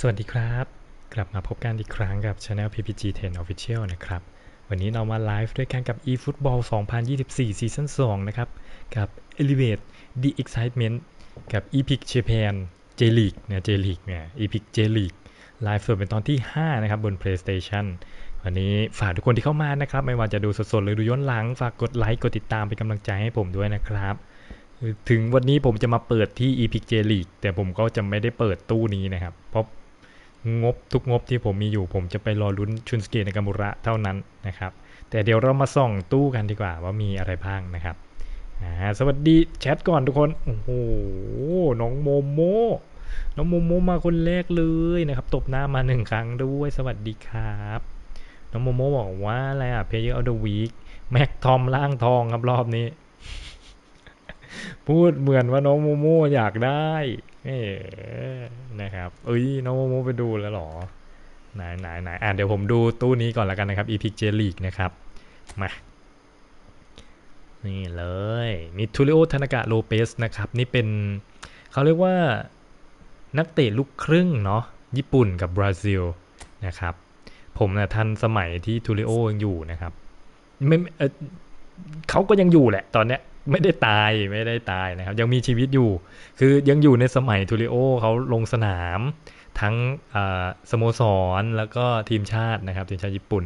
สวัสดีครับกลับมาพบกันอีกครั้งกับ Channel ppg10 official นะครับวันนี้เรามาไลฟ์ด้วยกันกับ eFootball 2024 Season 2 นะครับกับ Elevate The Excitement กับ epic japan j league เนี่ย j league เนี่ย epic j league ไลฟ์สดเป็นตอนที่ 5 นะครับบน PlayStation วันนี้ฝากทุกคนที่เข้ามานะครับไม่ว่าจะดูสดๆหรือดูย้อนหลังฝากกดไลค์กดติดตามเป็นกำลังใจให้ผมด้วยนะครับถึงวันนี้ผมจะมาเปิดที่ epic j league แต่ผมก็จะไม่ได้เปิดตู้นี้นะครับเพราะงบทุกงบที่ผมมีอยู่ผมจะไปรอลุ้นชุนสเกะในกามุระเท่านั้นนะครับแต่เดี๋ยวเรามาส่องตู้กันดีกว่าว่ามีอะไรบ้างนะครับสวัสดีแชทก่อนทุกคนโอ้โหน้องโมโมมาคนแรกเลยนะครับตบหน้ามา1ครั้งด้วยสวัสดีครับน้องโมโมบอกว่าอะไรอะ Player of the Week แม็กทอมล่างทองครับรอบนี้ พูดเหมือนว่าน้องโมโมอยากได้นะครับเอ้ยน้องโมโมไปดูแล้วหรอไหนเดี๋ยวผมดูตู้นี้ก่อนแล้วกันนะครับ epic j league นะครับมานี่เลยมีทูริโอธนากะโลเปสนะครับนี่เป็นเขาเรียกว่านักเตะลูกครึ่งเนาะญี่ปุ่นกับบราซิลนะครับผมนะทันสมัยที่ทูริโอยังอยู่นะครับไม่เขาก็ยังอยู่แหละตอนเนี้ยไม่ได้ตายนะครับยังมีชีวิตอยู่คือยังอยู่ในสมัยทูริโอเขาลงสนามทั้งสโมสรแล้วก็ทีมชาตินะครับทีมชาติญี่ปุ่น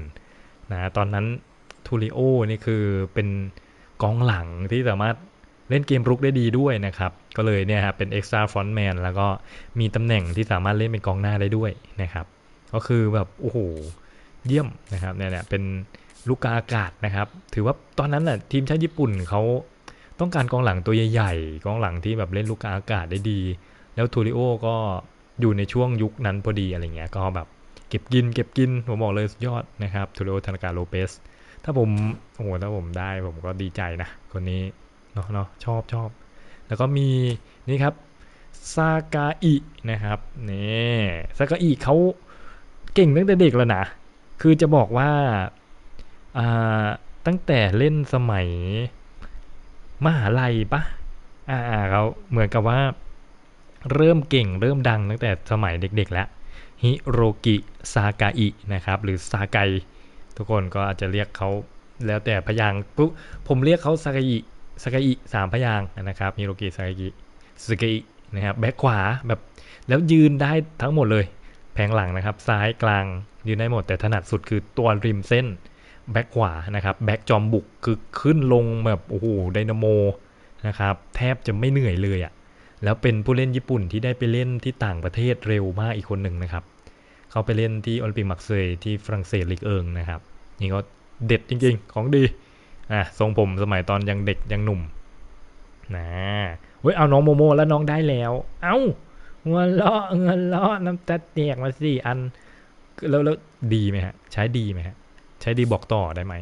นะตอนนั้นทูริโอนี่คือเป็นกองหลังที่สามารถเล่นเกมรุกได้ดีด้วยนะครับก็เลยเนี่ยครับเป็นเอ็กซ์ตร้าฟรอนต์แมนแล้วก็มีตำแหน่งที่สามารถเล่นเป็นกองหน้าได้ด้วยนะครับก็คือแบบโอ้โหเยี่ยมนะครับเนี่ยเป็นลูกกาอากาศนะครับถือว่าตอนนั้นน่ะทีมชาติญี่ปุ่นเขาต้องการกองหลังตัวใหญ่ๆกองหลังที่แบบเล่นลูกอากาศได้ดีแล้วทูริโอก็อยู่ในช่วงยุคนั้นพอดีอะไรเงี้ยก็แบบเก็บกินผมบอกเลยสุดยอดนะครับทูริโอธนากะโลเปสถ้าผมได้ผมก็ดีใจนะคนนี้เนาะชอบแล้วก็มีนี่ครับซากาอินะครับนี่ซากาอิเขาเก่งตั้งแต่เด็กแล้วนะคือจะบอกว่าตั้งแต่เล่นสมัยมหาลัยปะเขาเหมือนกับว่าเริ่มเก่งเริ่มดังตั้งแต่สมัยเด็กๆแล้วฮิโรกิซากาอินะครับหรือซาไกทุกคนก็อาจจะเรียกเขาแล้วแต่พยางค์ปุ๊บผมเรียกเขาซากาอิสามพยางค์นะครับฮิโรกิซากาอินะครับแบ็คขวาแบบแล้วยืนได้ทั้งหมดเลยแผงหลังนะครับซ้ายกลางยืนได้หมดแต่ถนัดสุดคือตัวริมเส้นแบ็คขวานะครับแบ็คจอมบุกคือขึ้นลงแบบโอ้โหไดนาโมนะครับแทบจะไม่เหนื่อยเลยอ่ะแล้วเป็นผู้เล่นญี่ปุ่นที่ได้ไปเล่นที่ต่างประเทศเร็วมากอีกคนหนึ่งนะครับเขาไปเล่นที่โอลิมปิกมักเซยที่ฝรั่งเศสลีกเอิงนะครับนี่ก็เด็ดจริงๆของดีทรงผมสมัยตอนยังเด็กยังหนุ่มนะเฮ้ยเอาน้องโมโมแล้วน้องได้แล้วเอ้าเงินล้อน้ำตาแตกมาสี่อันแล้วดีไหมฮะใช้ดีบอกต่อได้ไหม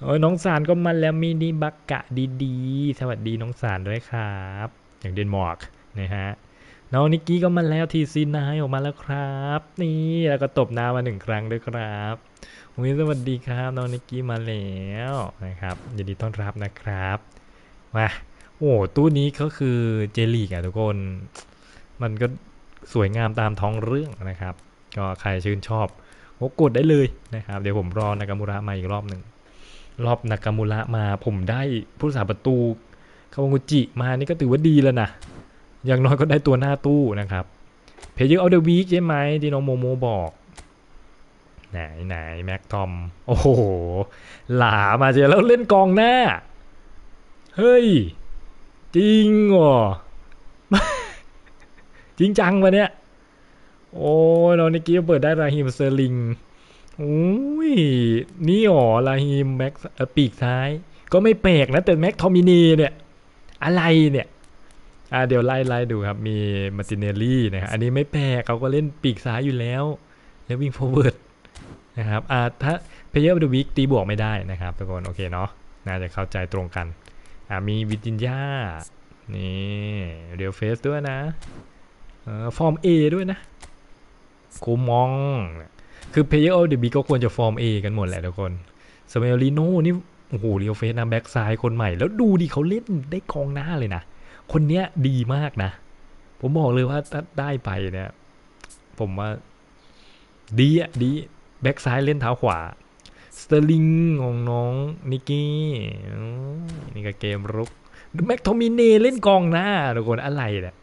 โอ้ยน้องสารก็มาแล้วมีดีบักกะดีๆสวัสดีน้องสารด้วยครับอย่างเดนมาร์กนะฮะน้องนิกกี้ก็มาแล้วทีซีนายออกมาแล้วครับนี่แล้วก็ตบหน้ามา1ครั้งด้วยครับวันนี้สวัสดีครับน้องนิกกี้มาแล้วนะครับยินดีต้อนรับนะครับมาโอ้ตู้นี้ก็คือเจลีกอะทุกคนมันก็สวยงามตามท้องเรื่องนะครับก็ใครชื่นชอบกดได้เลยนะครับเดี๋ยวผมรอนากามูระมาอีกรอบหนึ่งรอบนากามูระมาผมได้ผู้รักษาประตูคาวากุจิมานี่ก็ถือว่าดีแล้วนะอย่างน้อยก็ได้ตัวหน้าตู้นะครับเพย์เยอร์เอาเดวีคใช่ไหมที่น้องโมโมบอกไหนแม็กทอมโอ้โหหลามาเจอแล้วเล่นกองหน้าเฮ้ยจริงเหรอ จริงจังวะเนี่ยโอ้ยเราในกี้เปิดได้ราฮิมเซอร์ลิงอุ้ยนี่หรอราฮิมแม็กปีกซ้ายก็ไม่แปลกนะแต่แม็กทอมินีเนี่ยอะไรเนี่ยเดี๋ยวไล่ดูครับมีมาติเนลลี่นะอันนี้ไม่แปลกเขาก็เล่นปีกซ้ายอยู่แล้วแล้ววิ่งฟอร์เวิร์ดนะครับถ้าเพลเยอร์ออฟเดอะวีคตีบวกไม่ได้นะครับทุกคนโอเคเนาะน่าจะเข้าใจตรงกันมีวิจินยานี่เรียวเฟสด้วยนะฟอร์ม A ด้วยนะโคมองคือ Player of the Week ก็ควรจะฟอร์ม A กันหมดแหละทุกคนสเมลิโน่นี่โอ้โหเรียวเฟสนะแบ็กซ้ายคนใหม่แล้วดูดิเขาเล่นได้กองหน้าเลยนะคนเนี้ยดีมากนะ ผมบอกเลยว่าถ้าได้ไปเนี่ยผมว่าดีอ่ะดีแบ็คซ้ายเล่นเท้าขวาสเตอร์ลิงของน้องนิกกี้นี่ก็เกมรุกแม็กโทมิเน่เล่นกองหน้าทุกคนอะไรเนี่ย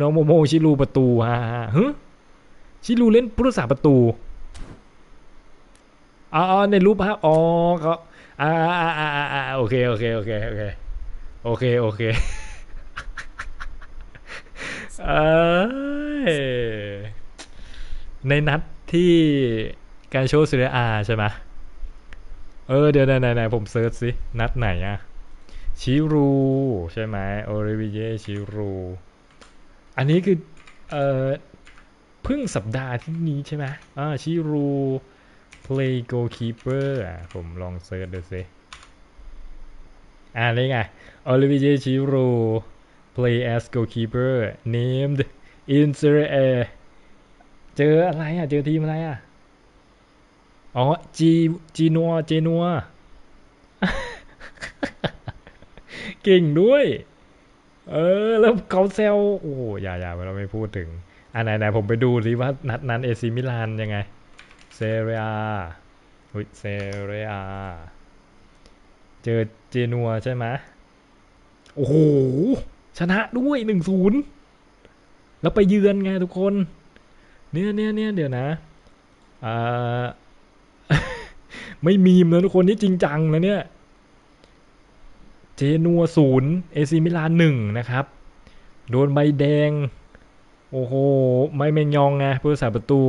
น้องโมโมชิรูประตูฮะฮึชิรูเล่นผู้รักษาประตูอ๋อในรูปฮะอ๋อเขาโอเคโอเคโอเคโอเคโอเคโอเคในนัดที่การโชว์ซีเรียอาใช่ไหมเดี๋ยวไหนผมเซิร์ชสินัดไหนอะชิรูใช่ไหมโอลิเวียชิรูอันนี้คือเพิ่งสัปดาห์ที่นี้ใช่ไหมชิรูPlay Goalkeeper ผมลองเซิร์ชดูสินี่ไง Olivier Chirou Play as Goalkeeper named in Serie A เจออะไรเจอทีมอะไรอ๋อจีนัว เก่งด้วยแล้วเขาแซวโอ้อย่าเราไม่พูดถึงไหนผมไปดูสิว่านัดนั้นเอซีมิลานยังไงเซเรียเซเรียเจอเจนัวใช่ไหมโอ้โหชนะด้วย 1-0 แล้วไปเยือนไงทุกคนเนี่ยเดี๋ยวนะไม่มีมนะทุกคนนี่จริงจังนะเนี่ยเจนัว 0 เอซีมิลาน 1 นะครับโดนใบแดงโอ้โหไม่เมงยองไงผู้รักษาประตู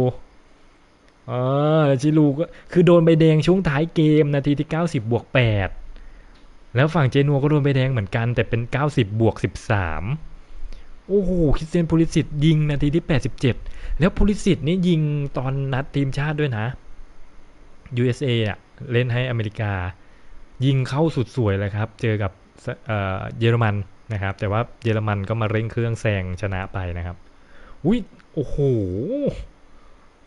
ชิรูก็คือโดนใบแดงช่วงท้ายเกมนาทีที่90+8แล้วฝั่งเจนัวก็โดนใบแดงเหมือนกันแต่เป็น90+13โอ้โหคริสเตียนพูลิสิตยิงนาทีที่87แล้วพูลิสิตนี่ยิงตอนนัดทีมชาติด้วยนะ USA เล่นให้อเมริกายิงเข้าสุดสวยเลยครับเจอกับเยอรมันนะครับแต่ว่าเยอรมันก็มาเร่งเครื่องแซงชนะไปนะครับอุ้ยโอ้โห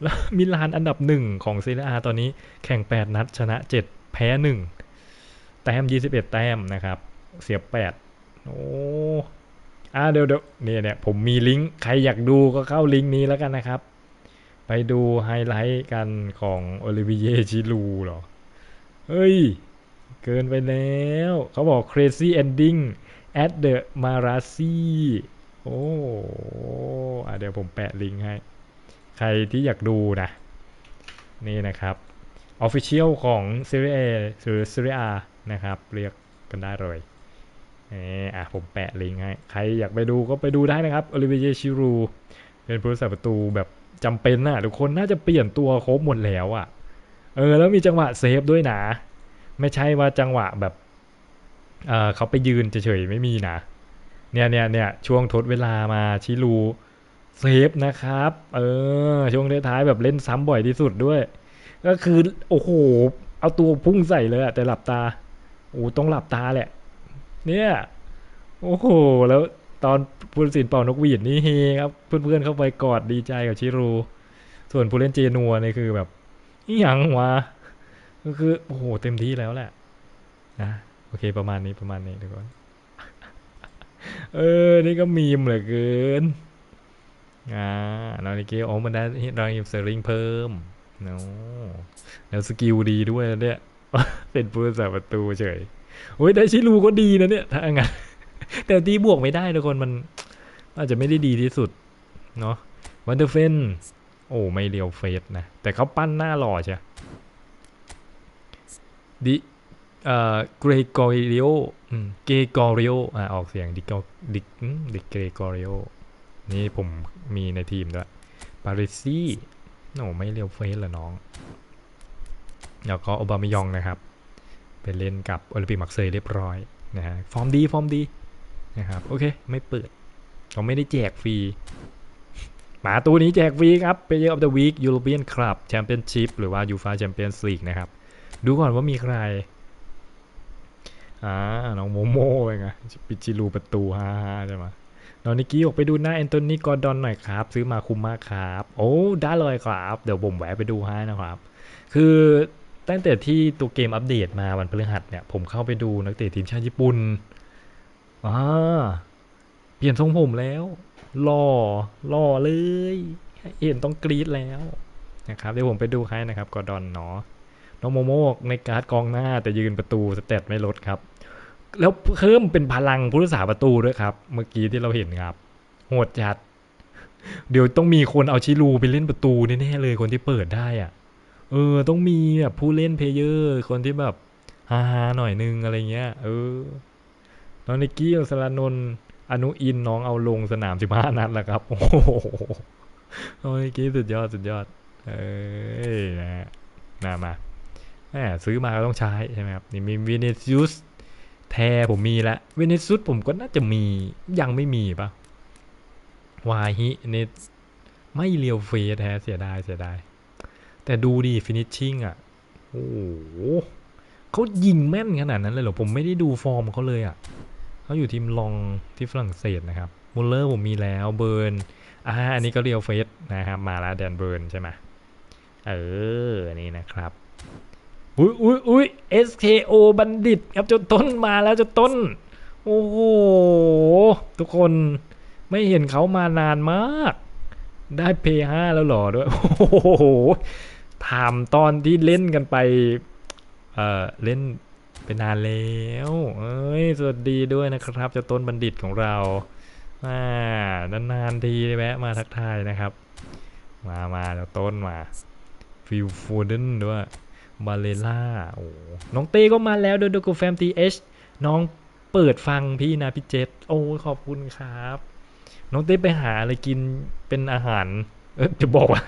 แล้วมิลานอันดับ1ของซีเรียอาตอนนี้แข่ง8นัดชนะ7แพ้1แต้ม21แต้มนะครับเสีย8โอ้เดี๋ยวๆเนี่ยผมมีลิงก์ใครอยากดูก็เข้าลิงก์นี้แล้วกันนะครับไปดูไฮไลท์กันของโอลิเวียชิรูหรอเฮ้ยเกินไปแล้วเขาบอก crazy ending at the marasi โอ้เดี๋ยวผมแปะลิงก์ให้ใครที่อยากดูนะนี่นะครับ Official ของ Serie A หรือ Serie A นะครับเรียกกันได้เลยผมแปะลิงก์ให้ใครอยากไปดูก็ไปดูได้นะครับ Olivier Chirou เป็นผู้รักษาประตูแบบจำเป็นนะทุกคนน่าจะเปลี่ยนตัวครบหมดแล้วแล้วมีจังหวะเซฟด้วยนะไม่ใช่ว่าจังหวะแบบเขาไปยืนเฉยๆไม่มีนะเนี่ยช่วงทดเวลามาชิรูเซฟนะครับช่วงท้ายแบบเล่นซ้ำบ่อยที่สุดด้วยก็คือโอ้โหเอาตัวพุ่งใส่เลยแต่หลับตาต้องหลับตาแหละเนี่ยโอ้โหแล้วตอนผู้ตัดสินเป่านกหวีดนี่เฮครับเพื่อนๆเข้าไปกอดดีใจกับชิรูส่วนผู้เล่นเจนัวนี่คือแบบอีหยังวะก็คือโอ้โหเต็มที่แล้วแหละนะโอเคประมาณนี้ทุกคนนี่ก็มีมเหลือเกินนาฬิกามันได้รางวัลเซอร์ริงเพิ่มแล้วสกิลดีด้วยเนี่ยเป็นผู้รักษาประตูเฉยโอ้ยได้ชิรูก็ดีนะเนี่ยถ้างั้นแต่ตีบวกไม่ได้ทุกคนมันอาจจะไม่ได้ดีที่สุดเนาะวันเดอร์เฟนไม่เรียวเฟสนะแต่เขาปั้นหน้าหล่อใช่ดิเกรกอริโอเกกอริโอออกเสียงดิเกรกอริโอนี่ผมมีในทีมด้วยปาริซี่ไม่เรียวเฟสเหรอน้องแล้วก็โอบามายองนะครับไปเล่นกับโอลิมปิกมักเซยเรียบร้อยนะฮะฟอร์มดีนะครับโอเคไม่เปิดเราไม่ได้แจกฟรีหมาตัวนี้แจกฟรีครับไปเยอะอัปเดตวีคยูโรเปียนคลับแชมเปี้ยนชิพหรือว่ายูฟ่าแชมเปี้ยนส์ลีกนะครับดูก่อนว่ามีใครน้องโมโม่เป็นไงปิจิรูประตูฮ่าใช่ไหมตอนนี้กี้ออกไปดูหน้าแอนโทนีกอร์ดอนหน่อยครับซื้อมาคุ้มมากครับได้เลยครับเดี๋ยวผมแวะไปดูให้นะครับคือตั้งแต่ที่ตัวเกมอัปเดตมาวันพฤหัสเนี่ยผมเข้าไปดูนักเตะทีมชาติญี่ปุ่น เปลี่ยนทรงผมแล้วหล่อเลยเห็นต้องกรี๊ดแล้วนะครับเดี๋ยวผมไปดูให้นะครับกอร์ดอนเนาะน้องโมโมกในการ์ดกองหน้าแต่ยืนประตูสเตตไม่ลดครับแล้วเพิ่มเป็นพลังผู้รักษาประตูด้วยครับเมื่อกี้ที่เราเห็นครับโหดจัดเดี๋ยวต้องมีคนเอาชิรูไปเล่นประตูแน่ๆเลยคนที่เปิดได้อ่ะต้องมีแบบผู้เล่นเพลเยอร์คนที่แบบฮาๆหน่อยนึงอะไรเงี้ยน้องนิกกี้สรานนท์อนุอินน้องเอาลงสนาม15นัดแล้วครับโอ้โหน้องนิกกี้สุดยอดนะฮะมาซื้อมาก็ต้องใช้ใช่ไหมครับนี่มีเวเนซุสแทผมมีแล้วเวเนซุสผมก็น่าจะมียังไม่มีปะวาฮิเนตไม่เลียวเฟสแทเสียดายแต่ดูดิฟินิชชิ่งอ่ะโอ้โหเขายิงแม่นขนาดนั้นเลยเหรอผมไม่ได้ดูฟอร์มเขาเลยอ่ะเขาอยู่ทีมลองที่ฝรั่งเศสนะครับมูลเลอร์ผมมีแล้วเบิร์นอันนี้ก็เลียวเฟสนะครับมาแล้วแดนเบิร์นใช่ไหมอันนี้นะครับอุ้ย SKO บัณฑิตครับจนต้นมาแล้วจนต้นโอ้โหทุกคนไม่เห็นเขามานานมากได้ P5 แล้วหรอด้วยโอ้โหถามตอนที่เล่นกันไปเล่นไปนานแล้วสวัสดีด้วยนะครับเจ้าต้นบัณฑิตของเรานานๆทีแวะมาทักทายนะครับมาเจ้าต้นมาฟิลฟูเดนด้วยบาเลล่าโอ้น้องเต้ก็มาแล้วโดโกแฟม TH น้องเปิดฟังพี่นะพี่เจตโอ้ขอบคุณครับน้องเต้ไปหาอะไรกินเป็นอาหารจะบอกว่า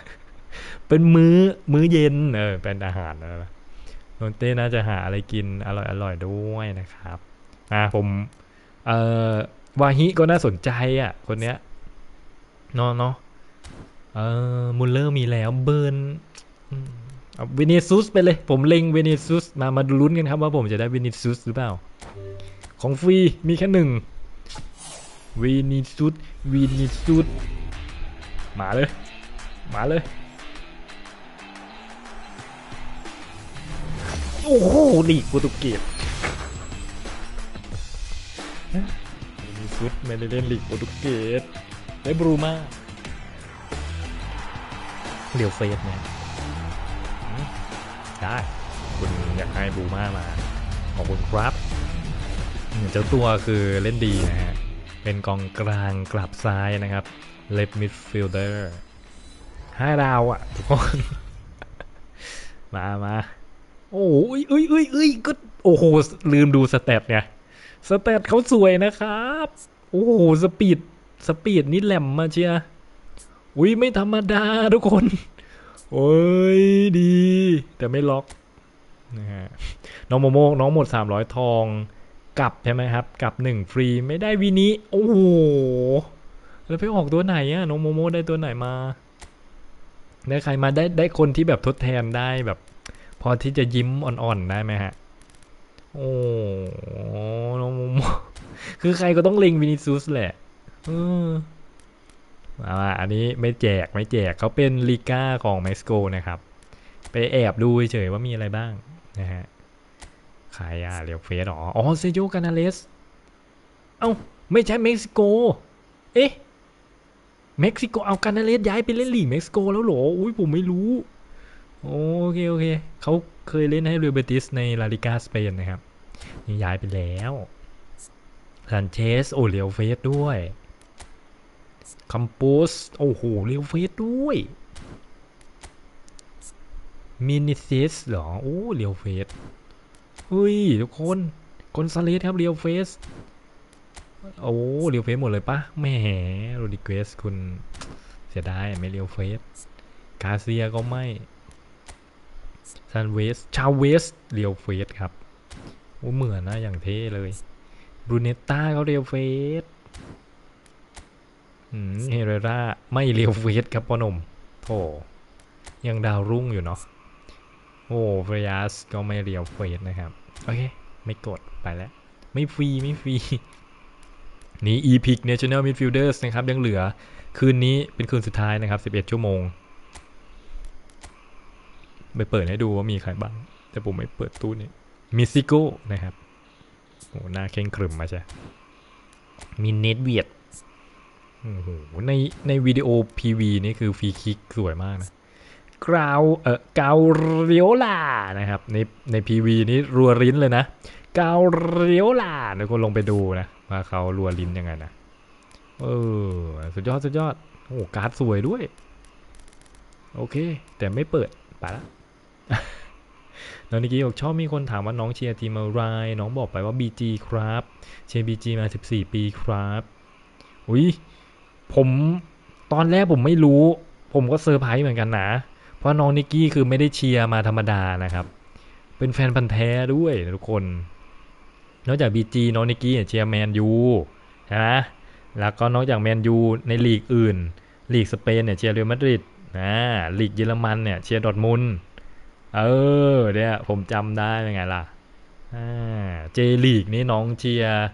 เป็นมื้อเย็นเป็นอาหารนะน้องเต้น่าจะหาอะไรกินอร่อยด้วยนะครับผมวาฮิก็น่าสนใจอ่ะคนเนี้ยเนาะมุลเลอร์มีแล้วเบิร์นเวเนซุสไปเลยผมเล็งเวเนซุสมาลุ้นกันครับว่าผมจะได้เวเนซุสหรือเปล่าของฟรีมีแค่หนึ่งวีนิซุดมาเลยโอ้โหลีกโปรตุเกสวีนิซุดไม่ได้เล่นลีกโปรตุเกสได้บรูมาเลียวเฟสเนี่ยได้คุณอยากให้บรูมามาขอบคุณครับเจ้าตัวคือเล่นดีนะฮะเป็นกองกลางกลับซ้ายนะครับเลฟมิดฟิลเดอร์5ดาวอ่ะทุกคนมาโอ้ยเอ้ยก็โอ้โหลืมดูสเตปไงสเตปเขาสวยนะครับโอ้โหสปีดนี่แหลมมาเชียอุ้ยไม่ธรรมดาทุกคนโอ้ยดีแต่ไม่ล็อกนะฮะน้องโมโมน้องหมด300ทองกลับใช่ไหมครับกลับ1ฟรีไม่ได้วีนี้โอ้โหแล้วไปออกตัวไหนอะน้องโมโมได้ตัวไหนมาได้ใครมาได้คนที่แบบทดแทนได้แบบพอที่จะยิ้มอ่อนๆได้ไหมฮะโอ้น้องโมโมคือใครก็ต้องเล็งวินิซุสแหละอันนี้ไม่แจกเขาเป็นลีก้าของเม็กซิโกนะครับไปแอบดูเฉยว่ามีอะไรบ้างนะฮะใครอะเรียวเฟสหรออ๋อเซโยกานาเลสเอ้าไม่ใช่เม็กซิโกเม็กซิโกเอากานาเลสย้ายไปเล่นลีกเม็กซิโกแล้วหรออุ้ยผมไม่รู้โอเคเขาเคยเล่นให้เรอัลเบติสในลาลิกาสเปนนะครับนี่ย้ายไปแล้วซานเชสโอเรียวเฟสด้วยคัมโปสโอ้โหเรียวเฟสด้วยมินิเซสหรอโอ้เรียวเฟสเฮ้ยทุกคนกอนซาเลสครับเรียวเฟสโอ้เรียวเฟสหมดเลยปะแหมโรดิเกสคุณเสียดายไม่เรียวเฟสกาเซียก็ไม่ซันเวสชาวเวสเรียวเฟสครับเหมือนนะอย่างเท่เลยบรูเนต้าเขาเรียวเฟสเฮเรราไม่เรียวเฟสครับพ่อหนุ่มโธ่ยังดาวรุ่งอยู่เนาะโอ้เฟรยัสก็ไม่เรียวเฟสนะครับโอเคไม่กดไปแล้วไม่ฟรีนี่ epic national midfielders นะครับยังเหลือคืนนี้เป็นคืนสุดท้ายนะครับ11ชั่วโมงไปเปิดให้ดูว่ามีใครบ้างแต่ผมไม่เปิดตู้นี่มีซิโก้นะครับโอ้หน้าเข่งครึมมาใช่มีเนตเวียด โอ้โหในวิดีโอ PV นี่คือฟรีคิกสวยมากนะกาวเรียวล่านะครับใน PV นี้รัวลิ้นเลยนะกาวเรียวล่าเดี๋ยวคนลงไปดูนะว่าเขารัวลิ้นยังไงนะสุดยอดสุดยอดโอ้การ์ดสวยด้วยโอเคแต่ไม่เปิดไปละแล้วนิกกี้บอกชอบมีคนถามว่าน้องเชียร์ทีมอะไรน้องบอกไปว่า BG ครับเชียร์ BG มา14ปีครับอุ้ยผมตอนแรกผมไม่รู้ผมก็เซอร์ไพรส์เหมือนกันนะเพราะน้องนิกกี้คือไม่ได้เชียร์มาธรรมดานะครับเป็นแฟนพันธ์แท้ด้วยทุกคนนอกจาก BG น้องนิกกี้เชียร์แมนยูนะแล้วก็นอกจากแมนยูในลีกอื่นลีกสเปนเนี่ยเชียร์เรอัลมาดริดนะลีกเยอรมันเนี่ยเชียร์ดอร์ทมุนด์เนี่ยผมจำได้เป็นไงล่ะเจลีกนี่น้องเชียร์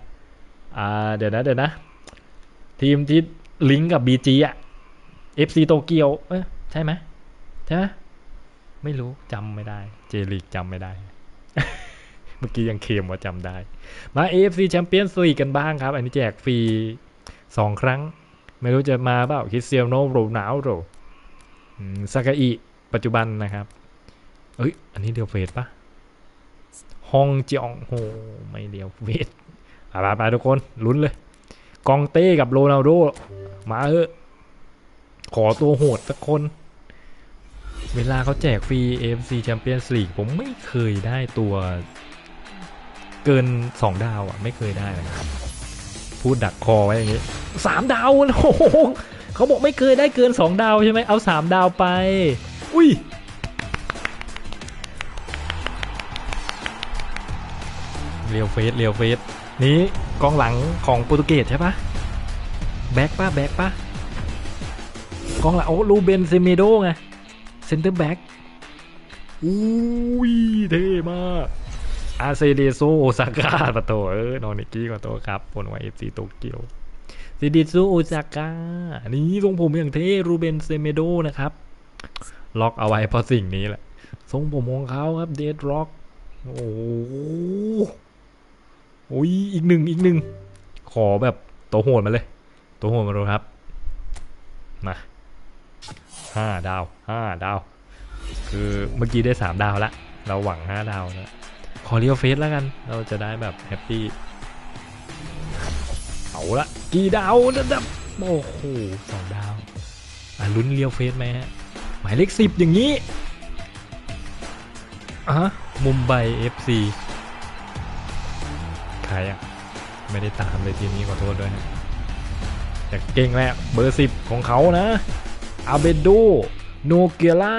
เดี๋ยวนะทีมที่ลิงก์กับ BG อ่ะ FC โตเกียวใช่ไหมใช่ไหมไม่รู้จำไม่ได้เจลีกจำไม่ได้ เมื่อกี้ยังเคลมว่าจำได้มา AFC แชมเปี้ยนส์ลีกกันบ้างครับอันนี้แจกฟรี2 ครั้งไม่รู้จะมาเปล่าคริสเตียโนโรนัลโดซากาอิปัจจุบันนะครับอันนี้เดียวเฟสปะฮองเจียงโหไม่เดียวเฟสไปทุกคนลุ้นเลยกองเต้กับโรนัลโดมาขอตัวโหดสักคนเวลาเขาแจกฟรี AFC Champions League ผมไม่เคยได้ตัวเกิน2 ดาวไม่เคยได้นะครับพูดดักคอไว้อย่างนี้3 ดาวโอ้โหเขาบอกไม่เคยได้เกิน2 ดาวใช่ไหมเอา3 ดาวไปอุ้ยเรียวเฟสนี้กองหลังของโปรตุเกสใช่ปะแบ็กปะกองหลังโอ้ลูเบนเซเมโดไงเซนเตอร์แบ็กอุ้ยเท่มากอาเซเดโซโอซาก้าประตูนอนิกี้ประตูครับบนวายเอฟซีโตเกียวเซเดโซโอซาก้านี่ทรงผมอย่างเท่รูเบนเซเมโดนะครับล็อกเอาไว้เพราะสิ่งนี้แหละทรงผมของเขาครับเดดล็อกโอ้ยอีกหนึ่งขอแบบตัวโหดมาเลยตัวโหดมาดูครับมา5 ดาวคือเมื่อกี้ได้3 ดาวละเราหวัง5 ดาวนะขอเรียวเฟสแล้วกันเราจะได้แบบแฮปปี้เอาละกี่ดาวดับโอ้โห2 ดาวลุ้นเรียวเฟสไหมฮะหมายเลข10อย่างนี้มุมไบ FC ใครไม่ได้ตามเลยทีนี้ขอโทษด้วยนะจากเก่งแหละเบอร์10ของเขานะอาเบโดโนเกียล่า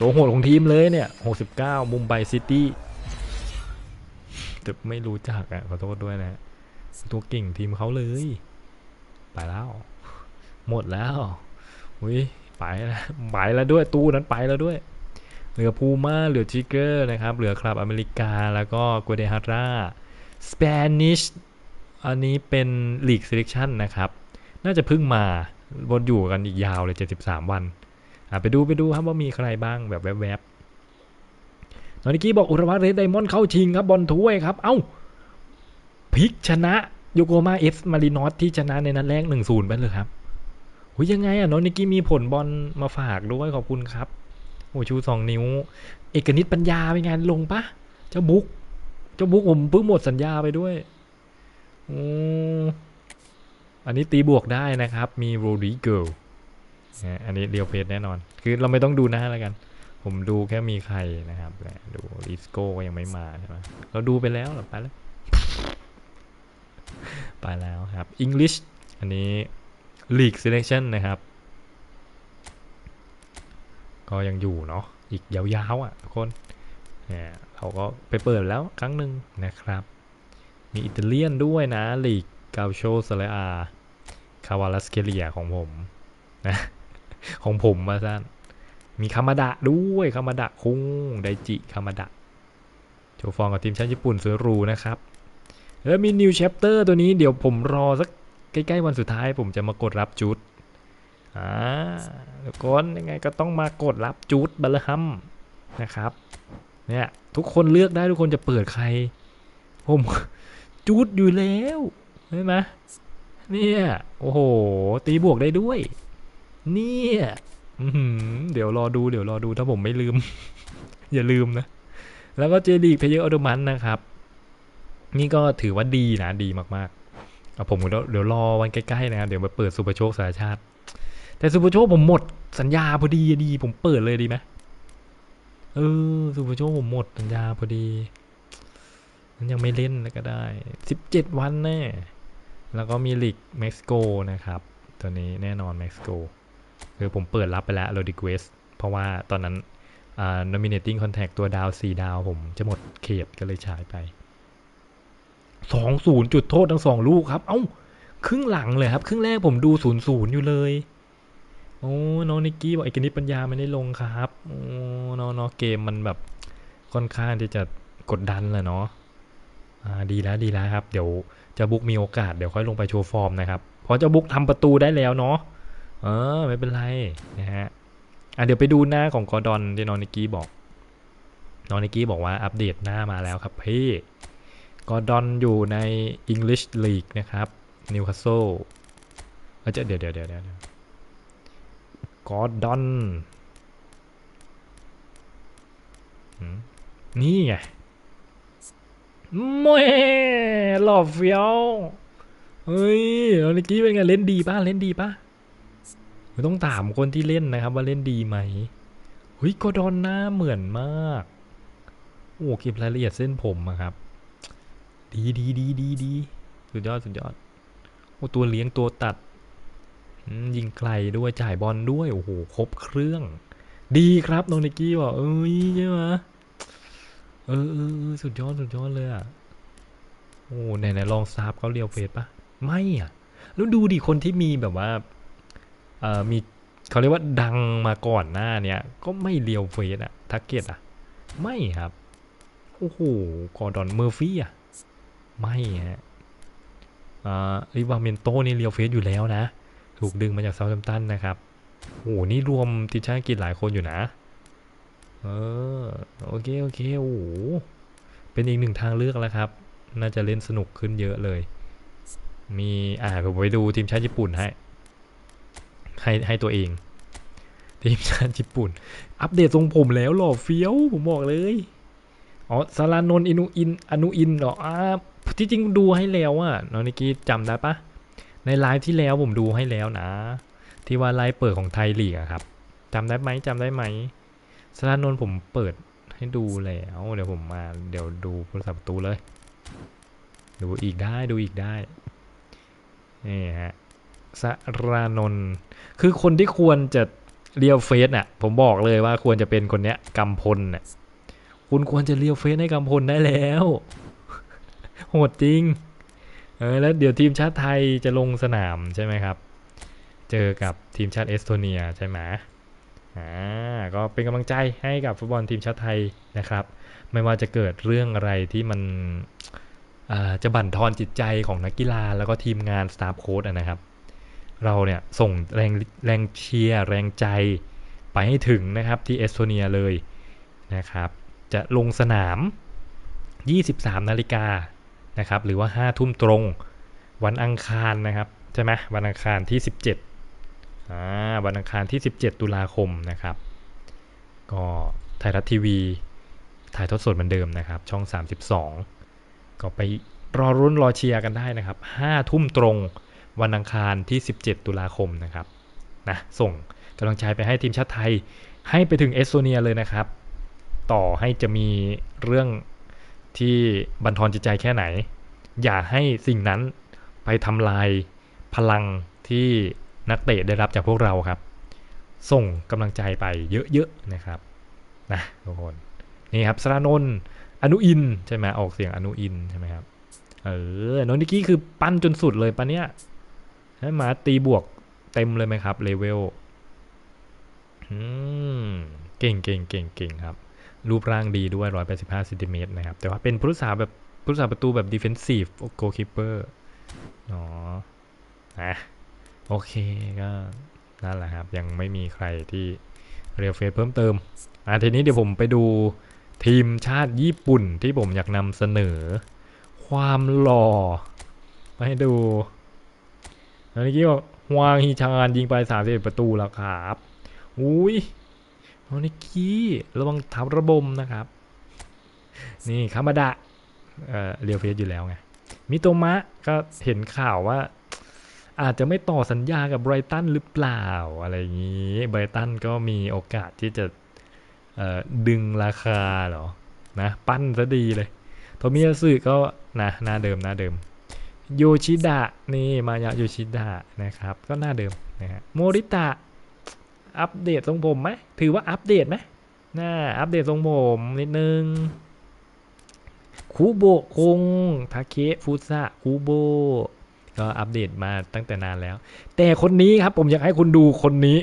ตัวโหดของทีมเลยเนี่ย69มุมไบซิตี้แต่ไม่รู้จักขอโทษด้วยนะตัวเก่งทีมเขาเลยไปแล้วหมดแล้วไปแล้วด้วยตู้นั้นไปแล้วด้วยเหลือพูม่าเหลือชิกเกอร์นะครับเหลือคลับอเมริกาแล้วก็กัวเดฮาร่าสเปนิชอันนี้เป็นลีกเซเลคชั่นนะครับน่าจะเพิ่งมาวนอยู่กันอีกยาวเลย73วันไปดูครับว่ามีใครบ้างแบบแวบๆตอนนี้บอกอุระวะเรดไดมอนด์เข้าชิงครับบอลถ้วยครับพลิกชนะโยโกมาเอฟมารินอสที่ชนะในนัดแรก 1-0 ไปเลยครับโหยังไงน้องนิกกี้มีผลบอลมาฝากด้วยขอบคุณครับโอ้ชู2 นิ้วเอกนิตปัญญาเป็นไงลงปะเจ้าบุ๊กผมเพิ่งหมดสัญญาไปด้วยอันนี้ตีบวกได้นะครับมีโรดิเกลอันนี้เรียวเพจแน่นอนคือเราไม่ต้องดูหน้าแล้วกันผมดูแค่มีใครนะครับดูลิสโก้ยังไม่มาใช่ไหมเราดูไปแล้วหรือไปแล้วครับ English อันนี้ League Selection นะครับก็ยังอยู่เนาะอีกยาวๆทุกคนเราก็ไปเปิดแล้วครั้งหนึ่งนะครับมีอิตาเลียนด้วยนะลีกกาโชเซเรียคาวาลัสเกเลียของผมนะของผมมาสั้นมีคามาดะด้วยคามาดะคุงไดจิคามาดะโชฟองกับทีมชาติญี่ปุ่นสวยรูนะครับแล้วมีนิวแชปเตอร์ตัวนี้เดี๋ยวผมรอสักใกล้ๆวันสุดท้ายผมจะมากดรับจุดทุกคนยังไงก็ต้องมากดรับจูดบัลลัมนะครับเนี่ยทุกคนเลือกได้ทุกคนจะเปิดใครผมจูดอยู่แล้วใช่ไหม เนี่ยโอ้โหตีบวกได้ด้วยเนี่ยเดี๋ยวรอดูถ้าผมไม่ลืม อย่าลืมนะแล้วก็เจลีกเพลเยอร์ออโตมันนะครับนี่ก็ถือว่าดีนะดีมากๆเอาผมเดี๋ยวรอวันใกล้ๆนะครับเดี๋ยวมาเปิดซูเปอร์โชคสารชาติแต่ซูเปอร์โชคผมหมดสัญญาพอดีผมเปิดเลยดีไหมซูเปอร์โชคผมหมดสัญญาพอดีนั้นยังไม่เล่นแล้วก็ได้17วันแน่แล้วก็มีลีกเม็กซิโกนะครับตัวนี้แน่นอนเม็กซิโกคือผมเปิดรับไปแล้วโรดิเกสเพราะว่าตอนนั้นnominating contact ตัวดาว4ดาวผมจะหมดเขตก็เลยฉายไป 2-0 จุดโทษทั้ง2ลูกครับเอ้าครึ่งหลังเลยครับครึ่งแรกผมดู 0-0 อยู่เลยโอ้น้องนิกกี้บอกไอ้กนิษฐ์ปัญญาไม่ได้ลงครับโอ้น้องเกมมันแบบค่อนข้างที่จะกดดันแหละเนาะดีแล้วครับเดี๋ยวจะบุกมีโอกาสเดี๋ยวค่อยลงไปโชว์ฟอร์มนะครับเพราะจะบุกทำประตูได้แล้วเนาะไม่เป็นไรนะฮะเดี๋ยวไปดูหน้าของกอร์ดอนที่น้องนิกกี้บอกว่าอัปเดตหน้ามาแล้วครับพี่กอร์ดอนอยู่ใน English League นะครับนิวคาสเซิลจะเดี๋ยวกอร์ดอนนี่ไงแม่หล่อเฟี้ยวเฮ้ยน้องนิกกี้เป็นไงเล่นดีป่ะต้องถามคนที่เล่นนะครับว่าเล่นดีไหมเฮ้ยกอร์ดอนหน้าเหมือนมากโอ้เก็บรายละเอียดเส้นผมนะครับดีสุดยอดโอ้ตัวเลี้ยงตัวตัดยิงไกลด้วยจ่ายบอลด้วยโอ้โหครบเครื่องดีครับน้องนิกกี้บอกใช่ไหมสุดยอดเลยอ่ะโอ้ไหนลองซับเขาเรียวเฟสปะไม่อ่ะแล้วดูดิคนที่มีแบบว่ามีเขาเรียกว่าดังมาก่อนหน้าเนี้ยก็ไม่เลียวเฟสอะทักเก็ตอะไม่ครับโอ้โหกอร์ดอนเมอร์ฟี่อะไม่ฮะริวาเมนโตนี่เลียวเฟสอยู่แล้วนะถูกดึงมาจากเซาท์แฮมป์ตันนะครับโอ้โหนี่รวมทีมชาติอังกฤษหลายคนอยู่นะโอเคโอ้โหเป็นอีกหนึ่งทางเลือกแล้วครับน่าจะเล่นสนุกขึ้นเยอะเลยมีผมไปดูทีมชาติญี่ปุ่นให้ตัวเองทีมชาติญี่ปุ่นอัปเดตทรงผมแล้วหล่อเฟี้ยวผมบอกเลยอ๋อสารานนท์อนุอินเหรอที่จริงดูให้แล้วอ่ะน้องนิกกี้จำได้ปะในไลฟ์ที่แล้วผมดูให้แล้วนะที่ว่าไลฟ์เปิดของไทยลีกอะครับจำได้ไหมสารานนท์ผมเปิดให้ดูแล้วเดี๋ยวผมมาเดี๋ยวดูประตูเลยดูอีกได้นี่ฮะสารานนท์คือคนที่ควรจะเรียวเฟสน่ะผมบอกเลยว่าควรจะเป็นคนเนี้ยกำพลน่ะคุณควรจะเรียวเฟสให้กำพลได้แล้วโหดจริงแล้วเดี๋ยวทีมชาติไทยจะลงสนามใช่ไหมครับเจอกับทีมชาติเอสโตเนียใช่ไหมก็เป็นกำลังใจให้กับฟุตบอลทีมชาติไทยนะครับไม่ว่าจะเกิดเรื่องอะไรที่มันจะบั่นทอนจิตใจของนักกีฬาแล้วก็ทีมงานสตาฟโค้ชนะครับเราเนี่ยส่งแรงเชียร์แรงใจไปให้ถึงนะครับที่เอสโตเนียเลยนะครับจะลงสนาม 23:00 น.นะครับหรือว่า 5:00 น.ตรงวันอังคารนะครับใช่ไหมวันอังคารที่17วันอังคารที่17ตุลาคมนะครับก็ไทยรัฐทีวีถ่ายทอดสดเหมือนเดิมนะครับช่อง32ก็ไปรอรุ่นรอเชียร์กันได้นะครับ 5:00 น.ตรงวันอังคารที่17ตุลาคมนะครับนะส่งกำลังใจไปให้ทีมชาติไทยให้ไปถึงเอสโตเนียเลยนะครับต่อให้จะมีเรื่องที่บั่นทอนจิตใจแค่ไหนอย่าให้สิ่งนั้นไปทำลายพลังที่นักเตะได้รับจากพวกเราครับส่งกำลังใจไปเยอะๆนะครับนะทุกคนนี่ครับสรานนท์อนุอินใช่ไหมออกเสียงอนุอินใช่ไหมครับน้องนิกกี้คือปั้นจนสุดเลยปะเนี่ยให้มาตีบวกเต็มเลยไหมครับเลเวลเก่งครับรูปร่างดีด้วย185ซมนะครับแต่ว่าเป็นผู้รักษาแบบผู้รักษาประตูแบบ defensive goalkeeper อ๋อโอเคก็นั่นแหละครับยังไม่มีใครที่เรียลเฟสเพิ่มเติมทีนี้เดี๋ยวผมไปดูทีมชาติญี่ปุ่นที่ผมอยากนำเสนอความหล่อไปดู เมื่อกี้ว่าฮวางฮีชานยิงไป31ประตูแล้วครับอุ้ยโอนิกี้ระวังทับระบมนะครับนี่คามาดะเรียวเฟสอยู่แล้วไงมิโตมะก็เห็นข่าวว่าอาจจะไม่ต่อสัญญากับไบรตันหรือเปล่าอะไรอย่างนี้ไบรตันก็มีโอกาสที่จะดึงราคาเหรอนะปั้นซะดีเลยโทมิยาสึก็นะหน้าเดิมโยชิดะนี่มายะโยชิดะนะครับก็หน้าเดิมนะฮะโมริตะอัปเดตทรงผมไหมถือว่าอัปเดตไหมน่าอัปเดตทรงผมนิดนึงคูโบะคงทาเคฟุซะคูโบะก็อัปเดตมาตั้งแต่นานแล้วแต่คนนี้ครับผมอยากให้คุณดูคนนี้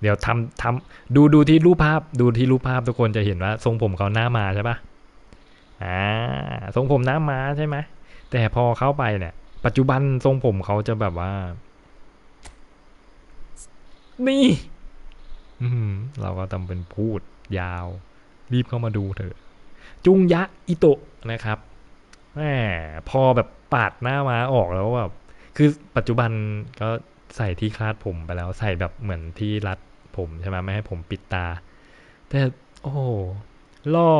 เดี๋ยวทำดูที่รูปภาพทุกคนจะเห็นว่าทรงผมเขาหน้ามาใช่ปะทรงผมหน้ามาใช่ไหมแต่พอเข้าไปเนี่ยปัจจุบันทรงผมเขาจะแบบว่านี่เราก็ทำเป็นพูดยาวรีบเข้ามาดูเถอะจุงยะอิโตะนะครับแหมพอแบบปาดหน้ามาออกแล้วแบบคือปัจจุบันก็ใส่ที่คลาดผมไปแล้วใส่แบบเหมือนที่รัดผมใช่ไหมไม่ให้ผมปิดตาแต่โอ้ล่อ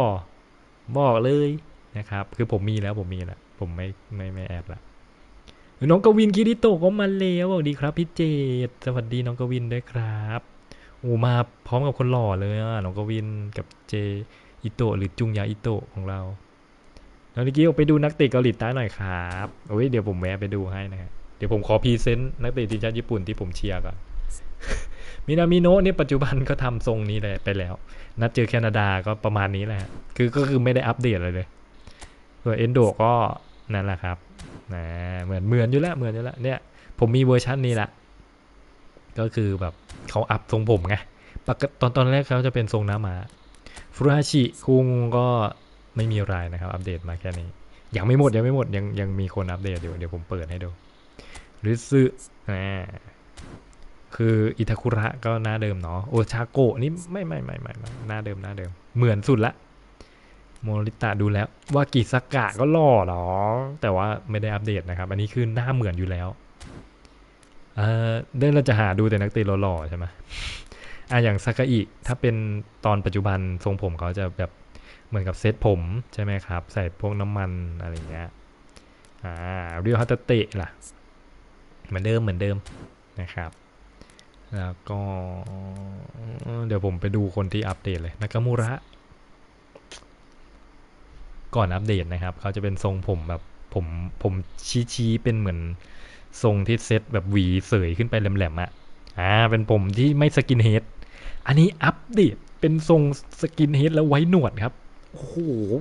บอกเลยนะครับคือผมมีแล้วผมไม่แอบละน้องกวินคิริโตะก็มาแล้วสวัสดีครับพี่เจตสวัสดีน้องกวินด้วยครับโอ้มาพร้อมกับคนหล่อเลยน้องกวินกับเจอิโตะหรือจุงยาอิโตะของเราน้องนิกิโอไปดูนักเตะเกาหลีใต้หน่อยครับโอ้ยเดี๋ยวผมแวะไปดูให้นะฮะเดี๋ยวผมขอพรีเซนต์นักเตะทีมชาติญี่ปุ่นที่ผมเชียร์ก่อนมินามิโนะเนี่ยปัจจุบันก็ทำทรงนี้แหละไปแล้วนัดเจอแคนาดาก็ประมาณนี้แหละคือไม่ได้อัปเดตอะไรเลยส่วนเอนโดก็นั่นแหละครับนะเหมือนอยู่แล้วเนี่ยผมมีเวอร์ชันนี้ละก็คือแบบเขาอัพทรงผมไงปกติตอนแรกเขาจะเป็นทรงน้ำมาฟุราชิคุงก็ไม่มีรายนะครับอัปเดตมาแค่นี้ยังไม่หมดยังมีคนอัปเดตอยู่เดี๋ยวผมเปิดให้ดูหรือซึคืออิทาคุระก็หน้าเดิมเนาะโอชาโกะนี่ไม่หน้าเดิมเหมือนสุดละโมริตะดูแล้วว่ากิซากะก็หล่อหรอแต่ว่าไม่ได้อัปเดตนะครับอันนี้คือหน้าเหมือนอยู่แล้วได้เราจะหาดูแต่นักเตะหล่อๆใช่ไหมอย่างซากะอิถ้าเป็นตอนปัจจุบันทรงผมเขาจะแบบเหมือนกับเซตผมใช่ไหมครับใส่พวกน้ำมันอะไรอย่างเงี้ยเรียวฮัตเตะล่ะเหมือนเดิมนะครับแล้วก็เดี๋ยวผมไปดูคนที่อัปเดตเลยนากามูระก่อนอัปเดตนะครับเขาจะเป็นทรงผมแบบผมชี้เป็นเหมือนทรงที่เซตแบบหวีเสยขึ้นไปแหลมๆเป็นผมที่ไม่สกินเฮดอันนี้อัปเดตเป็นทรงสกินเฮดแล้วไว้หนวดครับโอ้โห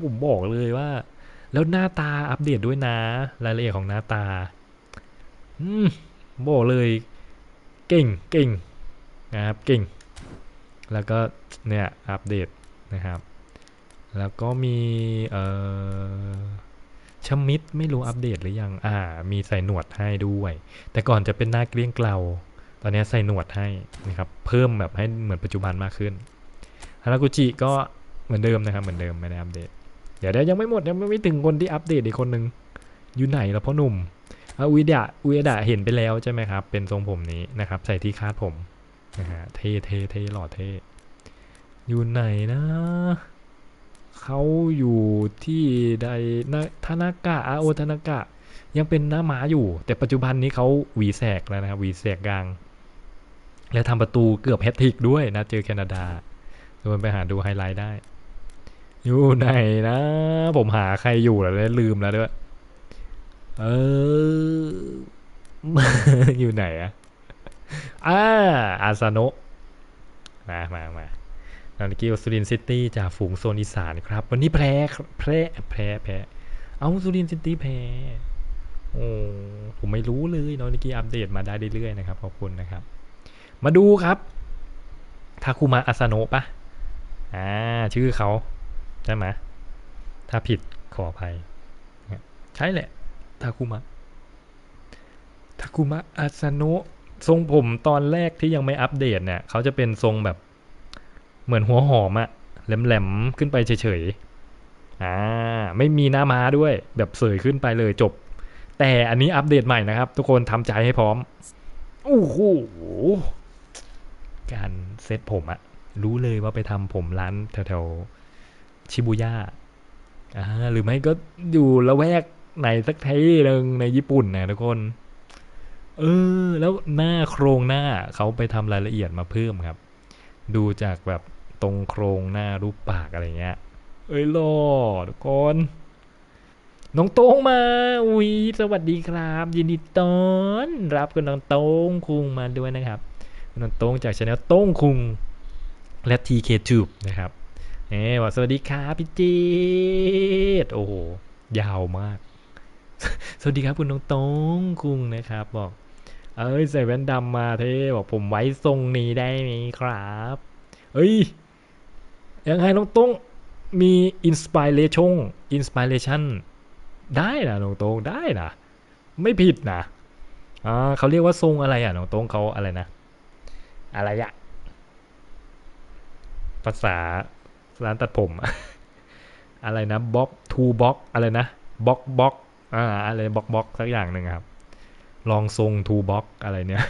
ผมบอกเลยว่าแล้วหน้าตาอัปเดตด้วยนะรายละเอียดของหน้าตาบอกเลยเก่งนะครับเก่งแล้วก็เนี่ยอัปเดตนะครับแล้วก็มีชมิดไม่รู้อัปเดตหรือยังมีใส่หนวดให้ด้วยแต่ก่อนจะเป็นหน้าเกลี้ยงเกลาตอนนี้ใส่หนวดให้นะครับเพิ่มแบบให้เหมือนปัจจุบันมากขึ้นฮารากุจิก็เหมือนเดิมไม่ได้อัปเดตเดี๋ยวยังไม่หมดยังไม่ถึงคนที่อัปเดตอีกคนนึงอยู่ไหนล่ะพ่อหนุ่มอุยดะเห็นไปแล้วใช่ไหมครับเป็นทรงผมนี้นะครับใส่ที่คาดผมนะฮะเทหล่อเทอยู่ไหนนะเขาอยู่ที่ใดทานากะอาโอทานากะยังเป็นหน้าหมาอยู่แต่ปัจจุบันนี้เขาหวีแสกแล้วนะครับหวีแสกกลางและทำประตูเกือบแฮตทริกด้วยนะเจอแคนาดาโดนไปหาดูไฮไลท์ได้อยู่ไหนนะผมหาใครอยู่แล้วลืมแล้วด้วยอยู่ไหนอาซาโนะมานาฬิกิโอสุรินซิตี้จากฝูงโซนอีสานครับวันนี้แพ้เอาสุรินซิตี้แพ้โอ้ผมไม่รู้เลยนาฬิกิอัปเดตมาได้เรื่อยๆนะครับขอบคุณนะครับมาดูครับทาคุมะอาซาโนะปะชื่อเขาใช่ไหมถ้าผิดขออภัยใช่แหละทาคุมะอาซาโนะทรงผมตอนแรกที่ยังไม่อัปเดตเนี่ยเขาจะเป็นทรงแบบเหมือนหัวหอมแหลมขึ้นไปเฉยๆไม่มีหน้าม้าด้วยแบบเสยขึ้นไปเลยจบ แต่อันนี้อัปเดตใหม่นะครับทุกคนทำใจให้พร้อมโอ้โหการเซ็ตผมอะรู้เลยว่าไปทำผมร้านแถวๆชิบูย่าหรือไม่ก็อยู่ละแวกไหนสักที่หนึ่งในญี่ปุ่นนะทุกคนแล้วหน้าโครงหน้าเขาไปทำรายละเอียดมาเพิ่มครับดูจากแบบตรงโครงหน้ารูปปากอะไรเงี้ยหล่อทุกคนน้องโต้งมาอุ้ยสวัสดีครับยินดีต้อนรับคุณน้องโต้งคุงมาด้วยนะครับน้องโต้งจาก Channel โต้งคุงและ TK2 นะครับสวัสดีครับพี่จีดโอ้โหยาวมากสวัสดีครับคุณน้องโต้งคุงนะครับบอกใส่แว่นดำมาเท่บอกผมไว้ทรงนี้ได้ไหมครับยังไงน้องโต้งมีอินสปิเรชั่นได้นะน้องโต้งได้นะไม่ผิดนะเขาเรียกว่าทรงอะไรน้องโต้งเขาอะไรนะอะไรอะภาษาร้านตัดผมอะไรนะบ็อกทูบ็อกอะไรนะบ็อกอะไรบ็อกสักอย่างหนึ่งครับลองทรงทูบ็อกอะไรเนี่ย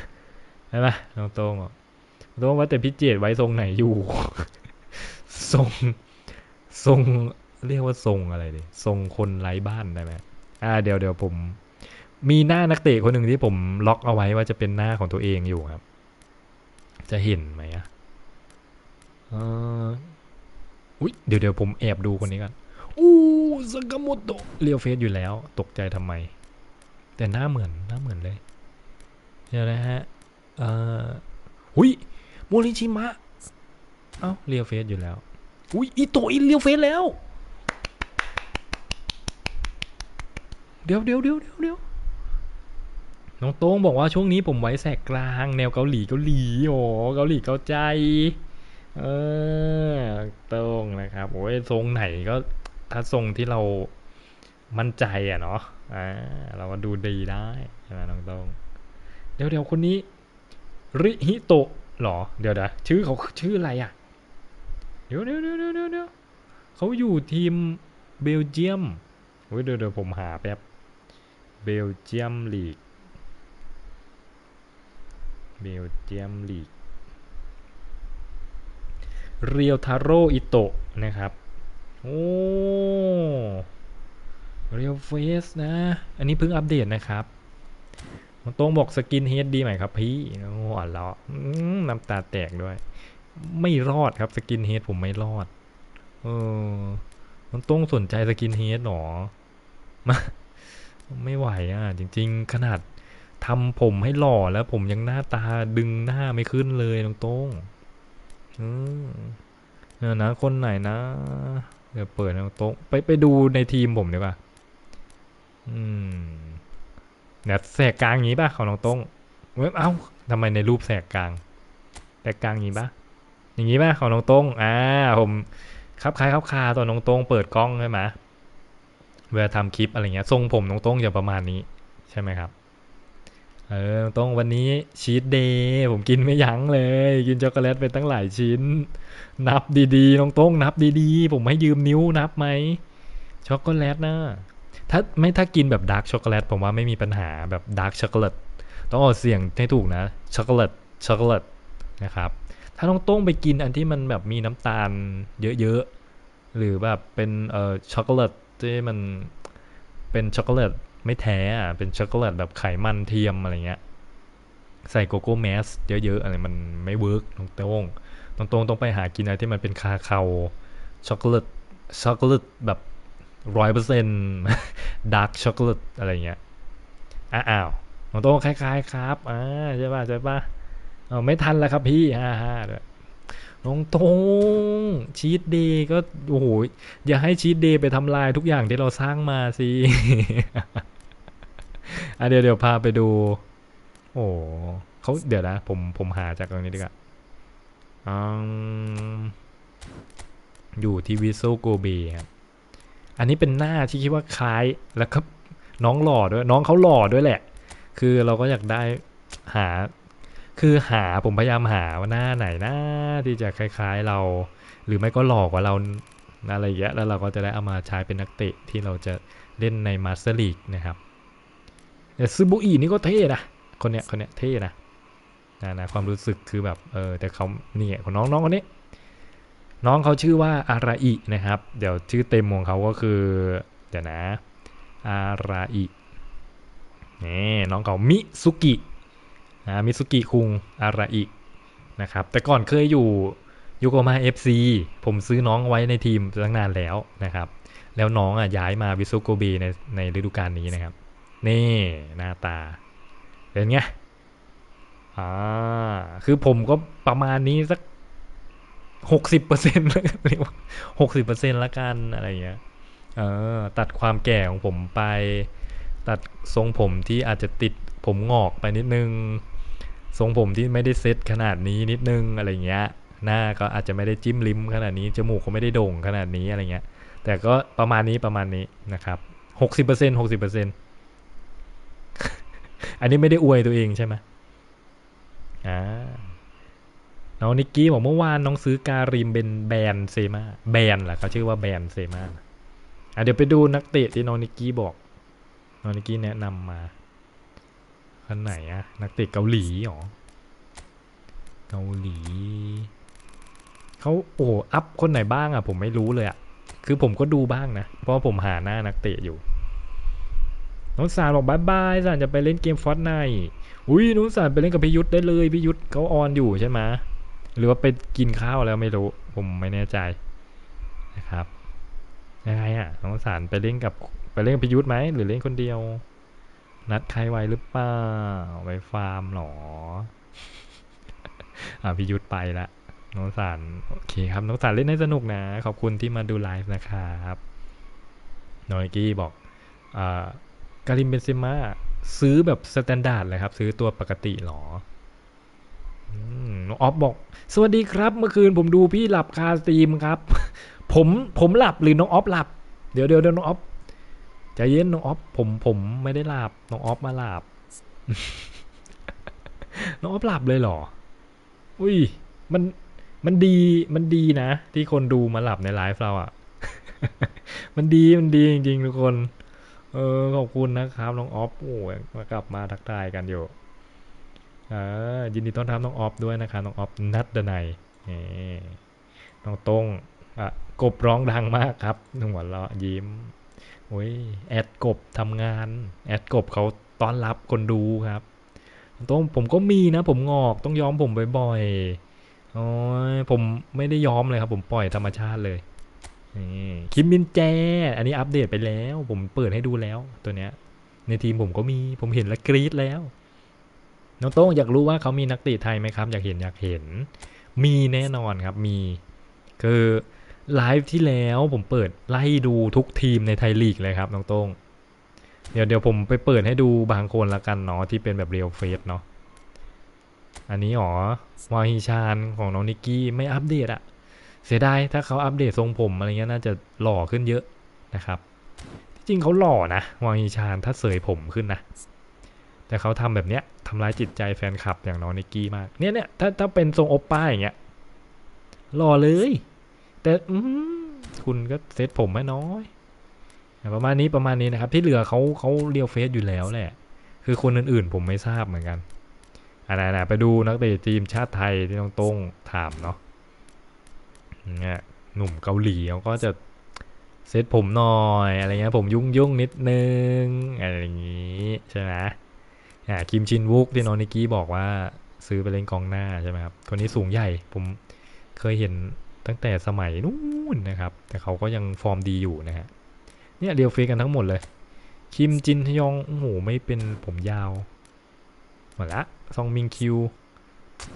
ใช่ไหมน้องโต้งว่าแต่พี่เจดไว้ทรงไหนอยู่ทรงเรียกว่าทรงอะไรดิทรงคนไร้บ้านได้ไหมเดี๋ยวผมมีหน้านักเตะคนหนึ่งที่ผมล็อกเอาไว้ว่าจะเป็นหน้าของตัวเองอยู่ครับจะเห็นไหมเดี๋ยวผมแอบดูคนนี้กันซากาโมโตะเรียวเฟซอยู่แล้วตกใจทำไมแต่หน้าเหมือนเลยเดี๋ยวนะฮะโมริชิมะเรียวเฟซอยู่แล้วอิโตะเรียวเฟซแล้วเดี๋ยวน้องโต้งบอกว่าช่วงนี้ผมไว้แสกกลางแนวเกาหลีโอ้เกาหลีเกาใจโต้งนะครับทรงไหนก็ถ้าทรงที่เรามั่นใจเนาะเราก็ดูดีได้ใช่ไหมน้องโต้งเดี๋ยวคนนี้ริฮิโตะหรอเดี๋ยวชื่อเขาชื่ออะไรเดี๋ยวเขาอยู่ทีมเบลเยียมเดี๋ยวผมหาแป๊บเบลเยียมลีกเรียวทาโร่อิโตะนะครับเรียวเฟสนะอันนี้เพิ่งอัปเดตนะครับมันต้องบอกสกินเฮดดีไหมครับพี่อ่อนละน้ำตาแตกด้วยไม่รอดครับสกินเฮดผมไม่รอดมันต้องสนใจสกินเฮดหรอมาไม่ไหวจริงๆขนาดทำผมให้หล่อแล้วผมยังหน้าตาดึงหน้าไม่ขึ้นเลยน้องโต้งเนี่ยนะคนไหนนะเดี๋ยวเปิดน้องโต้งไปดูในทีมผมดีกว่าเนี่ยแสกกลางงี้ป่ะของน้องโต้งทำไมในรูปแสกกลางงี้ป่ะอย่างงี้ป่ะของน้องโต้งผมครับคล้ายครับคาตอนน้องโต้งเปิดกล้องใช่ไหมเวลาทำคลิปอะไรเงี้ยทรงผมน้องโต้งจะประมาณนี้ใช่ไหมครับต้องวันนี้ชีสเดย์ผมกินไม่ยั้งเลยกินช็อกโกแลตไปตั้งหลายชิ้นนับดีๆน้องโต้งนับดีๆผมให้ยืมนิ้วนับไหมช็อกโกแลตนะถ้ากินแบบดาร์กช็อกโกแลตผมว่าไม่มีปัญหาแบบดาร์กช็อกโกแลตต้องออกเสียงให้ถูกนะช็อกโกแลตนะครับถ้าน้องโต้งไปกินอันที่มันแบบมีน้ำตาลเยอะๆหรือแบบเป็นช็อกโกแลตที่มันเป็นช็อกโกแลตไม่แท้เป็นช็อกโกแลตแบบไขมันเทียมอะไรเงี้ยใส่โกโก้แมสเยอะๆอะไรมันไม่เวิร์กตรงๆต้องไปหากินอะไรที่มันเป็นคาคาโอช็อกโกแลตแบบ 100% ดาร์กช็อกโกแลตอะไรเงี้ยอ้าวตรงคล้ายๆครับใช่ป่ะไม่ทันแล้วครับพี่ฮ่าๆด้วยน้องโต้งชีทเดย์ก็โอ้โหอย่าให้ชีทเดย์ไปทำลายทุกอย่างที่เราสร้างมาสิเดี๋ยวพาไปดูโอ้เขาเดี๋ยวนะผมหาจากตรงนี้ดีกว่าอยู่ที่วิโซโกเบครับอันนี้เป็นหน้าที่คิดว่าคล้ายแล้วครับน้องหล่อด้วยน้องเขาหล่อด้วยแหละคือเราก็อยากได้หาผมพยายามหาว่าหน้าไหนหน้าที่จะคล้ายๆเราหรือไม่ก็หลอกว่าเราอะไรอย่างเงี้ยแล้วเราก็จะได้เอามาใช้เป็นนักเตะที่เราจะเล่นในมาสเตอร์ลีกนะครับ ซึบุอินี่ก็เท่นะคนเนี้ยเท่นะนะความรู้สึกคือแบบแต่เขาเนี่ยของน้องคนนี้น้องเขาชื่อว่าอาราอินะครับเดี๋ยวชื่อเต็มของเขาก็คือเดี๋ยวนะอาราอินี่น้องเขามิซุกินะมิซุกิคุงอาราอินะครับแต่ก่อนเคยอยู่ยูโกมาเอฟซีผมซื้อน้องไว้ในทีมตั้งนานแล้วนะครับแล้วน้องอ่ะย้ายมาวิซุโกเบในฤดูกาลนี้นะครับนี่หน้าตาเป็นไงคือผมก็ประมาณนี้สัก 60% แล้วเรียกว่า 60% ละกันอะไรอย่างเงี้ยตัดความแก่ของผมไปตัดทรงผมที่อาจจะติดผมงอกไปนิดนึงทรงผมที่ไม่ได้เซ็ตขนาดนี้นิดนึงอะไรอย่างเงี้ยหน้าก็อาจจะไม่ได้จิ้มลิ้มขนาดนี้จมูกก็ไม่ได้โด่งขนาดนี้อะไรเงี้ยแต่ก็ประมาณนี้นะครับ 60% อันนี้ไม่ได้อวยตัวเองใช่ไหมน้องนิกกี้บอกเมื่อวานน้องซื้อการิมเป็นแบนเซมาแบนแหละเขาชื่อว่าแบนเซมาเดี๋ยวไปดูนักเตะที่น้องนิกกี้บอกน้องนิกกี้แนะนำมาคนไหนอะนักเตะเกาหลีหรอเกาหลีเขาอัพคนไหนบ้างอะผมไม่รู้เลยอะคือผมก็ดูบ้างนะเพราะผมหาหน้านักเตะอยู่น้องสารบอกบายสารจะไปเล่นเกมฟอร์ตไนท์อุ้ยน้องสารไปเล่นกับพี่ยุทธได้เลยพี่ยุทธเขาออนอยู่ใช่ไหมหรือว่าไปกินข้าวแล้วไม่รู้ผมไม่แน่ใจนะครับยังไงอะน้องสารไปเล่นกับพี่ยุทธไหมหรือเล่นคนเดียวนัดใครไว้หรือเปล่าไปฟาร์มหรอพี่ยุทธไปละน้องสารโอเคครับน้องสารเล่นให้สนุกนะขอบคุณที่มาดูไลฟ์นะครับน้อยกี้บอกการิมเบนเซม่าซื้อแบบสแตนดาร์ดเลยครับซื้อตัวปกติหรอน้องออฟบอกสวัสดีครับเมื่อคืนผมดูพี่หลับคาสตรีมครับผมหลับหรือน้องออฟหลับเดี๋ยวน้องออฟใจเย็นน้องออฟผมไม่ได้หลับน้องออฟมาหลับ น้องออฟหลับเลยหรออุ้ยมันดีนะที่คนดูมาหลับในไลฟ์เราอ่ะ มันดีจริงๆทุกคนขอบคุณนะครับน้องออฟโอ้กลับมาทักทายกันอยู่ยินดีต้อนรับน้องออฟด้วยนะครับน้องออฟนัดดนัยน้องตงกบร้องดังมากครับหัวเราะยิ้มโอ้ยแอดกบทำงานแอดกบเขาต้อนรับคนดูครับตรงผมก็มีนะผมงอกต้องย้อมผมบ่อยๆผมไม่ได้ย้อมเลยครับผมปล่อยธรรมชาติเลยคิมมินแจอันนี้อัปเดตไปแล้วผมเปิดให้ดูแล้วตัวเนี้ยในทีมผมก็มีผมเห็นแล้วกรี๊ดแล้วน้องโต้งอยากรู้ว่าเขามีนักเตะไทยไหมครับอยากเห็นมีแน่นอนครับมีคือไลฟ์ที่แล้วผมเปิดไล่ดูทุกทีมในไทยลีกเลยครับน้องโต้งเดี๋ยวผมไปเปิดให้ดูบางคนละกันเนาะที่เป็นแบบเรียลเฟสเนาะอันนี้อ๋อวาฮิชานของน้องนิกกี้ไม่อัปเดตอะเสียดายถ้าเขาอัปเดตทรงผมอะไรเงี้ยน่าจะหล่อขึ้นเยอะนะครับจริงเขาหล่อนะวาฮิชานถ้าเสยผมขึ้นนะแต่เขาทำแบบเนี้ยทำร้ายจิตใจแฟนคลับอย่างน้องนิกกี้มากเนี่ยถ้าเป็นทรงโอปป้าอย่างเงี้ยหล่อเลยแต่คุณก็เซตผมไม่น้อยประมาณนี้นะครับที่เหลือเขาเรียวเฟซอยู่แล้วแหละคือคนอื่นๆผมไม่ทราบเหมือนกันนะไปดูนักเตะทีมชาติไทยที่น้องตงถามเนาะเนี่ยหนุ่มเกาหลีเขาก็จะเซตผมหน่อยอะไรเงี้ยผมยุ่งนิดนึงอะไรอย่างงี้ใช่ไหมคิมชินวุกที่น้องนิกกี้บอกว่าซื้อไปเล่นกองหน้าใช่ไหมครับคนนี้สูงใหญ่ผมเคยเห็นตั้งแต่สมัยนู้นนะครับแต่เขาก็ยังฟอร์มดีอยู่นะฮะเนี่ยเรียวเฟซกันทั้งหมดเลยคิมจินทยองโอ้โหไม่เป็นผมยาวหมดละซองมิงคิว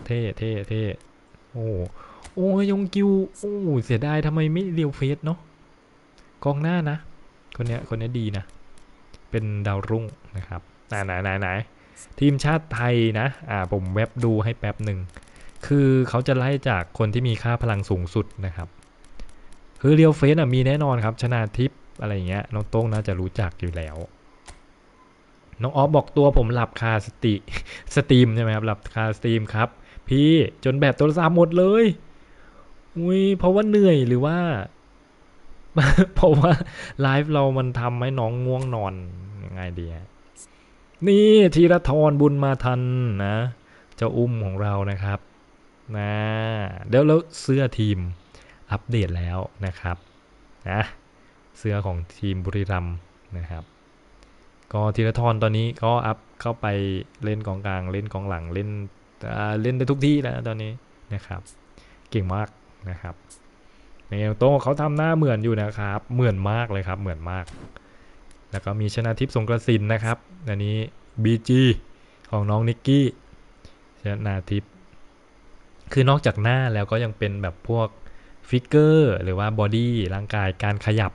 เท่โอ้โอ้ยองคิวโอ้เสียดายทำไมไม่เรียวเฟซเนาะกองหน้านะคนเนี้ยดีนะเป็นดาวรุ่งนะครับไหนทีมชาติไทยนะผมแว็บดูให้แป๊บหนึ่งคือเขาจะไล่จากคนที่มีค่าพลังสูงสุดนะครับคือเรียวเฟซมีแน่นอนครับชนาทิพย์อะไรอย่างเงี้ยน้องโต้งน่าจะรู้จักอยู่แล้วน้องออฟบอกตัวผมหลับคาสตรีมใช่ไหมครับหลับคาสตรีมครับพี่จนแบบโทรศัพท์หมดเลยอุ้ยเพราะว่าเหนื่อยหรือว่า เพราะว่าไลฟ์เรามันทำให้น้องง่วงนอนยังไงดี นี่ธีรธรบุญมาทันนะเจ้าอุ้มของเรานะครับนะเดี๋ยวแล้วเสื้อทีมอัปเดตแล้วนะครับนะเสื้อของทีมบุรีรัมย์นะครับก็ธีรธรตอนนี้ก็อัพเข้าไปเล่นกองกลางเล่นกองหลังเล่นได้ทุกที่แล้วตอนนี้นะครับเก่งมากนะครับในโต้เขาทำหน้าเหมือนอยู่นะครับเหมือนมากเลยครับเหมือนมากแล้วก็มีชนะทิพย์สงกระสินนะครับอันนี้ BG ของน้องนิกกี้ชนะทิพย์คือนอกจากหน้าแล้วก็ยังเป็นแบบพวกฟิกเกอร์หรือว่าบอดี้ร่างกายการขยับ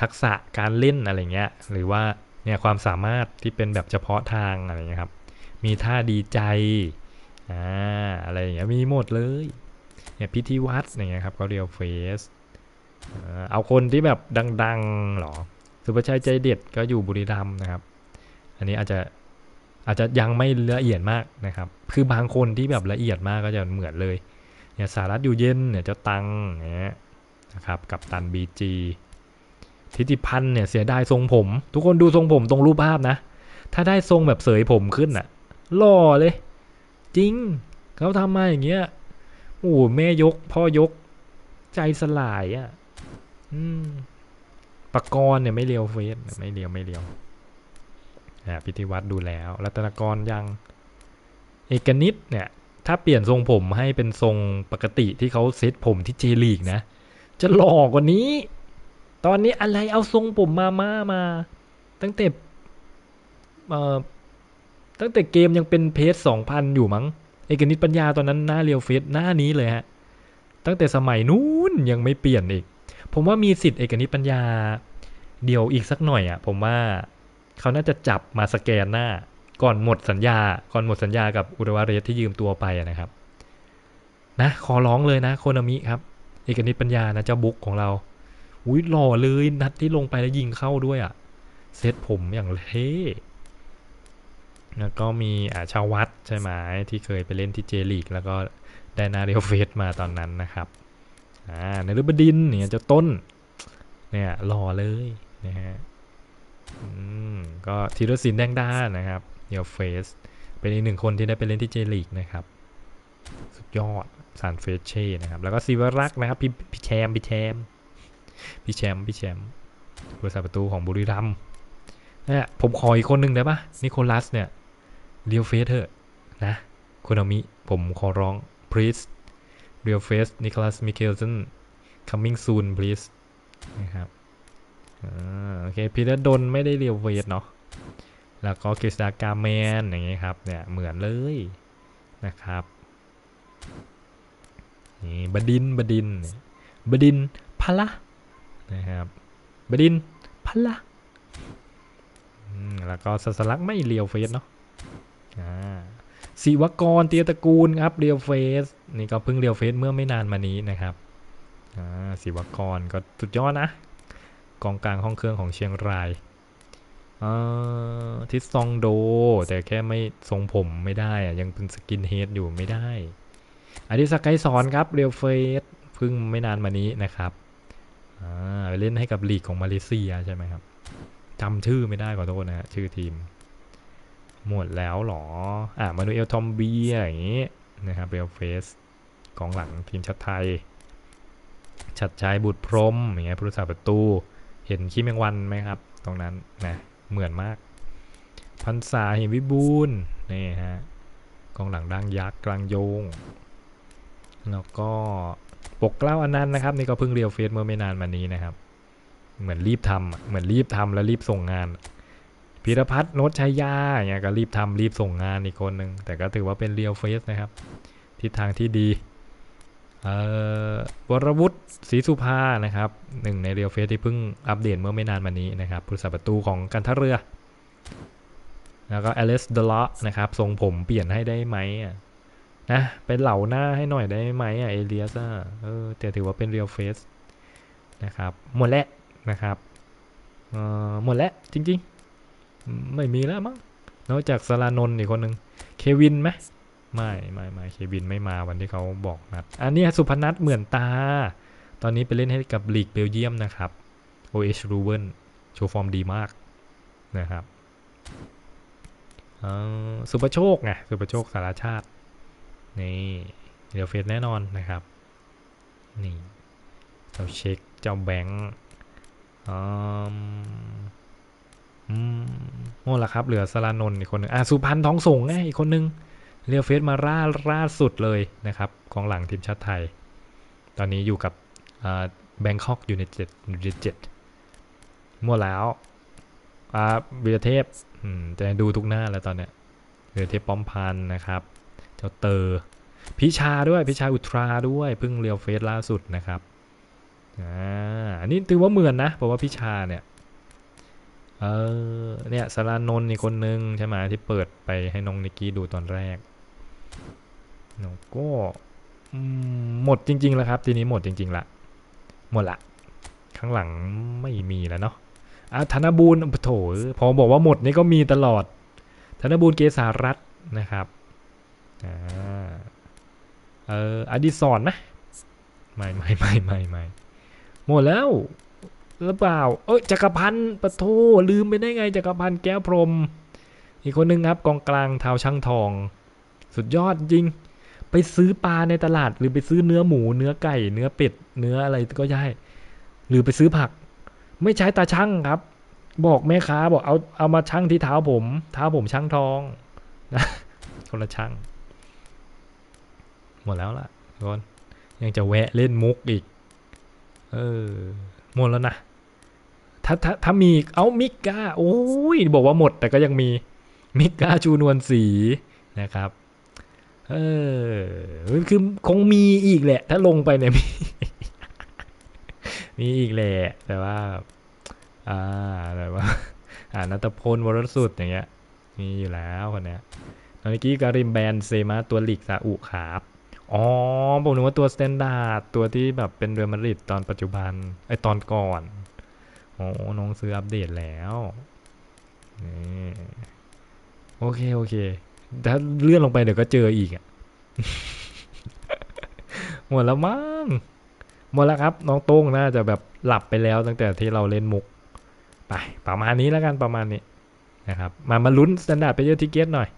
ทักษะการเล่นอะไรเงี้ยหรือว่าเนี่ยความสามารถที่เป็นแบบเฉพาะทางอะไรเงี้ยครับมีท่าดีใจอะไรอย่างเงี้ยมีหมดเลยเนี่ยพิธีวัดอย่างเงี้ยครับเขาเรียลเฟสเอาคนที่แบบดังๆหรอสุภชัยใจเด็ดก็อยู่บุรีรัมย์นะครับอันนี้อาจจะยังไม่ละเอียดมากนะครับคือบางคนที่แบบละเอียดมากก็จะเหมือนเลยเนี่ยสารัตอยู่เย็นเนี่ยเจ้าตังอย่างเงี้ยนะครับกับตันบีจีทิติพันธ์เนี่ยเสียดายทรงผมทุกคนดูทรงผมตรงรูปภาพนะถ้าได้ทรงแบบเสยผมขึ้นอ่ะหล่อเลยจริงเขาทำมาอย่างเงี้ยโอ้แม่ยกพ่อยกใจสลายอ่ะปกรณ์เนี่ยไม่เลียวเฟสไม่เลียวพิธีวัตรดูแล้วรัตนกรยังเอกนิตเนี่ยถ้าเปลี่ยนทรงผมให้เป็นทรงปกติที่เขาเซตผมที่เจลีกนะจะหล่อกว่านี้ตอนนี้อะไรเอาทรงผมมาตั้งแต่เกมยังเป็นเพจ2000อยู่มั้งเอกนิตปัญญาตอนนั้นหน้าเรียวเฟสหน้านี้เลยฮะตั้งแต่สมัยนู้นยังไม่เปลี่ยนอีกผมว่ามีสิทธิ์เอกนิตปัญญาเดี๋ยวอีกสักหน่อยอ่ะผมว่าเขาน่าจะจับมาสแกนหน้าก่อนหมดสัญญากับอุดวาเรสที่ยืมตัวไปนะครับนะขอร้องเลยนะโคนามิครับเอกนิตปัญญานะเจ้าบุกของเราอุ้ยหล่อเลยนัดที่ลงไปแล้วยิงเข้าด้วยอ่ะเซตผมอย่างเท่แล้วก็มีชาววัดใช่ไหมที่เคยไปเล่นที่เจลีกแล้วก็ได้นาเรียลเฟสมาตอนนั้นนะครับในฤบดินเนี่ยเจ้าต้นเนี่ยหล่อเลยนะฮะก็ธีรศิลป์แดงด้านะครับเรียลเฟสเป็นอีกหนึ่งคนที่ได้ไปเล่นที่เจลีกนะครับสุดยอดซานเฟรเช่นะครับแล้วก็ศิวรักษ์นะครับพี่แชมป์ผู้รักษาประตูของบุรีรัมย์เนี่ยผมขออีกคนหนึ่งได้ปะนิโคลัสเนี่ยเรียลเฟสเถอะนะโคนามิผมขอร้อง please เรียลเฟสนิโคลัสมิเคลสัน coming soon please นะครับโอเคพีระดลไม่ได้เรียลเฟสเนาะแล้วก็กฤษดากาแมนอย่างเงี้ยครับเนี่ยเหมือนเลยนะครับนี่บดินพละนะครับบดินพละแล้วก็สัสลักไม่เรียวเฟสเนาะศิวกรเตียตระกูลครับเรียวเฟสนี่ก็เพิ่งเรียวเฟสเมื่อไม่นานมานี้นะครับศิวกรก็สุดยอดนะกองกลางห้องเครื่องของเชียงรายทิศซองโดแต่แค่ไม่ทรงผมไม่ได้ยังเป็นสกินเฮดอยู่ไม่ได้อดิศักดิ์ไกรสอนครับเรียวเฟสเพิ่งไม่นานมานี้นะครับเล่นให้กับลีกของมาเลเซียใช่ไหมครับจำชื่อไม่ได้ขอโทษนะฮะชื่อทีมหมดแล้วหรอมานูเอลทอมเบียอย่างนี้นะครับเรียลเฟสกองหลังทีมชาติไทยชัดชัยบุตรพรหมอย่างเงี้ยผู้รักษาประตูเห็นขี้แมงวันไหมครับตรงนั้นนะเหมือนมากพรรษาหิมวิบูลนี่ฮะกองหลังดังยักษ์กลางโยงแล้วก็ปกเกล้าอนันต์นะครับนี่ก็เพิ่งเรียลเฟสเมื่อไม่นานมานี้นะครับเหมือนรีบทำแล้วรีบส่งงานพีรพัฒน์โนชชัยยาเนี่ยก็รีบทำรีบส่งงานอีกคนหนึ่งแต่ก็ถือว่าเป็นเรียลเฟสนะครับทิศทางที่ดีวรวุฒิศรีสุภานะครับหนึ่งในเรียลเฟสที่เพิ่งอัปเดตเมื่อไม่นานมานี้นะครับผู้รักษาประตูของการท่าเรือแล้วก็อเล็กซ์เดลาะนะครับทรงผมเปลี่ยนให้ได้ไหมนะเป็นเหล่าหน้าให้หน่อยได้ไหมเอเลียสแต่ถือว่าเป็นเรียลเฟสนะครับหมดแล้วนะครับหมดแล้วจริงๆไม่มีแล้วมั้งนอกจากสลานนท์อีกคนหนึ่งเควินไหมไม่เควินไม่มาวันที่เขาบอกนัดอันนี้สุพนัทเหมือนตาตอนนี้ไปเล่นให้กับลีกเบลเยียมนะครับโอเอชรูเวนโชว์ฟอร์มดีมากนะครับ สุประโชคไงสุประโชคสารชาตินี่เดี๋ยวเฟสแน่นอนนะครับนี่เราเช็คเจ้าแบงค์โอ้ล่ะครับเหลือสรานนท์อีกคนนึงสุพรรณทองสงไงอีกคนนึงเรียวเฟสมาล่าสุดเลยนะครับของหลังทีมชาติไทยตอนนี้อยู่กับBangkok Unitedมั่วแล้ววีรเทพจะดูทุกหน้าแล้วตอนเนี้ยวีรเทพป้อมพันธ์นะครับเจ้าเตอพิชาด้วยพิชาอุตราด้วยเพิ่งเรียวเฟสล่าสุดนะครับอันนี้ถือว่าเหมือนนะเพราะว่าพิชาเนี่ยเนี่ยสารานนท์นี่คนนึงใช่ไหมที่เปิดไปให้น้องนิกกี้ดูตอนแรกเราก็หมดจริงๆแล้วครับทีนี้หมดจริงๆละหมดละข้างหลังไม่มีแล้วเนาะธนบูลโถพอบอกว่าหมดนี่ก็มีตลอดธนบูลเกษารัตน์นะครับอดิศรนะไม่หมดแล้วหรือเปล่าจักรพันธ์ปะโทลืมไปได้ไงจักรพันธ์แก้วพรมอีกคนนึงครับกองกลางเท้าช่างทองสุดยอดจริงไปซื้อปลาในตลาดหรือไปซื้อเนื้อหมูเนื้อไก่เนื้อเป็ดเนื้ออะไรก็ได้หรือไปซื้อผักไม่ใช้ตาช่างครับบอกแม่ค้าบอกเอามาช่างที่เท้าผมช่างทองนะคนละช่างหมดแล้วล่ะทุกคนยังจะแวะเล่นมุกอีกหมดแล้วนะถ้ามีมิก้าโอ้ยบอกว่าหมดแต่ก็ยังมีมิก้าชูนวลศรีนะครับคือคงมีอีกแหละถ้าลงไปเนี่ยมีอีกแหละแต่ว่านัตพลวรสุดอย่างเงี้ยมีอยู่แล้วคนเนี้ยตอนนี้การิมแบนเซมาตัวลีกซาอุครับผมนึกว่าตัวสแตนดาร์ดตัวที่แบบเป็นเรอัลมาดริดตอนปัจจุบันตอนก่อนน้องซื้ออัปเดตแล้วโอเคถ้าเลื่อนลงไปเดี๋ยวก็เจออีกหมดแล้วมั้งหมดแล้วครับน้องโต้งน่าจะแบบหลับไปแล้วตั้งแต่ที่เราเล่นมุกไปประมาณนี้แล้วกันประมาณนี้นะครับมาลุ้นสแตนดาร์ดไปเยอะทิเก็ตหน่อย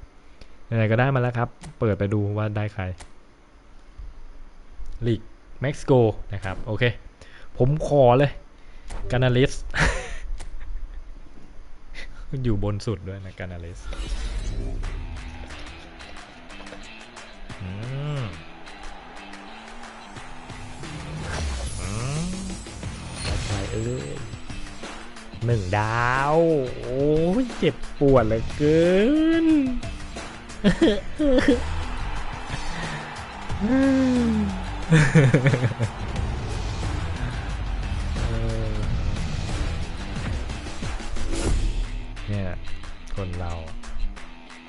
อะไรก็ได้มาแล้วครับเปิดไปดูว่าได้ใครลีกเม็กซิโกนะครับโอเคผมขอเลยกานาลิสอยู่บนสุดด้วยนะกานาลิสอะไรหนึ่งดาวโอ้ยเจ็บปวดเหลือเกินเนี่ยคนเรา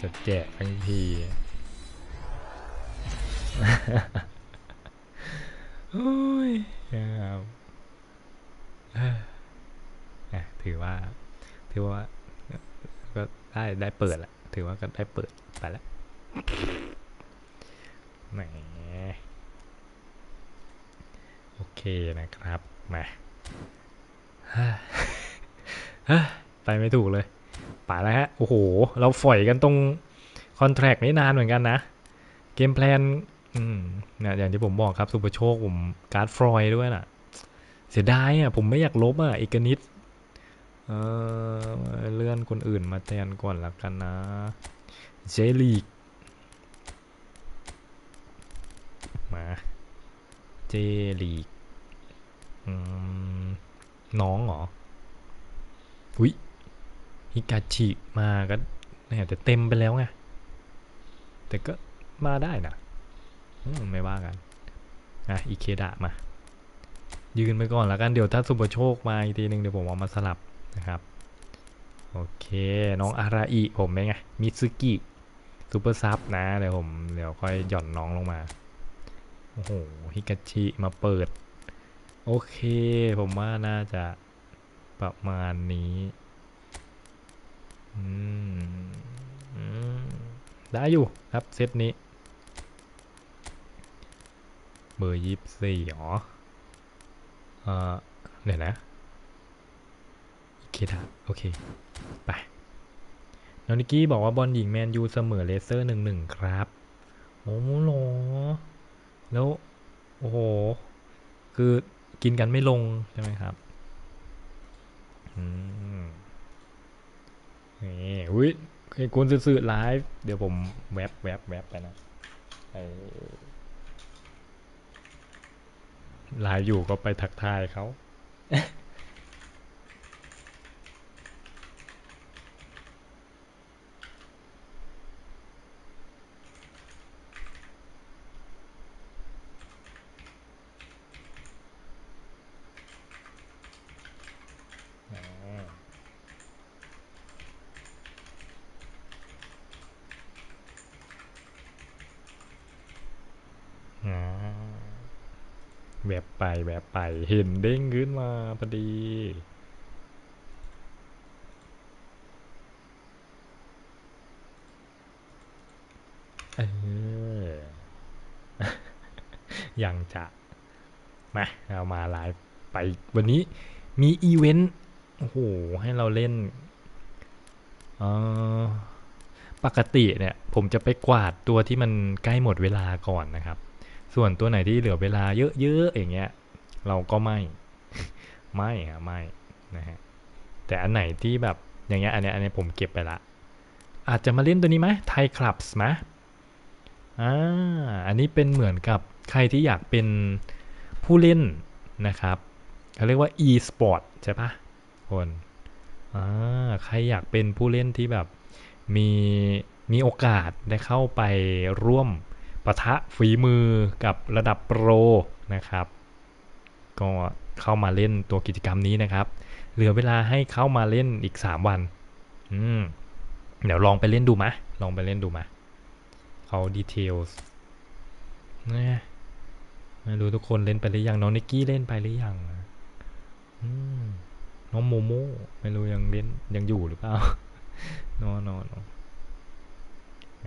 จะแจกทั้งทีโอ้ยครับถือว่าก็ได้เปิดละถือว่าก็ได้เปิดไปแล้วแหมโอเคนะครับมาไปไม่ถูกเลยไปแล้วฮะโอ้โหเราฝอยกันตรงคอนแทคนี้นานเหมือนกันนะเกมแพลนเนี่ยอย่างที่ผมบอกครับสุภโชคผมการ์ดฟรอยด้วยน่ะเสียดายอ่ะผมไม่อยากลบอ่ะอีกนิดเลื่อนคนอื่นมาแทนก่อนละกันนะเจลีกมาเจลีกน้องเหรออุ้ยฮิกาชิมาก็เนี่ยแต่เต็มไปแล้วไงแต่ก็มาได้นะไม่ว่ากันอิเคดะมายืนไปก่อนแล้วกันเดี๋ยวถ้าสุภโชคมาอีกทีหนึ่งเดี๋ยวผมเอามาสลับนะครับโอเคน้องอาราอิผมเป็นไงมิซุกิซูเปอร์ซับนะเดี๋ยวค่อยหย่อนน้องลงมาโอ้โหฮิกาชิมาเปิดโอเคผมว่าน่าจะประมาณนี้ได้อยู่ครับเซตนี้เบอร์24หรอเนี่ยนะโอเคไป น้องนิกกี้บอกว่าบอลหญิงแมนยูเสมอเลเซอร์1-1ครับโอ้โหแล้วโอ้โหคือกินกันไม่ลงใช่ไหมครับนี่อุ้ยคุณสื่อไลฟ์เดี๋ยวผมแวบไปนะไลฟ์อยู่ก็ไปทักทายเขาแวบไปเห็นเด้งขึ้นมาพอดียังจะมาเอามาไลฟ์ไปวันนี้มีอีเวนต์โอ้โหให้เราเล่นปกติเนี่ยผมจะไปกวาดตัวที่มันใกล้หมดเวลาก่อนนะครับส่วนตัวไหนที่เหลือเวลาเยอะๆอย่างเงี้ยเราก็ไม่นะฮะแต่อันไหนที่แบบอย่างเงี้ยอันเนี้ยผมเก็บไปละอาจจะมาเล่นตัวนี้ไหมไทยคลับส์ไหมอันนี้เป็นเหมือนกับใครที่อยากเป็นผู้เล่นนะครับเขาเรียกว่า e-sport ใช่ปะคนใครอยากเป็นผู้เล่นที่แบบมีโอกาสได้เข้าไปร่วมปะทะฝีมือกับระดับโปรนะครับก็เข้ามาเล่นตัวกิจกรรมนี้นะครับเหลือเวลาให้เข้ามาเล่นอีก3วันเดี๋ยวลองไปเล่นดูมะเอาดีเทลนะไม่รู้ทุกคนเล่นไปหรือยังน้องนิกกี้เล่นไปหรือยังน้องโมโม่ไม่รู้ยังเล่นยังอยู่หรือเปล่าน้อง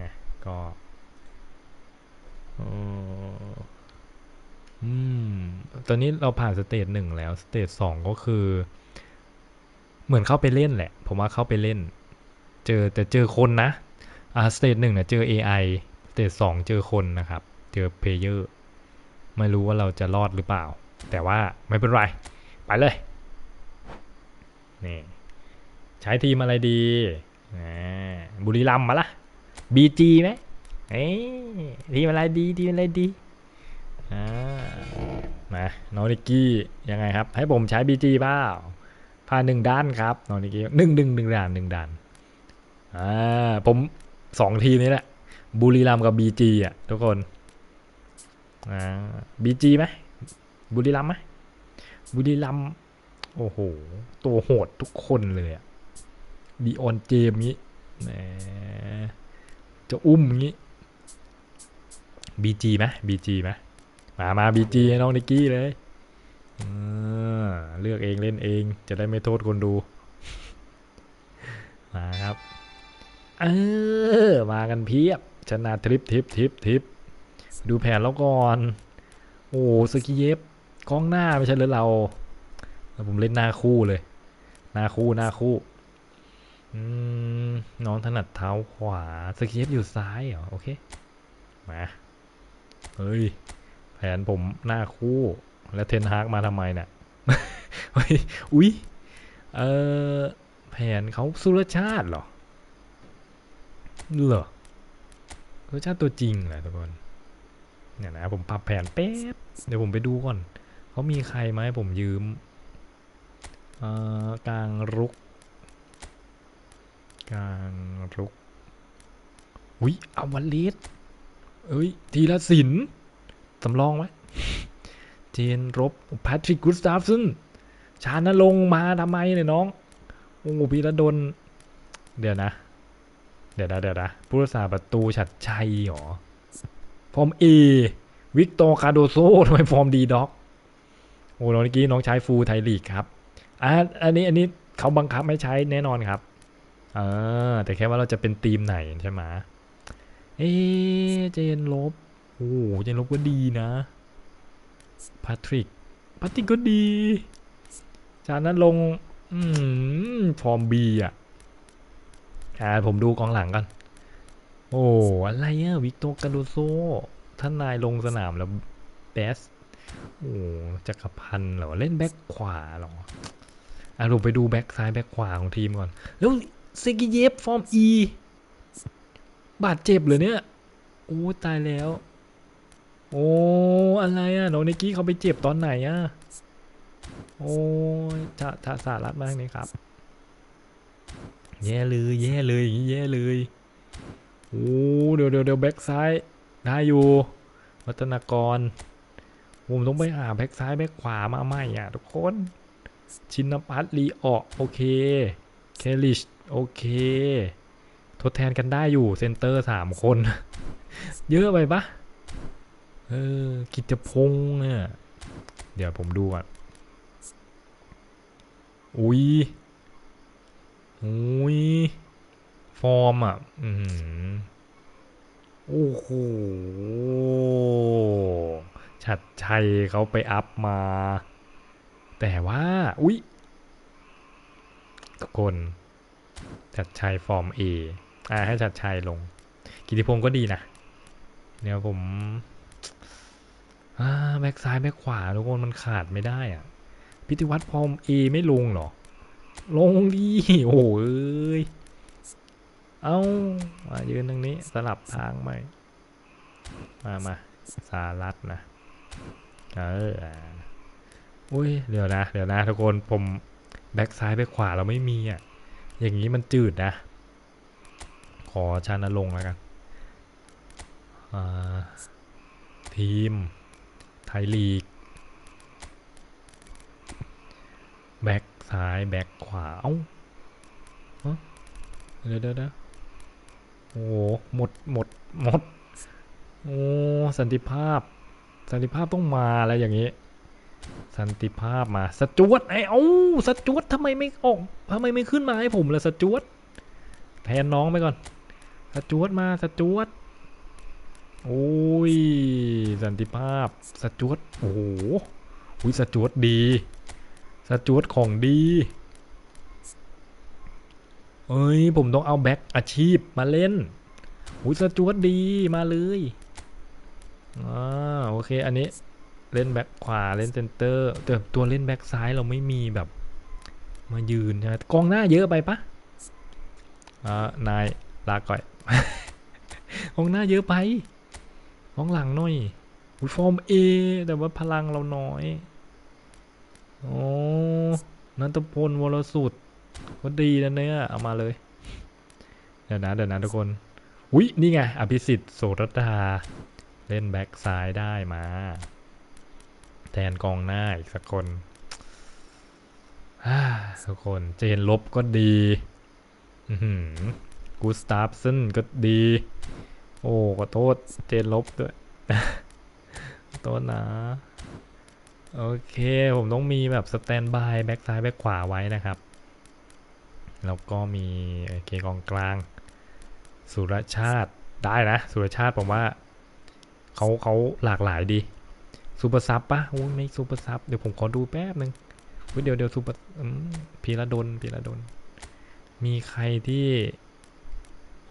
นะก็ตอนนี้เราผ่านสเตจ1แล้วสเตจ2ก็คือเหมือนเข้าไปเล่นแหละผมว่าเข้าไปเล่นแต่เจอคนนะสเตจ1เนี่ยเจอ AI สเตจ2เจอคนนะครับเจอเพลเยอร์ไม่รู้ว่าเราจะรอดหรือเปล่าแต่ว่าไม่เป็นไรไปเลยนี่ใช้ทีมอะไรดีบุรีรัมย์มาละ BG ไหมทีมอะไรดีมาน้องนิกกี้ยังไงครับให้ผมใช้ BG เปล่าผ่าน1ด้านครับน้องนิกกี้หนึ่งด่านผม2ทีนี้แหละบุรีรัมย์กับ BG อ่ะทุกคนBG ไหมบุรีรัมย์ไหมบุรีรัมย์โอ้โหตัวโหดทุกคนเลยอ่ะดีออนเจมส์นี้จะอุ้มงี้BG ไหม BG ไหมมา BG ให้น้องนิกกี้เลยเลือกเองเล่นเองจะได้ไม่โทษคนดูมาครับมากันเพียบชนะทริปดูแผนแล้วก่อนโอ้สกิเย็บกล้องหน้าไม่ใช่หรือเราผมเล่นหน้าคู่เลยหน้าคู่น้องถนัดเท้าขวาสกิเย็บอยู่ซ้ายเหรอโอเคมาเฮ้ยแผนผมหน้าคู่แล้วเทนฮากมาทำไมเนี่ยอุ้ยแผนเขาสุรชาติเหรอสุรชาติตัวจริงแหละทุกคนเนี่ยนะผมปรับแผนแป๊บเดี๋ยวผมไปดูก่อนเขามีใครไหมผมยืมกลางรุกอุ้ยอวลิศเอ้ยธีรศิลป์สำรองไหมเจนรบแพทริกกุสตาฟสันชานลงมาทำไมเนี่ยน้องโอ้โหพีระดลเดี๋ยวนะผู้รักษาประตูฉัดชัยหรอฟอร์มเอวิกตอร์คาโดโซทำไมฟอร์มดีด็อกโอ้โหเมื่อกี้น้องใช้ฟูลไทยลีกครับอันนี้เขาบังคับไม่ใช้แน่นอนครับแต่แค่ว่าเราจะเป็นทีมไหนใช่ไหมเจนลบโอ้เจนลบก็ดีนะแพทริกก็ดีจากนั้นลงฟอร์มบีอ่ะ ผมดูกองหลังก่อนโอ้อะไรเนี่ยวิกโตการูโซท่านนายลงสนามแล้วเบสโอ้จักรพันธ์เหรอเล่นแบ็คขวาเหรอเราไปดูแบ็คซ้ายแบ็คขวาของทีมก่อนแล้วเซกิเยฟฟอร์มอีบาดเจ็บเลยเนี่ยโอ้ตายแล้วโอ้อะไรอ่ะน้องนิกกี้เขาไปเจ็บตอนไหนอ่ะโอ้จะสารัดมากนี่ครับแย่เลยแย่เลยอย่างนี้แย่เลยโอ้เดี๋ยวแบ็คซ้ายได้อยู่วัฒนากรผมต้องไปหาแบ็คซ้ายแบ็คขวามาใหม่อ่ะทุกคนชินภัทรลีออกโอเคเคลิชโอเคทดแทนกันได้อยู่เซนเตอร์3คนเยอะไปปะกิจพงษ์เนี่ยเดี๋ยวผมดูก่อนอุ้ยฟอร์มอ่ะโอ้โหชัดชัยเขาไปอัพมาแต่ว่าอุ้ยทุกคนชัดชัยฟอร์ม A ให้ชัดชัยลงกิติพงษ์ก็ดีนะเดี๋ยวผมแบ็กซ้ายแบ็กขวาทุกคนมันขาดไม่ได้อ่ะพิธีวัตรฟอร์ม A ไม่ลงหรอลงดีโอ้ยเอามายืนตรงนี้สลับทางใหม่มาสารัตนะอุ้ยเดี๋ยวนะทุกคนผมแบ็กซ้ายแบ็กขวาเราไม่มีอ่ะอย่างนี้มันจืดนะขอชานรงค์แล้วกันทีมไทยลีกแบ็กซ้ายแบ็กขวาเดี๋ยวโอ้โหหมดโอ้สันติภาพต้องมาอะไรอย่างนี้สันติภาพมาสจวตสจวตทำไมไม่ขึ้นมาให้ผมล่ะสจวตแทนน้องไปก่อนสจวตมาสจวตโอ้ยสันติภาพสจวตโอ้โหสจวตดีสจวตของดีเอ้ยผมต้องเอาแบ็คอาชีพมาเล่นสจวตดีมาเลยโอเคอันนี้เล่นแบ็คขวาเล่นเซนเตอร์แต่ตัวเล่นแบ็คซ้ายเราไม่มีแบบมายืนนะกองหน้าเยอะไปปะนายลาก่อยกองหน้าเยอะไปกองหลังหน่อยฟอร์ม A แต่ว่าพลังเราน้อยโอ้นันทพลวรสุดก็ดีนะเนี่ยเอามาเลยเดี๋ยวนะทุกคนอุ้ยนี่ไงอภิสิทธิ์โสรตาเล่นแบ็คซ้ายได้มาแทนกองหน้าอีกสักคนสักคนเจนลบก็ดีกูสตาฟเซนก็ดีโอ้ขอโทษเจนลบด้วยขอโทษนะโอเคผมต้องมีแบบสแตนบายแบ็กซ้ายแบ็กขวาไว้นะครับแล้วก็มีกองกลางสุรชาติได้นะสุรชาติผมว่าเขาหลากหลายดีซูเปอร์ซับปะโอ้ไม่ซูเปอร์ซับเดี๋ยวผมขอดูแป๊บนึงเดี๋ยวซูเปอร์พีระดลมีใครที่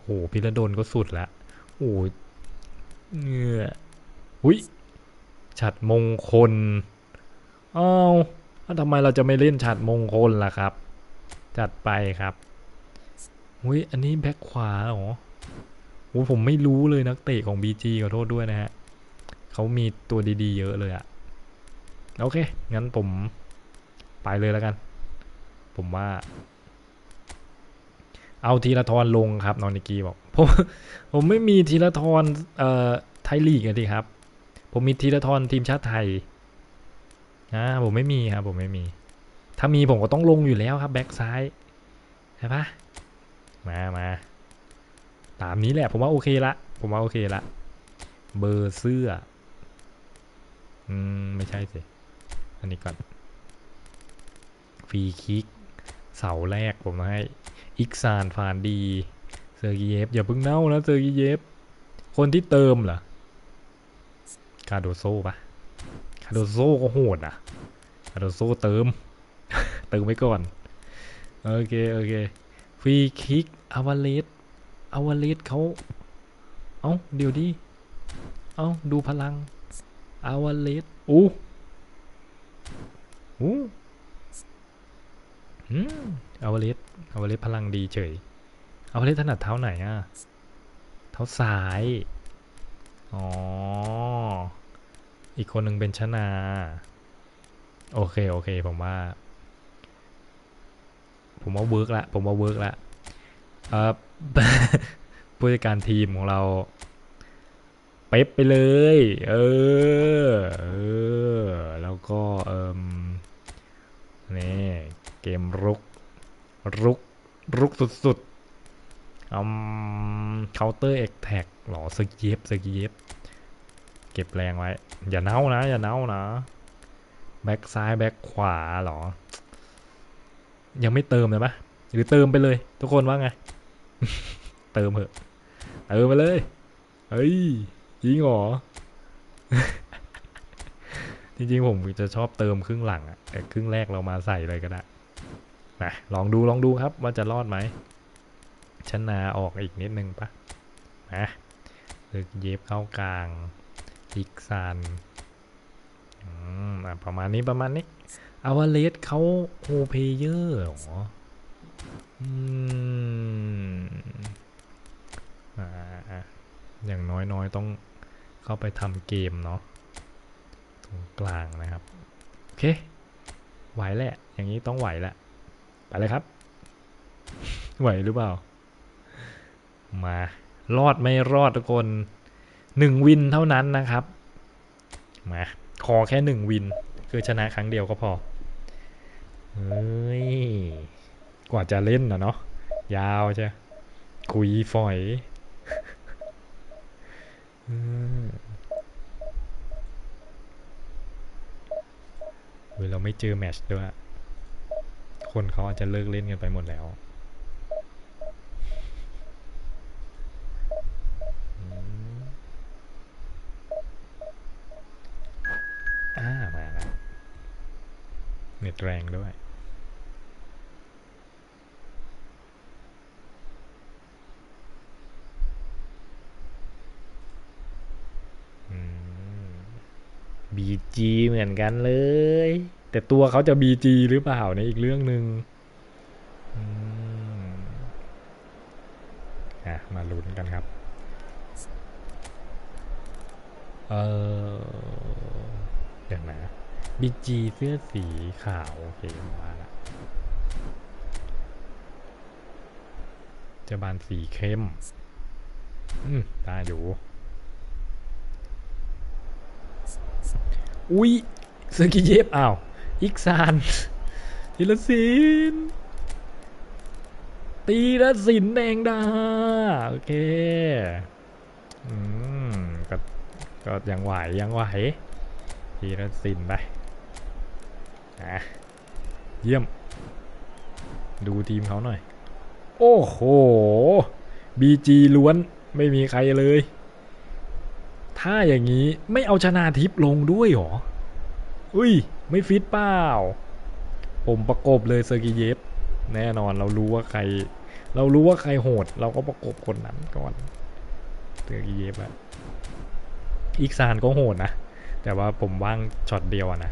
โอ้พีระดลก็สุดละโอ้เนื้ออุ้ยฉัดมงคลทำไมเราจะไม่เล่นฉัดมงคลล่ะครับจัดไปครับอุ้ยอันนี้แบ็คขวาเหรอโอ้ผมไม่รู้เลยนักเตะของ BG ขอโทษด้วยนะฮะเขามีตัวดีๆเยอะเลยอะโอเคงั้นผมไปเลยแล้วกันผมว่าเอาธีรธรลงครับน้องนิกกี้บอกผมไม่มีธีรธรไทยลีกอะทีครับผมมีธีรธรทีมชาติไทยผมไม่มีครับผมไม่มีถ้ามีผมก็ต้องลงอยู่แล้วครับแบ็คซ้ายใช่ปะมาตามนี้แหละผมว่าโอเคละเบอร์เสื้อไม่ใช่สิอันนี้ก่อนฟรีคิกเสาแรกผมให้อิกซานฟานดีเซอร์กิเยฟอย่าเพิ่งเน่านะเซอร์กิเยฟคนที่เติมเหรอคาโดโซปะคาโดโซก็โหดนะคาโดโซเติม เติมไว้ก่อนโอเค ฟรีคิกอวาเลสเขาเอาเดี๋ยวดิเอาดูพลังอวาเลสอู้อวาเลสพลังดีเฉยอวาเลสถนัดเท้าไหนอ่ะเท้าซ้ายอ๋ออีกคนหนึ่งเป็นชนาโอเคผมว่าเวิร์กละผู้จัดการทีมของเราเป๊ะไปเลยแล้วก็นี่เกมรุกสุดๆcounter attack หรอสกิปเก็บแรงไว้อย่าเน่านะแบ็กซ้ายแบ็กขวาหรอยังไม่เติมเลยปะหรือเติมไปเลยทุกคนว่าไง เติมเหอะไปเลยเฮ้ยจริงหรอ จริงๆผมจะชอบเติมครึ่งหลังอะแต่ครึ่งแรกเรามาใส่เลยก็ได้นะลองดูครับว่าจะรอดไหมชนะออกอีกนิดนึงปะนะลึกเย็บเข้ากลางอีกซันประมาณนี้อวาเลสเขาโฮเพเยอร์หรออย่างน้อยต้องเข้าไปทำเกมเนาะตรงกลางนะครับโอเคไหวแหละอย่างนี้ต้องไหวแหละไปเลยครับไหวหรือเปล่ามารอดไม่รอดทุกคน1วินเท่านั้นนะครับมาขอแค่1วินคือชนะครั้งเดียวก็พอเฮ้ยกว่าจะเล่นนะเนาะยาวใช่คุยฝอยเราไม่เจอแมชด้วยคนเขาอาจจะเลิกเล่นกันไปหมดแล้วมาแล้วเน็ตแรงด้วยBG เหมือนกันเลยแต่ตัวเขาจะ BG หรือเปล่าเนี่ยอีกเรื่องหนึ่งมาลุ้นกันครับเดี๋ยวนะ BG เสื้อสีขาวโอเคมาละจะบานสีเข้มตาอยู่อุ้ยเซอร์กิเยฟอิกซานธีรศิลป์แดงดาโอเคก็ยังไหวธีรศิลป์ไปเยี่ยมดูทีมเขาหน่อยโอ้โหบีจีล้วนไม่มีใครเลยถ้าอย่างนี้ไม่เอาชนาทิพย์ลงด้วยหรออุ้ยไม่ฟิตเปล่าผมประกบเลยเซอร์กิเยฟแน่นอนเรารู้ว่าใครโหดเราก็ประกบคนนั้นก่อนเซอร์กิเยฟอีกซานก็โหดนะแต่ว่าผมว่างช็อตเดียวนะ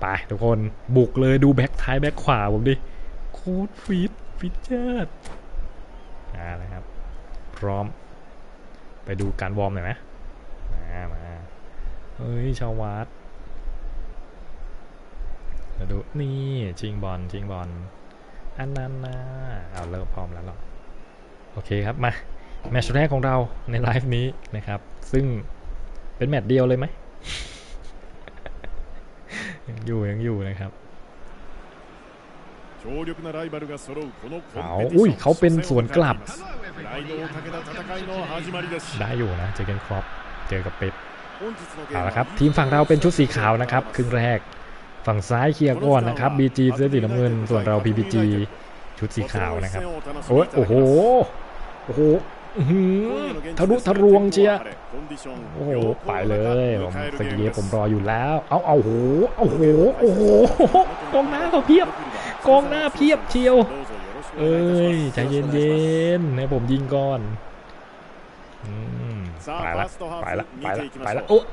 ไปทุกคนบุกเลยดูแบ็คท้ายแบ็คขวาผมดิโคตรฟิตเจิดนะครับพร้อมไปดูการวอร์มหน่อยนะมาเฮ้ยชาววัดมาดูนี่ชิงบอลอันนั้นนะเอาเริ่มพร้อมแล้วหรอโอเคครับมาแมตช์แรกของเราในไลฟ์นี้นะครับซึ่งเป็นแมตช์เดียวเลยไหม ยังอยู่นะครับเขาเป็นสวนกลับได้อยู่นะเจอกันครอบเจอกับเป๊ปเอาละครับทีมฝั่งเราเป็นชุดสีขาวนะครับครึ่งแรกฝั่งซ้ายเคลียร์ก่อนนะครับ BG เสื้อสีน้ำเงินส่วนเรา PPG ชุดสีขาวนะครับโอ้โหทะลวงเชียร์โอ้โหไปเลยสกีเย่ผมรออยู่แล้วเอาโหกองหน้าเพียบเชียว เอ้ยใจเย็นๆให้ผมยิงก่อนไปละโอ้ถอยนะผม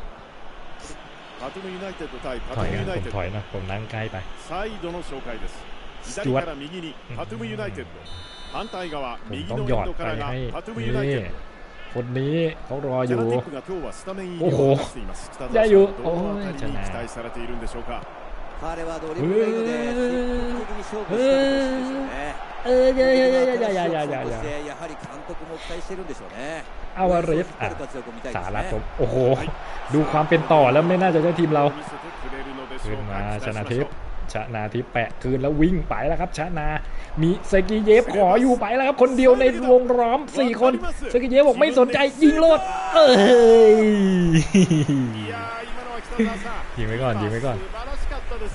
ถอยนะผมนั่งใกล้ไปสจ๊วตผมต้องหยอดไปให้นี่คนนี้เขารออยู่โอ้โหได้อยู่โอ้ยชนะอาวาเรสอ่ะสาระผมโอ้โหดูความเป็นต่อแล้วไม่น่าจะได้ทีมเราขึ้นมาชนะทิพย์แปะคืนแล้ววิ่งไปแล้วครับชนะมีเซกิเยฟขออยู่ไปแล้วครับคนเดียวในวงล้อม4คนเซกิเยฟบอกไม่สนใจยิงโลดเอ้ยยิงไว้ก่อน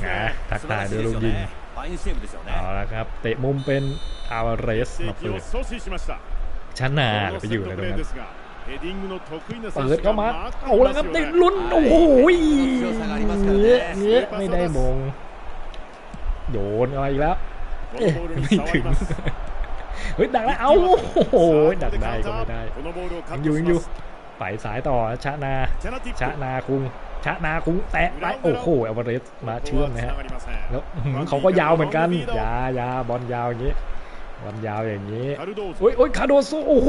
นะทักทายด้วยลูกยิงเอาละครับเตะมุมเป็นอาวาเรสมาเปิดชนะไปอยู่เลยตรงนั้นเปิดเข้ามาเอาละครับได้ลุ้นโอ้โหเงี้ยไม่ได้มงโยนอะไรอีกแล้วไม่ถึงเฮ้ยดักแล้วเอาโอ้ยดักได้ก็ไม่ได้ยังอยู่ไปสายต่อชนาคุงแตะไปโอ้โหอวาเรสมาเชื่อมนะฮะแล้วเขาก็ยาวเหมือนกันยาบอลยาวอย่างนี้โอ้ยคาโดโซโอ้โห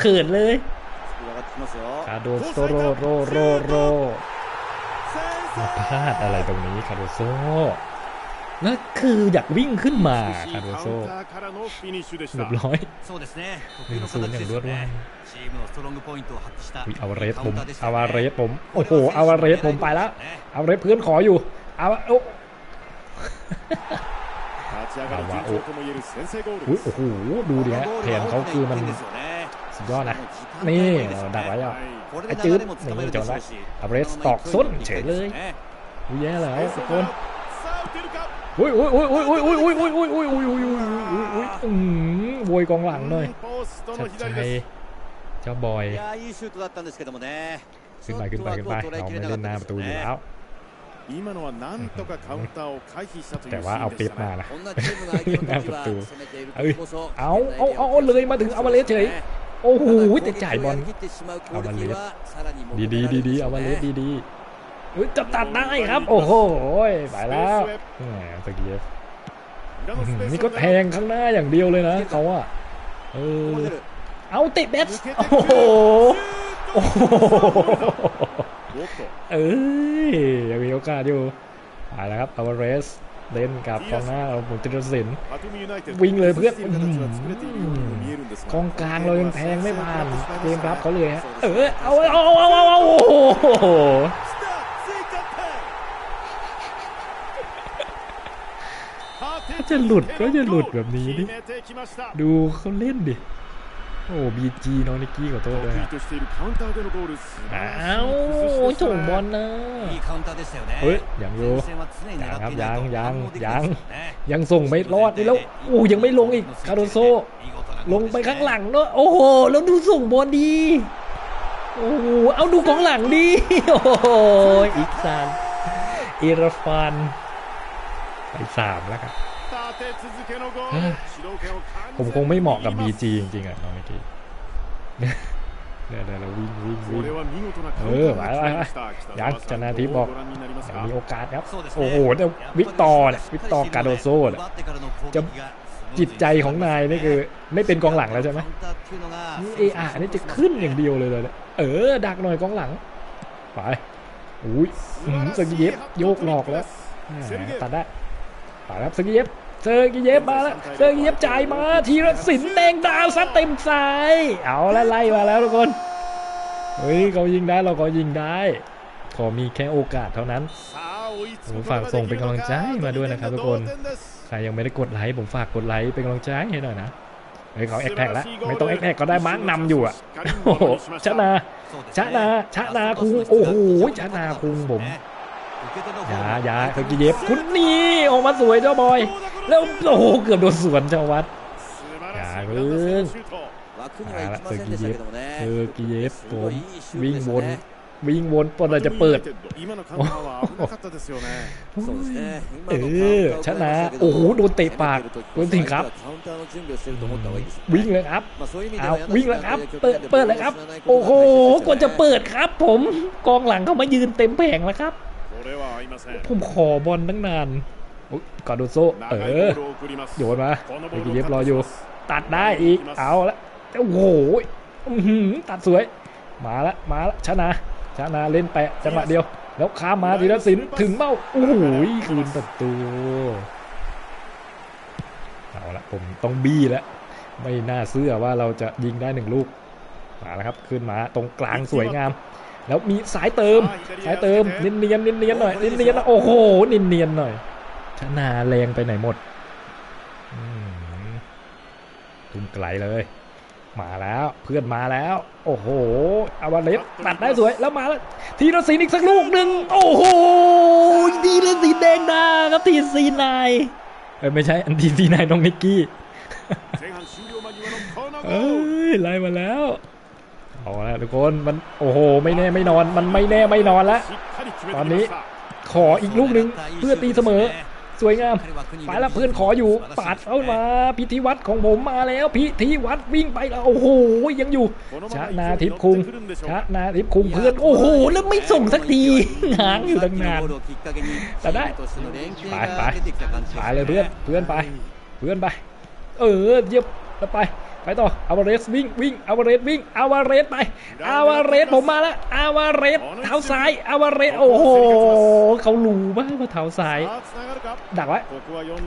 เขินเลยคาโดโซโรพลาดอะไรตรงนี้คาโดโซนั่นคืออยากวิ่งขึ้นมาคาโดโซเรียบร้อย1-0อย่างรวดเร็วอวาเรสผมโอ้โหอวาเรสผมไปแล้วอวาเรสเพื่อนขออยู่โอ้โหดูดิฮะแผนเขาคือมันสุดยอดนะนี่ดักไว้อ่ะไอ้จืดนี่จอดไว้อวาเรสตอกส้นเฉยเลยแย่แล้วทุกคนโวยกองหลังหน่อยชัดชัยเจ้าบอยขึ้นไปเราไม่เล่นหน้าประตูอยู่แล้วแต่ว่าเอาปิดมานะหน้าประตูเอาเลยมาถึงอวาเรสเฉยโอ้โหแต่จ่ายบอลอวาเรสดีอวาเรสดีจะตัดได้ครับโอ้โหไปแล้วสกีฟนี่ก็แทงข้างหน้าอย่างเดียวเลยนะเขาอะเอาติดเด็ดโอ้โหยังมีโอกาสอยู่ไปแล้วครับอวาเรสเล่นกับกองหน้าเราหมุนจิตรศิลป์วิ่งเลยเพื่อนกองกลางเรายังแทงไม่ผ่านเกมรับเขาเลยฮะเอาจะหลุดแบบนี้ดิดูเขาเล่นดิโอ้บีจีน้องนิกกี้ขอโทษด้วยอ้าวส่งบอลนะเฮ้ยยังส่งไม่รอดนี่แล้วอู้ยังไม่ลงอีกคาโดโซลงไปข้างหลังเนอะโอ้โหแล้วดูส่งบอลดีโอ้โหเอาดูของหลังดีโอ้โหอีกซานอิราฟานไป3แล้วครับผมคงไม่เหมาะกับ BG จริงๆอ่ะน้องเมื่อกี้เดี๋ยวเราวิ่งไปยักษ์ชนะทิพย์บอกมีโอกาสครับโอ้โหแต่วิกตอร์กาโดโซ่จะจิตใจของนายนี่คือไม่เป็นกองหลังแล้วใช่ไหมอันนี้จะขึ้นอย่างเดียวเลยนะดักหน่อยกองหลังไปอุ้ยสกิเยฟโยกหลอกแล้วตัดได้ไปครับเซอร์กิเยฟมาแล้วเซอร์กิเยฟจ่ายมาธีรศิลป์แดงดาวซัดเต็มสายเอาแล้วไล่มาแล้วทุกคนเฮ้ยเขายิงได้เราก็ยิงได้ขอมีแค่โอกาสเท่านั้นผมฝากส่งเป็นกำลังใจมาด้วยนะครับทุกคนใครยังไม่ได้กดไลค์ผมฝากกดไลค์เป็นกำลังใจให้หน่อยนะเฮ้ยเขาแอคแท็กแล้วไม่ต้องแอคแท็กก็ได้มาร์กนำอยู่อ่ะโอ้โหชนะคุงโอ้โหชนะคุงผมอย่าเซอร์กิเยฟคุณนี่ออกมาสวยเจ้าบอยแล้วโอ้โหเกือบโดนสวนเจ้าวัดอย่าเพิ่งเซอร์กิเยฟผมวิ่งวน วิ่งวนปอนจะเปิดชนะโอ้โหโดนเตะปากโดนทิ้งครับวิ่งเลยครับเอาวิ่งเลยครับเปิดเลยครับโอ้โหกว่าจะเปิดครับผมกองหลังเข้ามายืนเต็มแผงแล้วครับผมขอบอลตั้งนานกอดโดโซโยนมาเย็บรออยู่ตัดได้อีกเอาละโอ้โหตัดสวยมาละชนะเล่นแปะจังหวะเดียวแล้วข้ามมาธีรศิลป์ถึงเป้าโอ้โหคืนประตูเอาละผมต้องบี้แล้วไม่น่าเชื่อว่าเราจะยิงได้หนึ่งลูกมาแล้วครับขึ้นมาตรงกลางสวยงามแล้วมีสายเติมเนียนหน่อยเนียนโอ้โหเนียนหน่อยชนะแรงไปไหนหมดทุ่มไกลเลยมาแล้วเพื่อนมาแล้วโอ้โหอาวาเล็บตัดได้สวยแล้วมาแล้วทีรศิลป์อีกสักลูกหนึ่งโอ้โหทีรศิลป์แดงดาครับทีซีนายไม่ใช่อันทีซีนายน้องนิกกี้ไล่มาแล้วเอาละทุกคนมันโอ้โหไม่แน่ไม่นอนละตอนนี้ขออีกลูกหนึ่งเพื่อตีเสมอสวยงามไปแล้วเพื่อนขออยู่ปาดเข้ามาพิธีวัดของผมมาแล้วพิธีวัดวิ่งไปแล้วโอ้โหยังอยู่ชนาทิพย์คุงเพื่อนโอ้โหแล้วไม่ส่งสักทีหางอยู่ตั้งนานแต่ได้ไปเลยเพื่อนไปเย็บแล้วไปต่ออาวาเรสวิ่งอาวาเรสไปอาวาเรสผมมาแล้วอาวาเรสเท้าซ้ายอาวาเรสโอ้โหเขาหลูมากว่าเท้าซ้ายดักไว้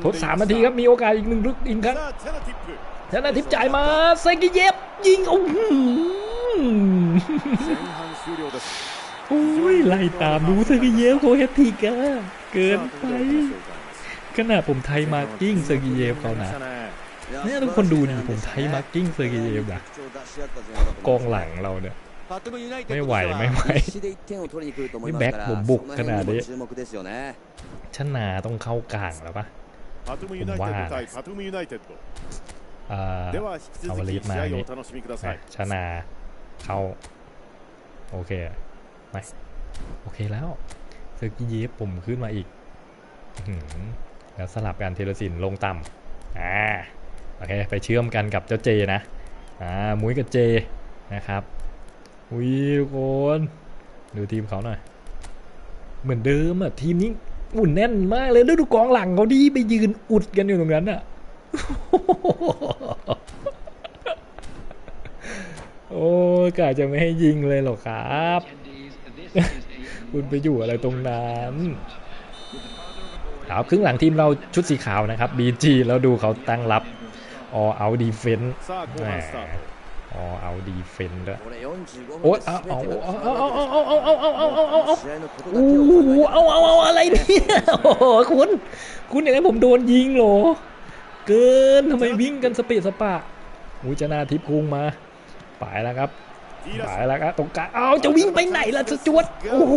ทด3 นาทีครับมีโอกาสอีกหนึ่งลูกอีกครับชนะทิพย์จ่ายมาเซกิเย็บยิงโอ้ยไล่ตามดูเซกิเย็บโคเฮติกะเกินไปขนาดผมไทยมากิ้งเซกิเย็บเขานะเนี่ยทุกคนดูดิผมไทยมาร์กิ้งเซอร์เกย์นะกองหลังเราเนี่ยไม่ไหวนี่แบ็คผมบุกขนาดนี้ชนะต้องเข้ากลางแล้วปะผมว่าเอาลีฟมานี่ชนะเข้าโอเคไหมโอเคแล้วเซอร์เกย์ผมขึ้นมาอีกแล้วสลับกันเทเลสินลงต่ำโอเคไปเชื่อมกันกับเจ้าเจนะมุ้ยกับเจนะครับอุ้ยทุกคนดูทีมเขาหน่อยเหมือนเดิมอะทีมนี้อุ่นแน่นมากเลยดูกองหลังเขาดีไปยืนอุดกันอยู่ตรงนั้นอะโอ้กะจะไม่ให้ยิงเลยหรอครับคุณไปอยู่อะไรตรงนั้นครึ่งหลังทีมเราชุดสีขาวนะครับบีจีแล้วดูเขาตั้งรับall out defense all out defense ด้วยโอ๊ยเอาอะไรเนี่ยโอ้โหคุณอย่างนั้นผมโดนยิงเหรอเกินทำไมวิ่งกันสเปะสปะมุจนาทิพย์พุ่งมาไปแล้วครับตรงกลางเอาจะวิ่งไปไหนล่ะจวดโอ้โห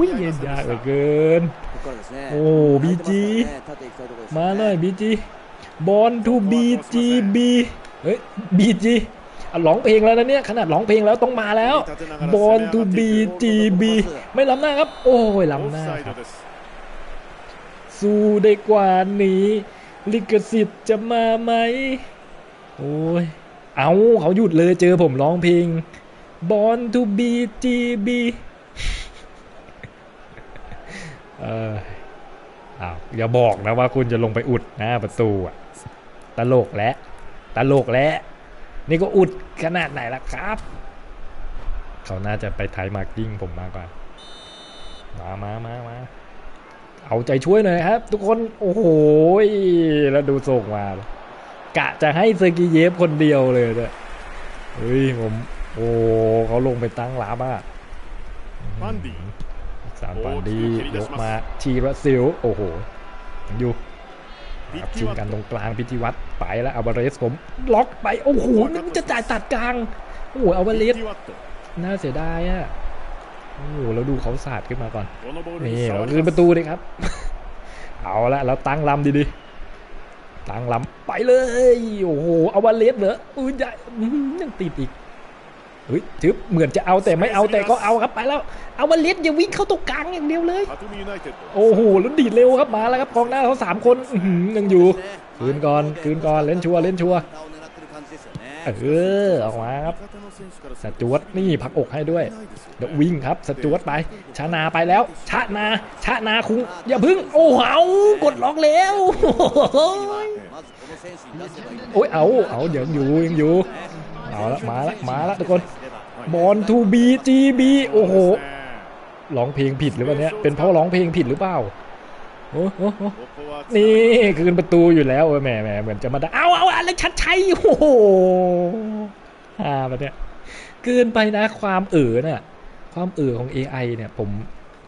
วิ่งเย็นยากเหลือเกินโอ้บีจีมาเลยบีจีบอลทูบีจีบีเฮ้ยบีจีร้องเพลงแล้วนะเนี่ยขนาดร้องเพลงแล้วต้องมาแล้วบอลทูบีจีบีไม่ล้ำหน้าครับโอ้ยล้ำหน้าครับสู้ได้กว่านี้ลิขสิทธิ์จะมาไหมโอ้ยเอาเขาหยุดเลยเจอผมร้องเพลงบอลทูบีจีบีอย่าบอกนะว่าคุณจะลงไปอุดหน้าประตูอ่ะตลกและนี่ก็อุดขนาดไหนล่ะครับเขาน่าจะไปไทยมาร์กิ้งผมมากกว่ามาเอาใจช่วยหน่อยครับทุกคนโอ้โหแล้วดูส่งมากะจะให้เซอร์กิเยฟคนเดียวเลยเนี่ยเฮ้ยผมโอ้เขาลงไปตั้งรับอ่ะสามปันดียกมาชีรศิลป์โอ้โหอยู่ชิงกันตรงกลางพิธีวัตรไปแล้วอาวาเรสผมล็อกไปโอ้โหนึกจะจ่ายตัดกลางโอ้โหอาวาเรสน่าเสียดายอ่ะโอ้โหแล้วดูเขาสาดขึ้นมาก่อนนี่เราคืนประตูเลยครับเอาละแล้วตั้งลำดีๆตั้งลำไปเลยโอ้โหอาวาเรสเหรอยังติดอีก จึ๊บเหมือนจะเอาแต่ไม่เอาแต่ก็เอาครับไปแล้วเอามาเล็ดอย่าวิ่งเข้าตรงกลางอย่างเดียวเลยโอ้โหลุ้นดีดเร็วครับมาแล้วครับกองหน้าเขา3คนยังอยู่คืนก่อนเล่นชัวออกมาครับสจวตนี่พักอกให้ด้วยเดี๋ยววิ่งครับสจวตไปชนาไปแล้วชนาคุงอย่าพึ่งโอ้เอากดล็อกแล้วโอ้ยเอายังอยู่เอาละมาละทุกคนบอลทูบีจีบีโอ้โหร้องเพลงผิดหรือเปล่าเนี่ยเป็นเพราะร้องเพลงผิดหรือเปล่านี่คืนประตูอยู่แล้วแหมเหมือนจะมาได้เอาอะไรชัดชัยโอ้โหแบบเนี้ยเกินไปนะความเอ๋อของ AI เนี่ยผม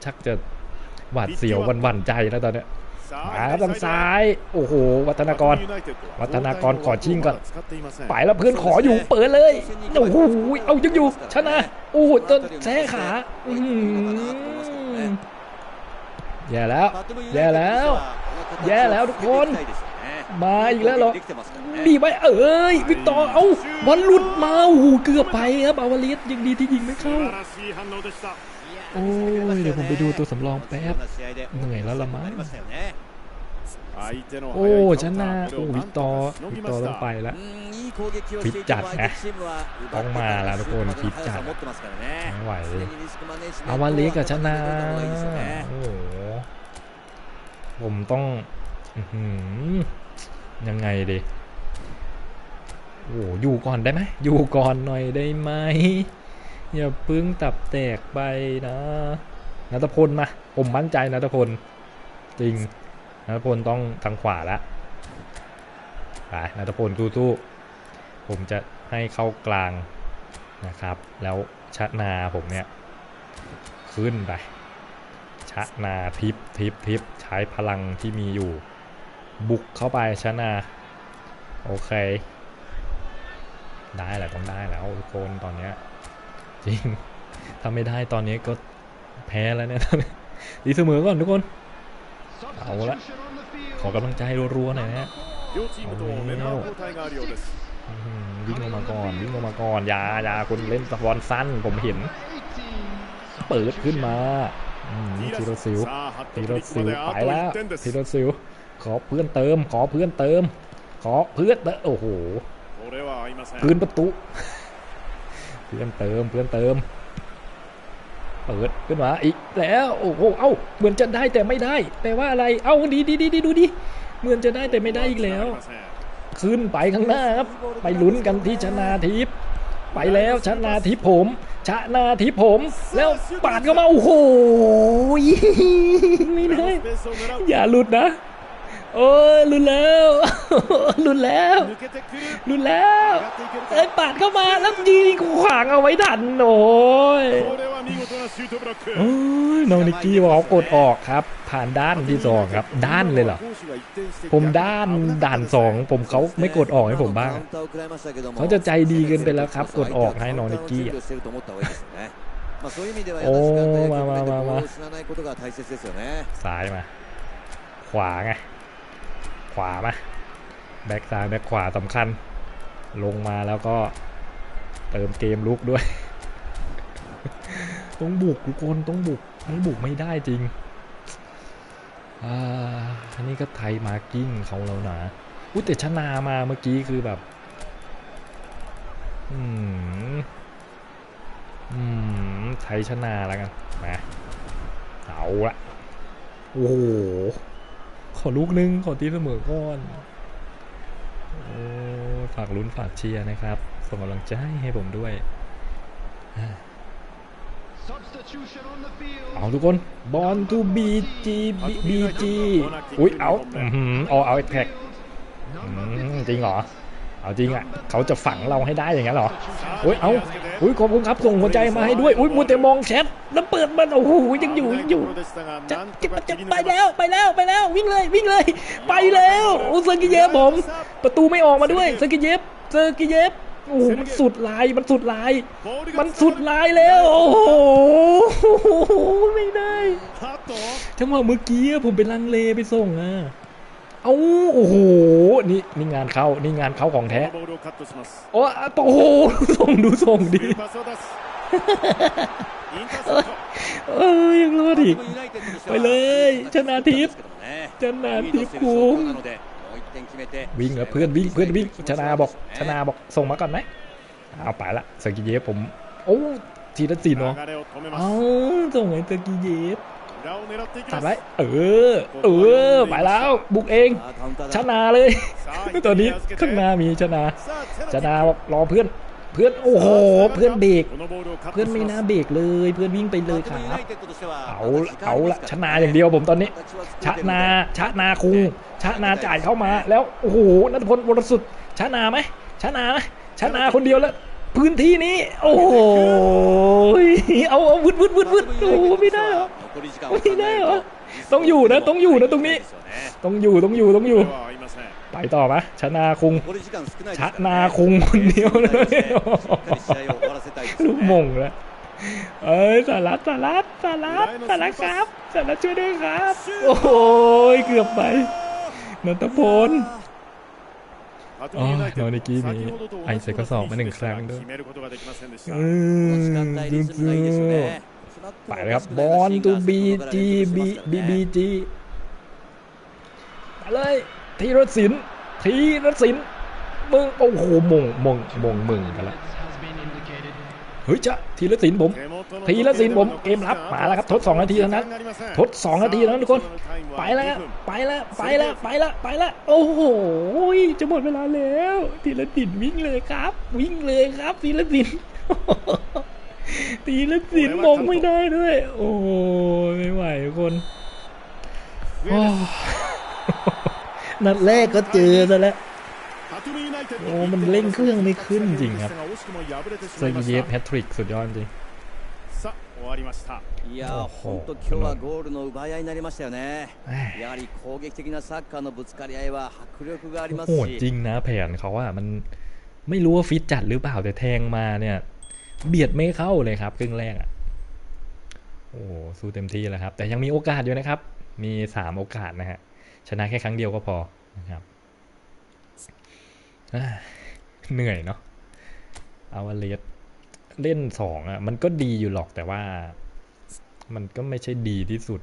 ชักจะหวาดเสียววันใจแล้วตอนเนี้ยขาทางซ้ายโอ้โหวัฒนากรขอชิงก่อนไปแล้วเพื่อนขออยู่เปิดเลยโอ้โหเอายังอยู่ชนะโอ้โหต้นแท้ขาแย่แล้วทุกคนมาอีกแล้วหรอดีไปเอ้ยวิกตอร์เอาบอลหลุดมาหูเกือบไปครับอาวาลิสยังดีที่ยิงไม่เข้าโอ้ยเดี๋ยวผมไปดูตัวสำรองแป๊บเหนื่อยแล้วละมั้งโอ้ชนะโอ้วิกตอร์ต้องไปแล้วฟิตจัดนะต้องมาแล้วทุกคนฟิตจัดไม่ไหวอาวาลิสกับชนะโอ้ผมต้องยังไงดิโอ้อยู่ก่อนได้ไหมอยู่ก่อนหน่อยได้ไหมอย่าพึ่งตับแตกไปนะนัทพลมาผมมั่นใจนัทพลจริงนัทพลต้องทางขวาละไปนัทพลสู้ๆผมจะให้เข้ากลางนะครับแล้วชนาผมเนี่ยขึ้นไปชนาทิปใช้พลังที่มีอยู่บุกเข้าไปชนาโอเคได้แหละต้องได้แล้วทุกคนตอนเนี้ยจริงทำไม่ได้ตอนนี้ก็แพ้แล้วเนี่ยดีเสมอก่อนทุกคนเอาละขอกำลังใจรัวๆหน่อยนะฮะวิ่งลงมาก่อนยาคนเล่นสปอนสั้นผมเห็นเปิดขึ้นมาทีละสิวไปแล้วทีละสิวขอเพื่อนเติมโอ้โหคืนประตูเพื่อนเติมเปิดขึ้นมาอีกแล้วโอ้โหเอ้าเหมือนจะได้แต่ไม่ได้แปลว่าอะไรเอ้าดีดูดิเหมือนจะได้แต่ไม่ได้อีกแล้วขึ้นไปข้างหน้าครับไปลุ้นกันที่ชนาทิพย์ไปแล้วชนาทิพย์ผมแล้วปาดเข้ามาโอ้โหไม่ได้อย่าหลุดนะโอ้ยหลุดแล้วเอ้ยปาดเข้ามาแล้วยิงขวางเอาไว้ดันโอ้ยโนนิกี้บอกกดออกครับผ่านด้านที่สองครับด้านเลยเหรอผมด้านสองผมเขาไม่กดออกให้ผมบ้างเขาจะใจดีเกินไปแล้วครับกดออกให้โนนิกี้โอ้มาซ้ายมาขวามาแบ็กซ้ายแบ็กขวาสำคัญลงมาแล้วก็เติมเกมลุกด้วย ต้องบุกทุกคนต้องบุกไม่บุกไม่ได้จริงอันนี้ก็ไทยมาร์กิ้งเขาเราหนาอุ้ยแต่ชนามาเมื่อกี้คือแบบไทยชนาแล้วกันมาเอาละโอ้โหขอลูกนึงขอตีเสมอก่อนโอ้ฝากลุ้นฝากเชียร์นะครับส่งกำลังใจให้ผมด้วยเอาทุกคนบอลทูบีจีบีจีอุ้ยเอาแพ็กจริงเหรอเอาจริงอ่ะเขาจะฝังเราให้ได้อย่างนั้นเหรออุ้ยเอาอุ้ยขอบคุณครับส่งหัวใจมาให้ด้วยอุ้ยมัวแต่มองแชทแล้วเปิดมันโอ้โหยังอยู่จะไปแล้ววิ่งเลยไปแล้วโอ้เซอร์กิเยฟผมประตูไม่ออกมาด้วยเซอร์กิเยฟโอ้มันสุดลายแล้วโอ้โหไม่ได้จังหวะเมื่อกี้ผมเป็นลังเลไปส่งอ่ะ โอ้โหนี่งานเข้านี่งานเข้าของแท้โอ้โหส่งดูส่งดียังรอดอีกไปเลยชนะทิพย์คุ้มวิ่งเหรอเพื่อนวิ่งเพื่อนวิ่งชนะบอกส่งมาก่อนไหมเอาไปละสกิเยฟผมโอ้จีรัตสินเนาะเอาส่งให้สกิเยฟตัดไว้ไปแล้วบุกเองชนะเลยตอนนี้ข้างหน้ามีชนะบอกรอเพื่อนโอ้โหเพื่อนเบรกเพื่อนไม่น่าเบรกเลยเพื่อนวิ่งไปเลยครับเอาละชนะอย่างเดียวผมตอนนี้ชนะคุงชนะจ่ายเข้ามาแล้วโอ้โหนัทพลวรสุดชนะไหมชนะคนเดียวแล้วพื้นที่นี้โอ้โหเอาวุดโอ้ไม่ได้หรอต้องอยู่นะตรงนี้ต้องอยู่ไปต่อไหมชนะคุงคนเดียวเลยลูกมงแล้วสารัตครับสารัตช่วยด้วยครับโอ้ยเกือบไปนันทพลอ๋อโนนิกี้มีไอเซก็สอบมาหนึ่งครั้งด้วยไปเลยครับบอลตูบีจีไปเลยธีรศิลป์มึงโอ้โหมงกันละเฮ้ยจ้ะธีรศิลป์ผมเกมรับมาแล้วครับทด2นาทีเท่านั้นทุกคนไปแล้วโอ้โหจะหมดเวลาแล้วธีรศิลป์วิ่งเลยครับธีรศิลป์มงไม่ได้ด้วยโอ้ไม่ไหวคนนัดแรกก็เจอซะแล้วโอ้มันเล่นเครื่องไม่ขึ้นจริงครับเซอร์เยฟแฮตทริกสุดยอดจริงโหดจริงนะแผนเขาว่ามันไม่รู้ว่าฟิตจัดหรือเปล่าแต่แทงมาเนี่ยเบียดไม่เข้าเลยครับครึ่งแรกอ่ะโอ้สู้เต็มที่แล้วครับแต่ยังมีโอกาสอยู่นะครับมี3โอกาสนะฮะชนะแค่ครั้งเดียวก็พอนะครับเหนื่อยเนาะเอาวาเลสเล่น2อ่ะมันก็ดีอยู่หรอกแต่ว่ามันก็ไม่ใช่ดีที่สุด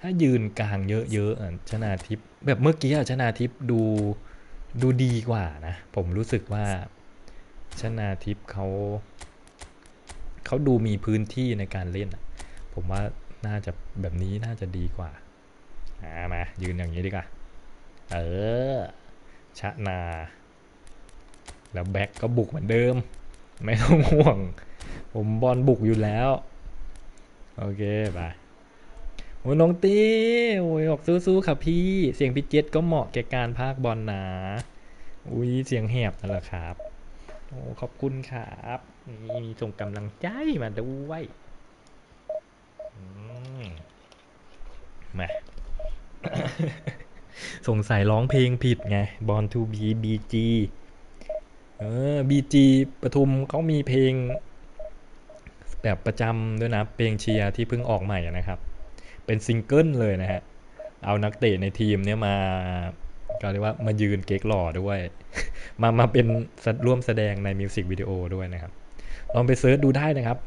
ถ้ายืนกลางเยอะๆชนะทิพย์แบบเมื่อกี้ชนะทิพย์ดูดีกว่านะผมรู้สึกว่าชนะทิพย์เขาดูมีพื้นที่ในการเล่นผมว่าน่าจะแบบนี้น่าจะดีกว่ามายืนอย่างนี้ดีกว่าชนะแล้วแบ็กก็บุกเหมือนเดิมไม่ต้องห่วงผมบอลบุกอยู่แล้วโอเคไปโอ้น้องตีโอ้ยออกสู้ๆค่ะพี่เสียงพี่เจ็ดก็เหมาะแก่การพากบอลนะอุ้ยเสียงแหบนั่นแหละครับโอ้ขอบคุณครับนี่ส่งกำลังใจมาด้วยมาสงสัยร้องเพลงผิดไงบอลทูบีบีจีบีจีปทุมเขามีเพลงแบบประจำด้วยนะเพลงเชียร์ที่เพิ่งออกใหม่นะครับเป็นซิงเกิลเลยนะฮะเอานักเตะในทีมเนี้ยมาก็เรียกว่ามายืนเก๊กหล่อด้วยมาเป็นร่วมแสดงในมิวสิกวิดีโอด้วยนะครับลองไปเซิร์ชดูได้นะครับ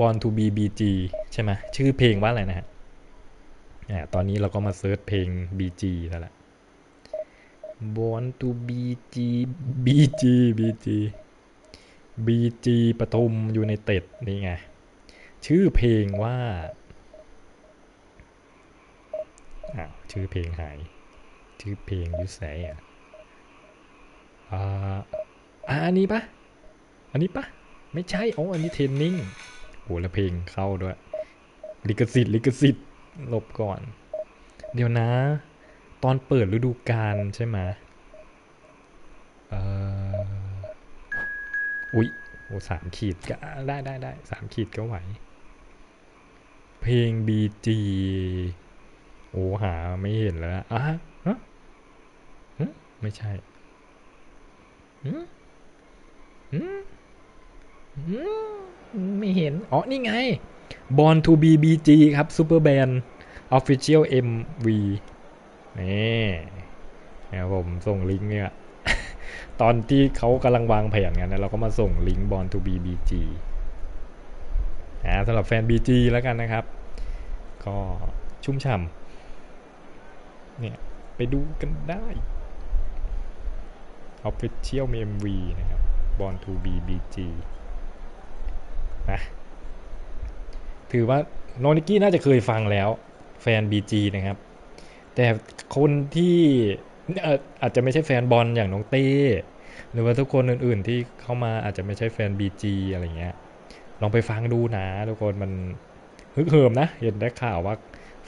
บอลทูบีบีจีใช่ไหมชื่อเพลงว่าอะไรนะฮะตอนนี้เราก็มาเซิร์ชเพลง BG แล้วแหละ Born to BGปทุมยูไนเต็ดนี่ไงชื่อเพลงว่าชื่อเพลงหายชื่อเพลงยูไซอันนี้ปะไม่ใช่อ๋ออันนี้เทรนนิ่งโหแล้วเพลงเข้าด้วยลิขสิทธิ์ลบก่อนเดี๋ยวนะตอนเปิดฤดูกาลใช่ไหมอุ๊ยโอ้3ขีดก็ได้3ขีดก็ไหวเพลง BG โอ้หาไม่เห็นแล้วอ่ะไม่ใช่ไม่เห็นอ๋อนี่ไงบอลทูบีบีจีครับซูเปอร์แบน official mv นี่นะครับผมส่งลิงก์เนี่ยตอนที่เขากำลังวางแผนกันนะเราก็มาส่งลิงก์ Born to be BG สำหรับแฟน BG แล้วกันนะครับก็ชุ่มฉ่ำเนี่ยไปดูกันได้ Official MV นะครับ Born to be BG นะถือว่าโนนิกี้น่าจะเคยฟังแล้วแฟน BG นะครับแต่คนที่อาจจะไม่ใช่แฟนบอลอย่างน้องเต้หรือว่าทุกคนอื่นๆที่เข้ามาอาจจะไม่ใช่แฟน BG อะไรเงี้ยลองไปฟังดูนะทุกคนมันฮึกเหิมนะเห็นได้ข่าวว่า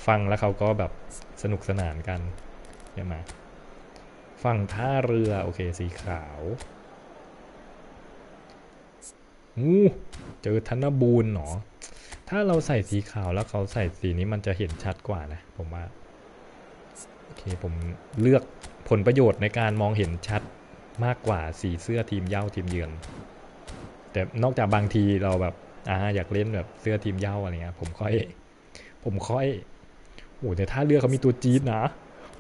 ฟังแล้วเขาก็แบบสนุกสนานกันใช่ไหมฝั่งท่าเรือโอเคสีขาวอู้เจอธนบูรณ์หรอถ้าเราใส่สีขาวแล้วเขาใส่สีนี้มันจะเห็นชัดกว่านะผมว่าโอเคผมเลือกผลประโยชน์ในการมองเห็นชัดมากกว่าสีเสื้อทีมเย้าทีมเยือนแต่นอกจากบางทีเราแบบอยากเล่นแบบเสื้อทีมเย้าอะไรเงี้ยผมค่อยโอ้แต่ถ้าเลือกเขามีตัวจี๊ดนะ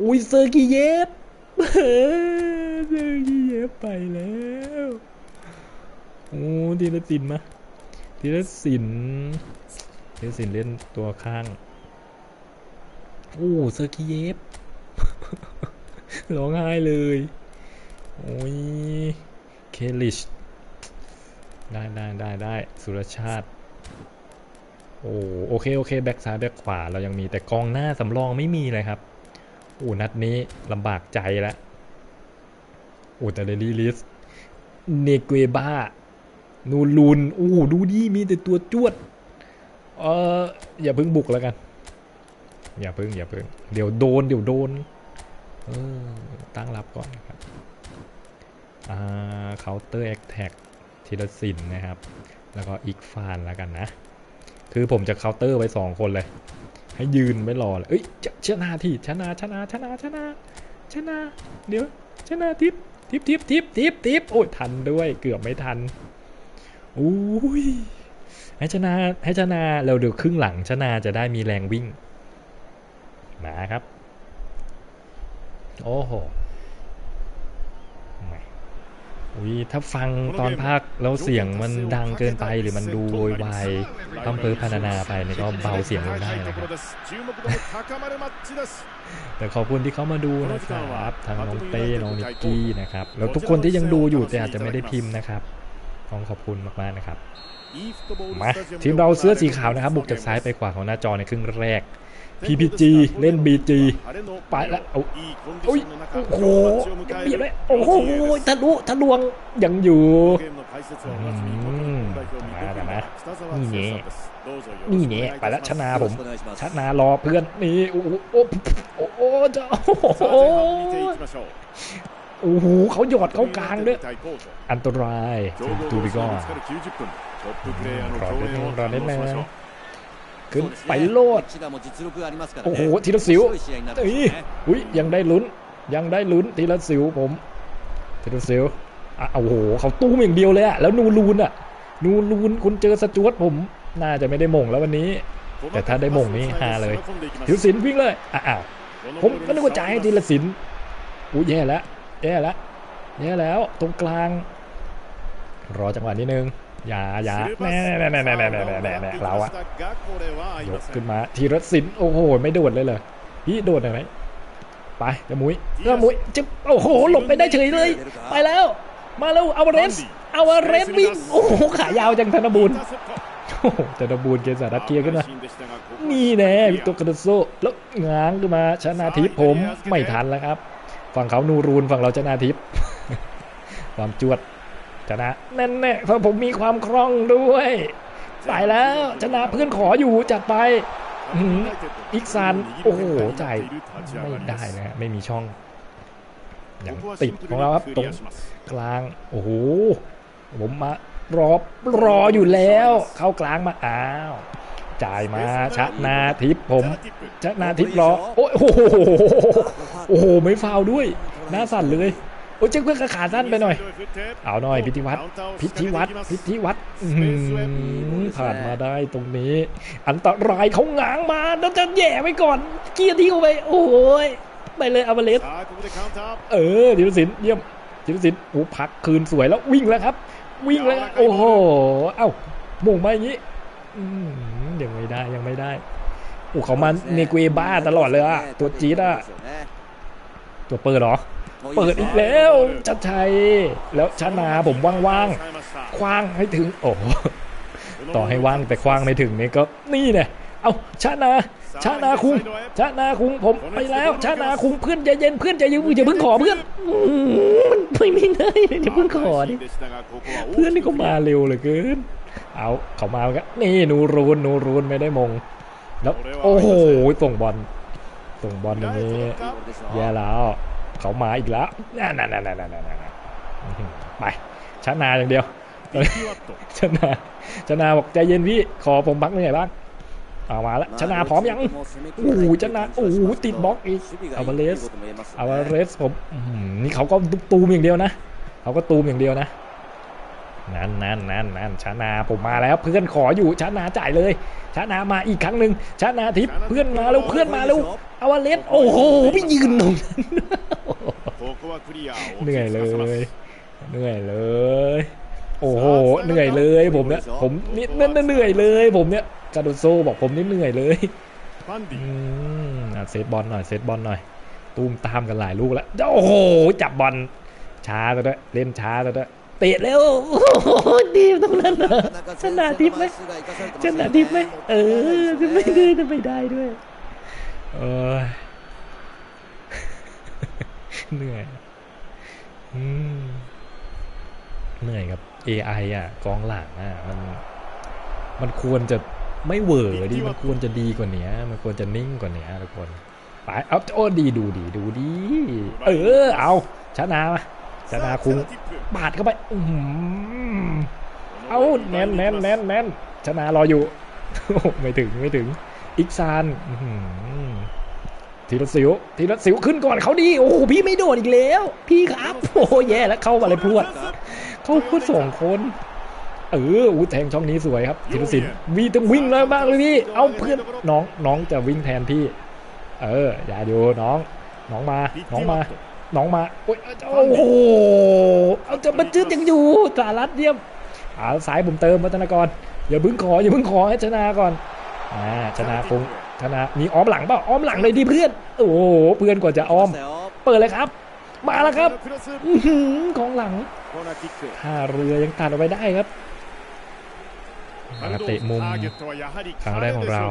อุ้ยเซอร์กิเยฟเซอร์กิเยฟไปแล้วโอ้ธีรศิลป์เล่นตัวข้างโอ้เซอร์กิเยฟร้องไห้เลยโอ้ยเคลิชได้สุรชาติโอ้โอเคแบ็กซ้ายแบ็กขวาเรายังมีแต่กองหน้าสำรองไม่มีเลยครับโอ้นัดนี้ลำบากใจละโอ้แต่เรลี่ลิสเนเกบ้านูลูนโอ้ดูดิมีแต่ตัวจวดอย่าเพิ่งบุกแล้วกันอย่าเพิ่งเดี๋ยวโดนตั้งรับก่อนครับเคาน์เตอร์แอคแท็กธีรศิลป์นะครับแล้วก็อีกฟานแล้วกันนะคือผมจะเคาน์เตอร์ไว้2คนเลยให้ยืนไม่รอเลยเอ้ยชนะเดี๋ยวชนะทิปโอ้ยทันด้วยเกือบไม่ทันอุ้ยให้ชนะเราเดี๋ยวครึ่งหลังชนะจะได้มีแรงวิ่งนะครับโอ้โหถ้าฟังตอนภาคแล้วเสียงมันดังเกินไปหรือมันดูโวยวายพร่ำเพ้อพรรณนาไปนี่ก็เบาเสียงลงได้นะครับแต่ขอบคุณที่เขามาดูนะครับทางน้องเต้น้องนิกกี้นะครับแล้วทุกคนที่ยังดูอยู่แต่อาจจะไม่ได้พิมพ์นะครับต้องขอบคุณมากๆนะครับมาทีมเราเสื้อสีขาวนะครับบุกจากซ้ายไปขวาของหน้าจอในครึ่งแรกPPG เล่น BG ไปแล้วโอ้ยโอ้โหเบียดเลยโอ้โหทะลวงยังอยู่มาแล้วนะนี่เนี่ยไปแล้วชนะรอเพื่อนนี่โอ้โหเขาหยอดเขากลางด้วยอันตรายตูบิโก้รอเล่นนะขึ้นไปโลดโอ้โหธีรศิลป์อุ้ยยังได้ลุ้นธีรศิลป์ผมธีรศิลป์โอ้โหเขาตู้มอย่างเดียวเลยอะแล้วนูรูนคุณเจอสจวตผมน่าจะไม่ได้มงแล้ววันนี้แต่ถ้าได้มงนี่ฮาเลยธีรศิลป์วิ่งเลยอ้าวผมก็นึกว่าจ่ายให้ธีรศิลป์อุ้ยแย่แล้วตรงกลางรอจังหวะนิดนึงอย่าแน่เราอะยกขึ้นมาธีรศิลป์โอ้โหไม่โดดเลยเหรอพี่โดดได้ไหมไปจะมุ้ยจึ๊บโอ้โหหลบไปได้เฉยเลยไปแล้วมาแล้วอวาเรสวิ่งโอ้โหขายาวจังธนบูรณ์เกษารัตเกียร์ขึ้นมานี่แน่วิโตกาโดโซแล้วง้างขึ้นมาชนาทิพย์ผมไม่ทันแล้วครับฝั่งเขานูรูนฝั่งเราชนาทิพย์ความจวดชนะแน่ๆเพราะผมมีความคล่องด้วยสายแล้วชนะเพื่อนขออยู่จัดไปอีกซันโอ้โหจ่ายไม่ได้นะไม่มีช่องอย่างติดของเราครับตรงกลางโอ้โหผมมารออยู่แล้วเข้ากลางมาอ้าวจ่ายมาชนะทิพย์รอโอ้โหไม่ฟาวด้วยน่าสั่นเลย โอ้เจ๊เพื่อนขาสั้นไปหน่อยเอาหน่อยพิธีวัฒน์ผ่านมาได้ตรงนี้อันตรายเขาง้างมาแล้วจะแย่ไว้ก่อนเกียร์ที่เข้าไปโอ้ยไปเลยอาบาเลสธีรศิลป์เยี่ยมธีรศิลป์โอ้พักคืนสวยแล้ววิ่งแล้วโอ้โหเอ้ามุ่งมาอย่างนี้ยังไม่ได้โอ้เขามาเนกุเอบ้าตลอดเลยอะตัวจี๊ดอะตัวเปิดหรอเปิดอีกแล้วชัดชัยแล้วชนาผมว่างๆคว้างให้ถึงโอ้ต่อให้ว่างแต่คว้างไม่ถึงนี่ก็นี่เนี่ยเอาชนาคุงผมไปแล้วชนาคุงเพื่อนใจเย็นเพื่อนใจเย็นอย่าเพิ่งขอเพื่อนมันไม่ได้อย่าเพิ่งขอดิเพื่อนนี่ก็มาเร็วเหลือเกินเอาเขามาแล้วนี่นูรูนไม่ได้มงแล้วโอ้โหส่งบอลอย่างนี้แย่แล้วเขามาอีกแล้วนั่นไปชนาอย่างเดียวชนาบอกใจเย็นพี่ขอผมบักหน่อยบ้างเอามาแล้วชนาพร้อมยังชนาติดบล็อกอีกอาวาเลสผมนี่เขาก็ตูมอย่างเดียวนะนั่นชนาผมมาแล้วเพื่อนขออยู่ชนาจ่ายเลยชนามาอีกครั้งหนึ่งชนาทิพย์เพื่อนมาแล้วอาวาเลสโอ้โหพี่ยืนตรงนั้นเหนื่อยเลยโอ้โหเหนื่อยเลยผมเนี่ยกาโดโซบอกผมนี่เหนื่อยเลยเซตบอลหน่อยตูมตามกันหลายลูกแล้วโอ้โหจับบอลช้าซะด้วยเตะแล้วดีตรงนั้นชนะทิพย์ไหมไม่ได้ด้วยเหนื่อยครับ AI กองหลังมันควรจะไม่เวอร์ดิมันควรจะดีกว่านี้มันควรจะนิ่งกว่านี้ทุกคนไปเอาโอ้ดีดูดีเอาชนะคุ้งบาดเข้าไปเอาแน่นชนะรออยู่ไม่ถึงอิกซานธีรศิลป์ขึ้นก่อนเขาดีโอ้พี่ไม่โดนอีกแล้วพี่ครับโอ้แย่แล้วเข้าอะไรพรวดเข้าสองคนแทงช่องนี้สวยครับธีรศิลป์วีต้องวิ่งเลยมากเลยพี่เอาเพื่อนน้องจะวิ่งแทนพี่อย่าดูน้องมาโอ้โหเอาจะบันทึกยังอยู่สารัตเยี่ยมสายผมเติมวัฒนากรอย่าเพิ่งขอให้ชนะก่อนชนะมีอ้อมหลังเปล่าอ้อมหลังเลยดีเพื่อนโอ้โหเพื่อนกว่าจะอ้อมเปิดเลยครับมาแล้วครับกองหลังท่าเรือยังตัดเอาไว้ได้ครับเตะมุมครั้งแรกของเรา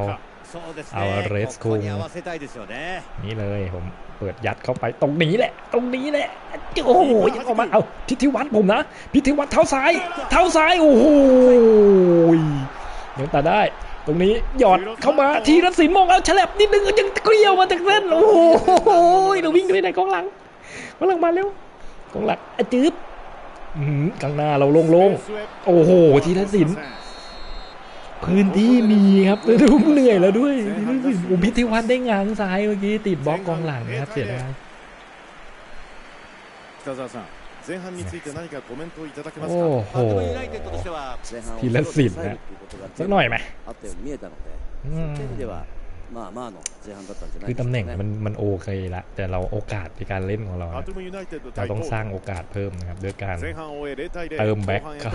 เอาเรสคุงนี่เลยผมเปิดยัดเข้าไปตรงนี้แหละโอ้โหยัดออกมาเอาพิธีวัฒน์เท้าซ้ายโอ้โหยังตัดได้ตรงนี้หยอดเข้ามาธีรศิลป์มองเอาฉลับนิดนึงยังเกลียวมาจากเส้นโอ้โหเราวิ่งด้วยในกองหลังมาเร็วกองหลังจืบกลางหน้าเราลงโอ้โหธีรศิลป์พื้นที่มีครับดูเหนื่อยแล้วด้วยพิธีวัฒน์ได้ง้างซ้ายเมื่อกี้ติดบล็อกกองหลังนะครับเสียดายโอ้โหธีรศิลป์นะสักหน่อยไหมคือตำแหน่งมันโอเคละแต่เราโอกาสในการเล่นของเราเราต้องสร้างโอกาสเพิ่มนะครับด้วยการเติมแบ็คครับ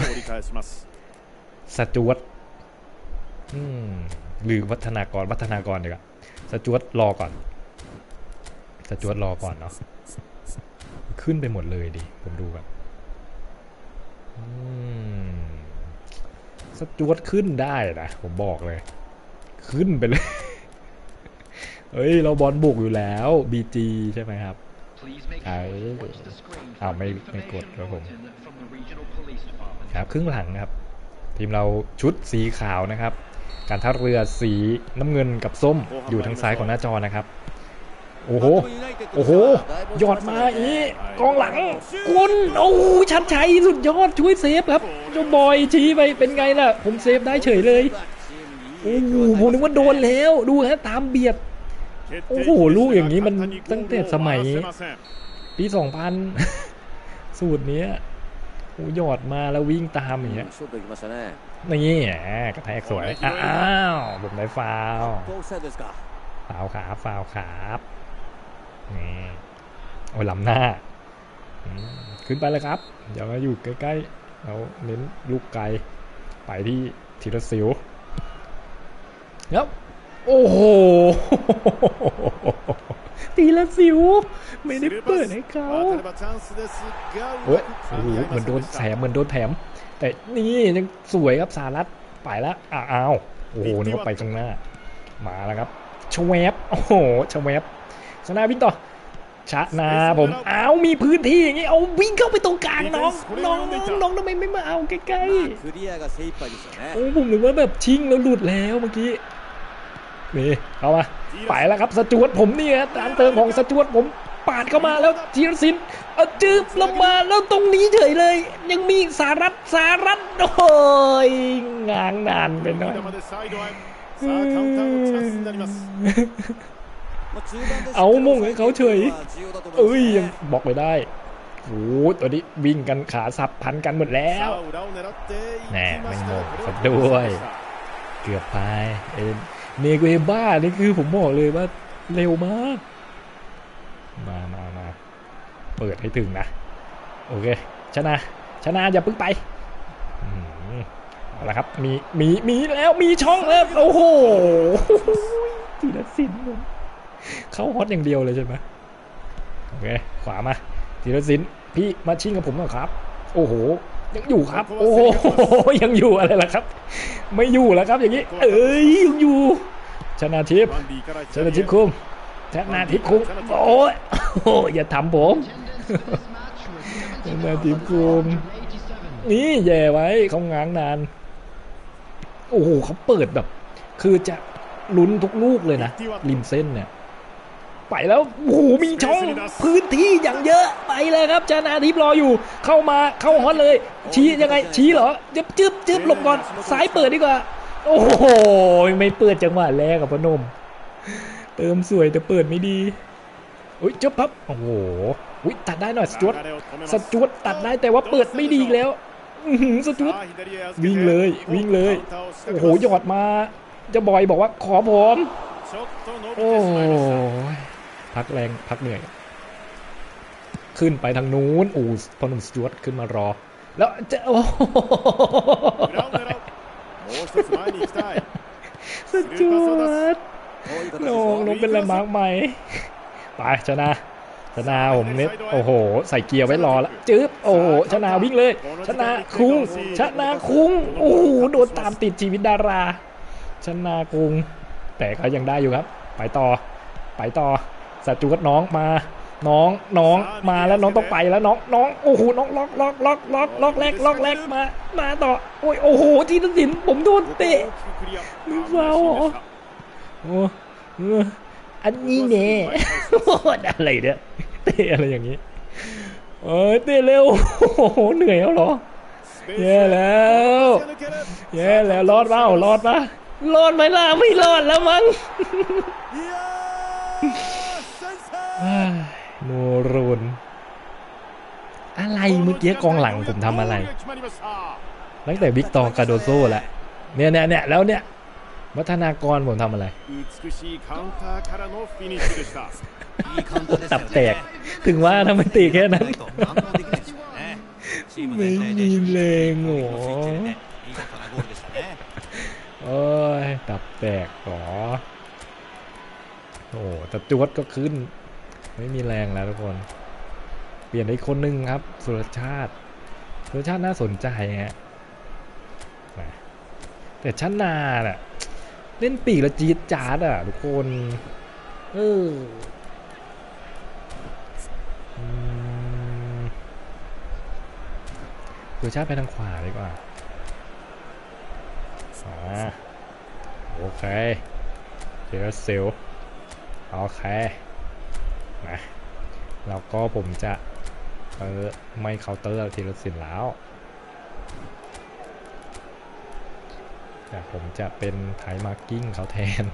สจวตหรือวัฒนากรดีกว่าสจวตรอก่อนเนาะขึ้นไปหมดเลยดิผมดูก่อนสจวตขึ้นได้นะผมบอกเลยขึ้นไปเลยเฮ้ยเราบอลบุกอยู่แล้วบีจีใช่ไหมครับเอาไม่กดครับผมครับครึ่งหลังครับทีมเราชุดสีขาวนะครับการท่าเรือสีน้ำเงินกับส้มอยู่ทางซ้ายของหน้าจอนะครับโอ้โหยอดมาอีกกองหลังคุณโอ้ชัดชัยสุดยอดช่วยเซฟครับเจ้าบอยชี้ไปเป็นไงล่ะผมเซฟได้เฉยเลยโอ้โหผมนึกว่าโดนแล้วดูฮะตามเบียดโอ้โหลูกอย่างนี้มันตั้งแต่สมัยปี 2000 สูตรนี้หูหยอดมาแล้ววิ่งตามอย่างเงี้ยนี่แหละกระแทกสวยอ้าวผมได้ฟาวครับฟาวครับนี่โอ้ยล้ำหน้าขึ้นไปเลยครับเดี๋ยวอยู่ใกล้ๆเอาเน้นลูกไกลไปที่ธีรศิลป์แล้วโอ้โหธีรศิลป์ไม่ได้เปิดให้เขาเฮ้ยโอ้โหเหมือนโดนแถมเหมือนโดนแถมแต่นี่ยังสวยครับสารัตไปแล้วอ้าวโอ้โหนึกว่าไปข้างหน้ามาแล้วครับชเวฟโอ้โหชเวฟชนะวิ่งต่อชนะผมเอามีพื้นที่อย่างงี้เอาวิ่งเข้าไปตรงกลางน้องทำไมไม่มาเอาใกล้ๆโอ้ผมนึกว่าแบบชิงแล้วหลุดแล้วเมื่อกี้นี่เข้ามาไปแล้วครับสจวตผมนี่ฮะตามเติมของสจวตผมปาดเข้ามาแล้วธีรศิลป์เอาจืบลงมาแล้วตรงนี้เฉยเลยยังมีสารัตโอ้ยง้างนานไปหน่อยเอามุ่งให้เขาเฉยเอ้ยยังบอกไปได้โอ้ตัวนี้วิ่งกันขาสับพันกันหมดแล้วแหน่ไม่งงซะด้วยเกือบไปเนเกบ้านี่คือผมบอกเลยว่าเร็วมากมาเปิดให้ถึงนะโอเคชนะอย่าพึ่งไปเอาละครับมีแล้วมีช่องแล้วโอ้โหธีรศิลป์เขาฮอตอย่างเดียวเลยใช่ไหมโอเคขวามาธีรศิลป์พี่มาชิงกับผมหน่อยครับโอ้โหยังอยู่ครับโอ้โหยังอยู่อะไรล่ะครับไม่อยู่แล้วครับอย่างนี้เอ้ยยังอยู่ชนะทิพย์คุมโอ้ยอย่าทำผมชนะทิพย์คุมนี่แย่ไว้เขาง้างนานโอ้โหเขาเปิดแบบคือจะลุ้นทุกลูกเลยนะริมเส้นเนี่ยไปแล้วโอ้โหมีช่องพื้นที่อย่างเยอะไปเลยครับชนะทิพย์รออยู่เข้ามาเข้าฮอตเลยชี้ยังไงชี้เหรอจึ๊บหลบก่อนสายเปิดดีกว่าโอ้โหไม่เปิดจังหวะแรกกับพนมเติมสวยแต่เปิดไม่ดีอุ้ยเจ็บพับโอ้โหอุ้ยตัดได้หน่อยสจวดตัดได้แต่ว่าเปิดไม่ดีแล้วสจวดวิ่งเลยโอ้โหหยอดมาจะบอยบอกว่าขอผมโอ้พักแรงพักเหนื่อยขึ้นไปทางนู้นอู๋พนมสจวดขึ้นมารอแล้วจะโอ้สจวดน้องเป็นอะไรมากไหมไปชนะผมเน็ตโอ้โหใส่เกียร์ไว้รอแล้วจื๊บโอ้โหชนะวิ่งเลยชนะคุ้งโอ้โหโดนตามติดชีวิตดาราชนะคุ้งแต่ก็ยังได้อยู่ครับไปต่อสจวดน้องมาน้องมาแล้วน้องต้องไปแล้วน้องโอ้โหน้องล็อกแรกมาต่อโอ้โหธีรศิลป์ผมโดนเตะมึงเฝ้าเหรอโอ้อันนี้เน่อะไรเนี่ยเตะอะไรอย่างนี้เตะเร็วโอ้โหเหนื่อยแล้วเหรอแย่แล้วรอดไหมล่ะไม่รอดแล้วมั้งโนรุนอะไรเมื่อกี้กองหลังผมทำอะไรตั้งแต่วิกตอร์กาโดโซ่แหละเนี่ยแล้วเนี่ยวัฒนากรผมทำอะไรตับแตกถึงว่าทำไมตีแค่นั้นไม่มีเลงโง่โอ้ยตับแตกหรอโอ้ตะจวดก็ขึ้นไม่มีแรงแล้วทุกคนเปลี่ยนได้คนนึงครับสุรชาติน่าสนใจฮะแต่ชั้นนาน่ะเล่นปีกละจีดจาดอ่ะทุกคนสุรชาติไปทางขวาดีกว่าโอเคเจอเซลโอเคนะแล้วก็ผมจะไม่เคาน์เตอร์ธีรศิลป์แล้วแต่ผมจะเป็นไทยมาร์กิ้งเขาแทน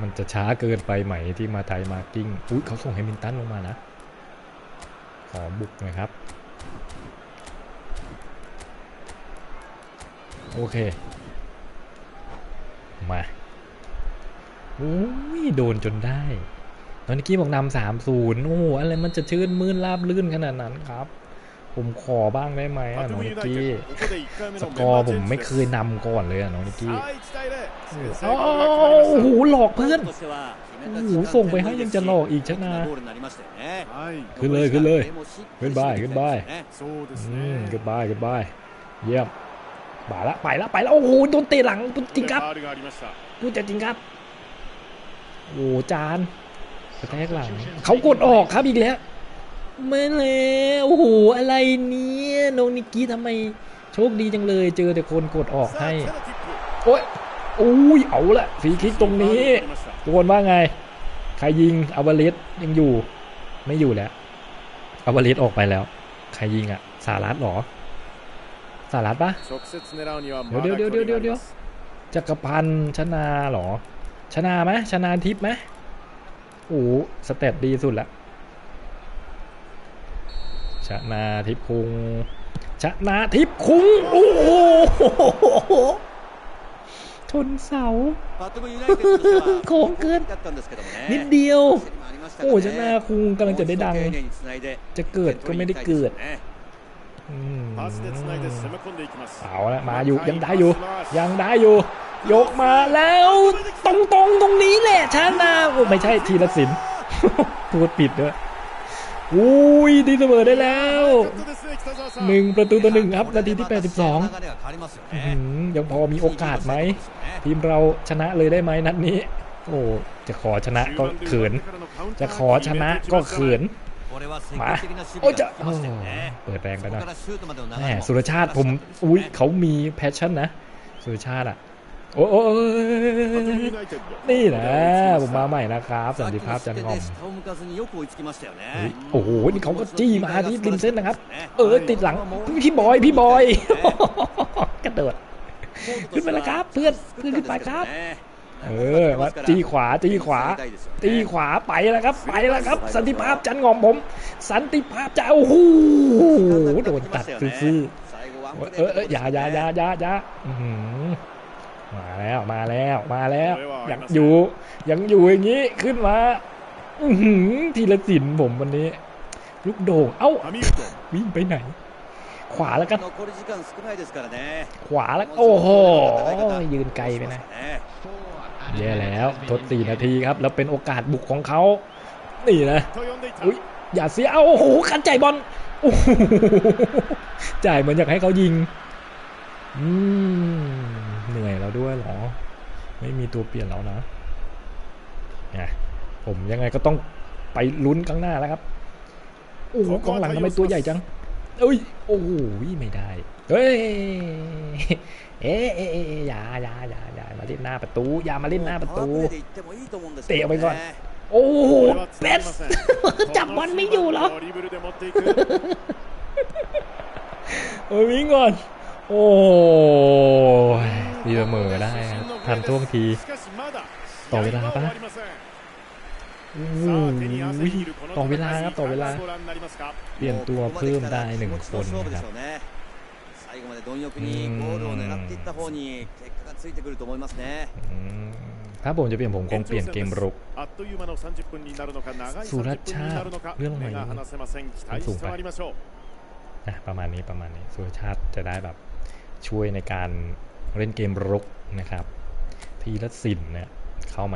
มันจะช้าเกินไปไหมที่มาไทยมาร์กิ้งอุ๊ยเขาส่งเฮมิลตันลงมานะขอบุกนะครับ โอเคมาโอ้ยโดนจนได้ตอนนี้กี้บอกนำ3-0โอ้อะไรมันจะชื่นมื่นลาบลื่นขนาดนั้นครับผมขอบ้างได้ไหมอ่ะน้องนิกกี้สกอร์ผมไม่เคยนำก่อนเลยอ่ะน้องนิกกี้โอ้โหหลอกเพื่อนโอ้โหส่งไปให้ยังจะหลอกอีกชนะขึ้นเลยขึ้นเลยขึ้นบายขึ้นบายขึ้นบายขึ้นบายเยี่ยมบ่าละไปละไปละโอ้โหโดนเตะหลังจริงครับพูดจริงครับโอ้จานกระแทกหลังเขากดออกครับอีกแล้วไม่เลยโอ้โหอะไรเนี่ยน้องนิกกี้ทำไมโชคดีจังเลยเจอแต่คนกดออกให้โอ้ยอุ้ยเอาละฟรีคิกตรงนี้ทุกคนว่าไงใครยิงอวาเลสยังอยู่ไม่อยู่แล้วอวาเลสออกไปแล้วใครยิงอะสารัตหรอสารัตปะเดี๋ยวจักรพันธ์ชนาหรอชนาไหมชนาทิพย์ไหมโอ้สเต็ปดีสุดละชนาทิพย์คุงชนาทิพย์คุงโอ้โหชนเสาโค้งเกินนิดเดียวโอ้ชนาคุงกำลังจะได้ดังจะเกิดก็ไม่ได้เกิดเอาละมาอยู่ยังได้อยู่ยังได้อยู่ยกมาแล้วตรงนี้แหละชนาโอ้ไม่ใช่ธีรศิลป์พูดผิดด้วยอุ้ยตีเสมอได้แล้ว1-1ครับนาทีที่82ยังพอมีโอกาสไหมทีมเราชนะเลยได้ไหมนัดนี้โอ้จะขอชนะก็เขินจะขอชนะก็เขินมาโอ้จะเปิดแรงไปหน่อยแหมสุรชาติผมอุ้ยเขามีแพชชั่นนะสุรชาติอ่ะโอ้นี่นะผมมาใหม่นะครับสันติภาพจันทร์งอมโอ้โหนี่เขาก็จี้มาที่ริมเส้นนะครับติดหลังพี่บอยกระโดดขึ้นไปแล้วครับเพื่อนขึ้นไปครับมาจี้ขวาไปแล้วครับสันติภาพจันทร์งอมผมสันติภาพจะโอ้โหโดนตัดซื้ออย่ามาแล้วยังอยู่อย่างนี้ขึ้นมาธีรศิลป์ผมวันนี้ลูกโด่งเอ้าวิ่งไปไหนขวาแล้วกันโอ้โหยืนไกลไปนะแย่แล้วทด4 นาทีครับแล้วเป็นโอกาสบุกของเขานี่นะอุ้ยอย่าเสียเอ้าโอ้โหขันใจบอลโอ้โหจ่ายเหมือนอยากให้เขายิงเหนื่อยเราด้วยหรอไม่มีตัวเปลี่ยนแล้วนะผมยังไงก็ต้องไปลุ้นข้างหน้าแล้วครับโอ้โหกองหลังทำไมตัวใหญ่จังเอ้ยโอ้โหไม่ได้เฮ้ยอย่ามาเล่นหน้าประตูเตะไปก่อนโอ้โหเป๊ะจับบอลไม่อยู่หรอวิ่งก่อนโอ้ยดีเสมอได้ทันท่วงทีต่อเวลาปะต่อเวลาครับต่อเวลาเปลี่ยนตัวเพิ่มได้1 คนนะครับถ้าผมจะเปลี่ยนผมคงเปลี่ยนเกมรุกสุรชาติเรื่องใหม่สูงไปประมาณนี้สุรชาติจะได้แบบช่วยในการเล่นเกมรุกนะครับธีรศิลป์เนี่ยเข้าไ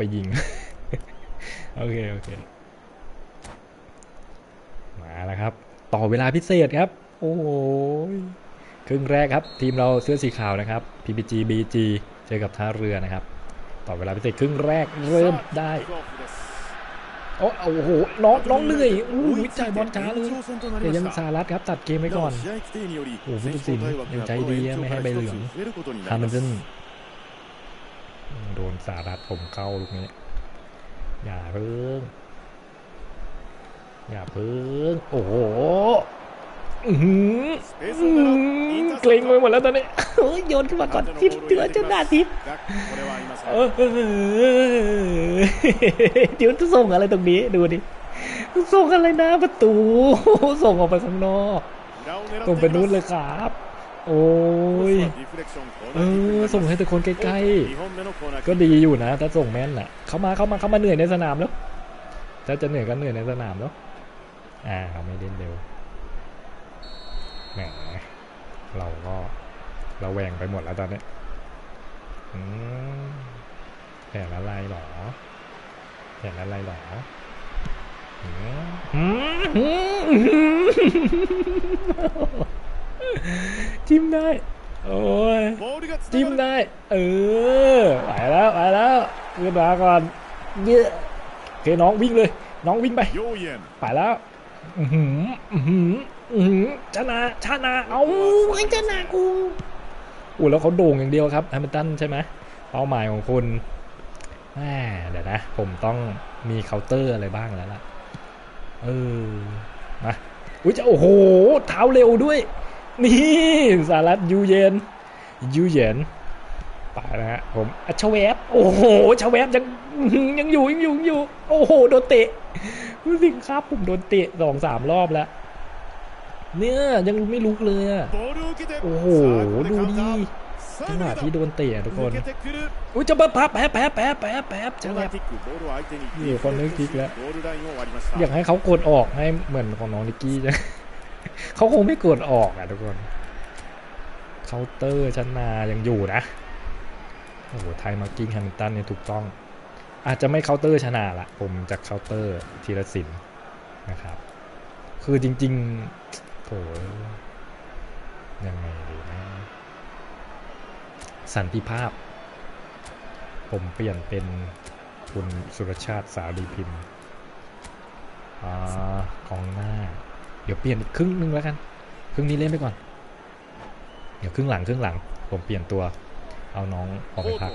ปยิงโอเคมาแล้วครับต่อเวลาพิเศษครับโอ้โหครึ่งแรกครับทีมเราเสื้อสีขาวนะครับ PPG BG เจอกับท่าเรือนะครับต่อเวลาพิเศษครึ่งแรกเริ่มได้โอ้โหน้องเหนื่อยใจบอลช้าเลยแต่ยังสารัตครับตัดเกมไว้ก่อนโอ้โหผู้ตัดสินยังใจดีไม่ให้ใบเหลืองฮาร์มันซึนโดนสารัตผมเข้าลูกนี้อย่าเพิ่งโอ้โหเกรงไปหมดแล้วตอนนี้โยนขึ้นมาก่อนทิพย์เตือนเจ้าหน้าทิพย์เดี๋ยวจะส่งอะไรตรงนี้ดูดิ ส่งอะไรนะประตูส่งออกไปข้างนอกส่งไปนู้นเลยครับโอ้ยส่งให้แต่คนใกล้ๆก็ดีอยู่นะถ้าส่งแม่นแหละเข้ามาเหนื่อยในสนามแล้วถ้าจะเหนื่อยก็เหนื่อยในสนามแล้วไม่เด่นเร็วแหมเราก็เราแหวงไปหมดแล้วตอนนี้แหวนอะไรหรอแหวนอะไรหรอจิ้มได้โอ้ยจิ้มได้ไปแล้วเกิดมาก่อนเยอะโอเคน้องวิ่งเลยน้องวิ่งไปแล้วชนะเอาไอ้ชนะกูแล้วเขาโด่งอย่างเดียวครับแฮมิลตันใช่ไหมเป้าหมายของคุณเดี๋ยวนะผมต้องมีเคาน์เตอร์อะไรบ้างแล้วล่ะมาอุ้ยจะโอ้โหเท้าเร็วด้วยนี่สารัตยูเย็นไปนะฮะผมชเวฟโอ้โหชเวฟยังอยู่โอ้โหโดนเตะรู้สึกครับผมโดนเตะ2-3รอบแล้วเนี่ยยังไม่ลุกเลยโอ้โหดูดิขนาดที่โดนเตะทุกคนอุ้ยจะพับแผลจะแบบนี่คนนึกทิกแล้วอยากให้เขากดออกให้เหมือนของน้องนิกกี้จ้ะเขาคงไม่กดออกทุกคนเคาน์เตอร์ชนะยังอยู่นะโอ้โหไทยมาร์กิ้งแฮมิลตันเนี่ยถูกต้องอาจจะไม่เคาน์เตอร์ชนะละผมจะเคาน์เตอร์ธีรศิลป์นะครับคือจริงๆโหยังไงดีนะสันติภาพผมเปลี่ยนเป็นคุณสุรชาติสาลีพิมพ์ของหน้าเดี๋ยวเปลี่ยนครึ่งนึงแล้วกันครึ่งนี้เล่นไปก่อนเดี๋ยวครึ่งหลังผมเปลี่ยนตัวเอาน้องออกไปพัก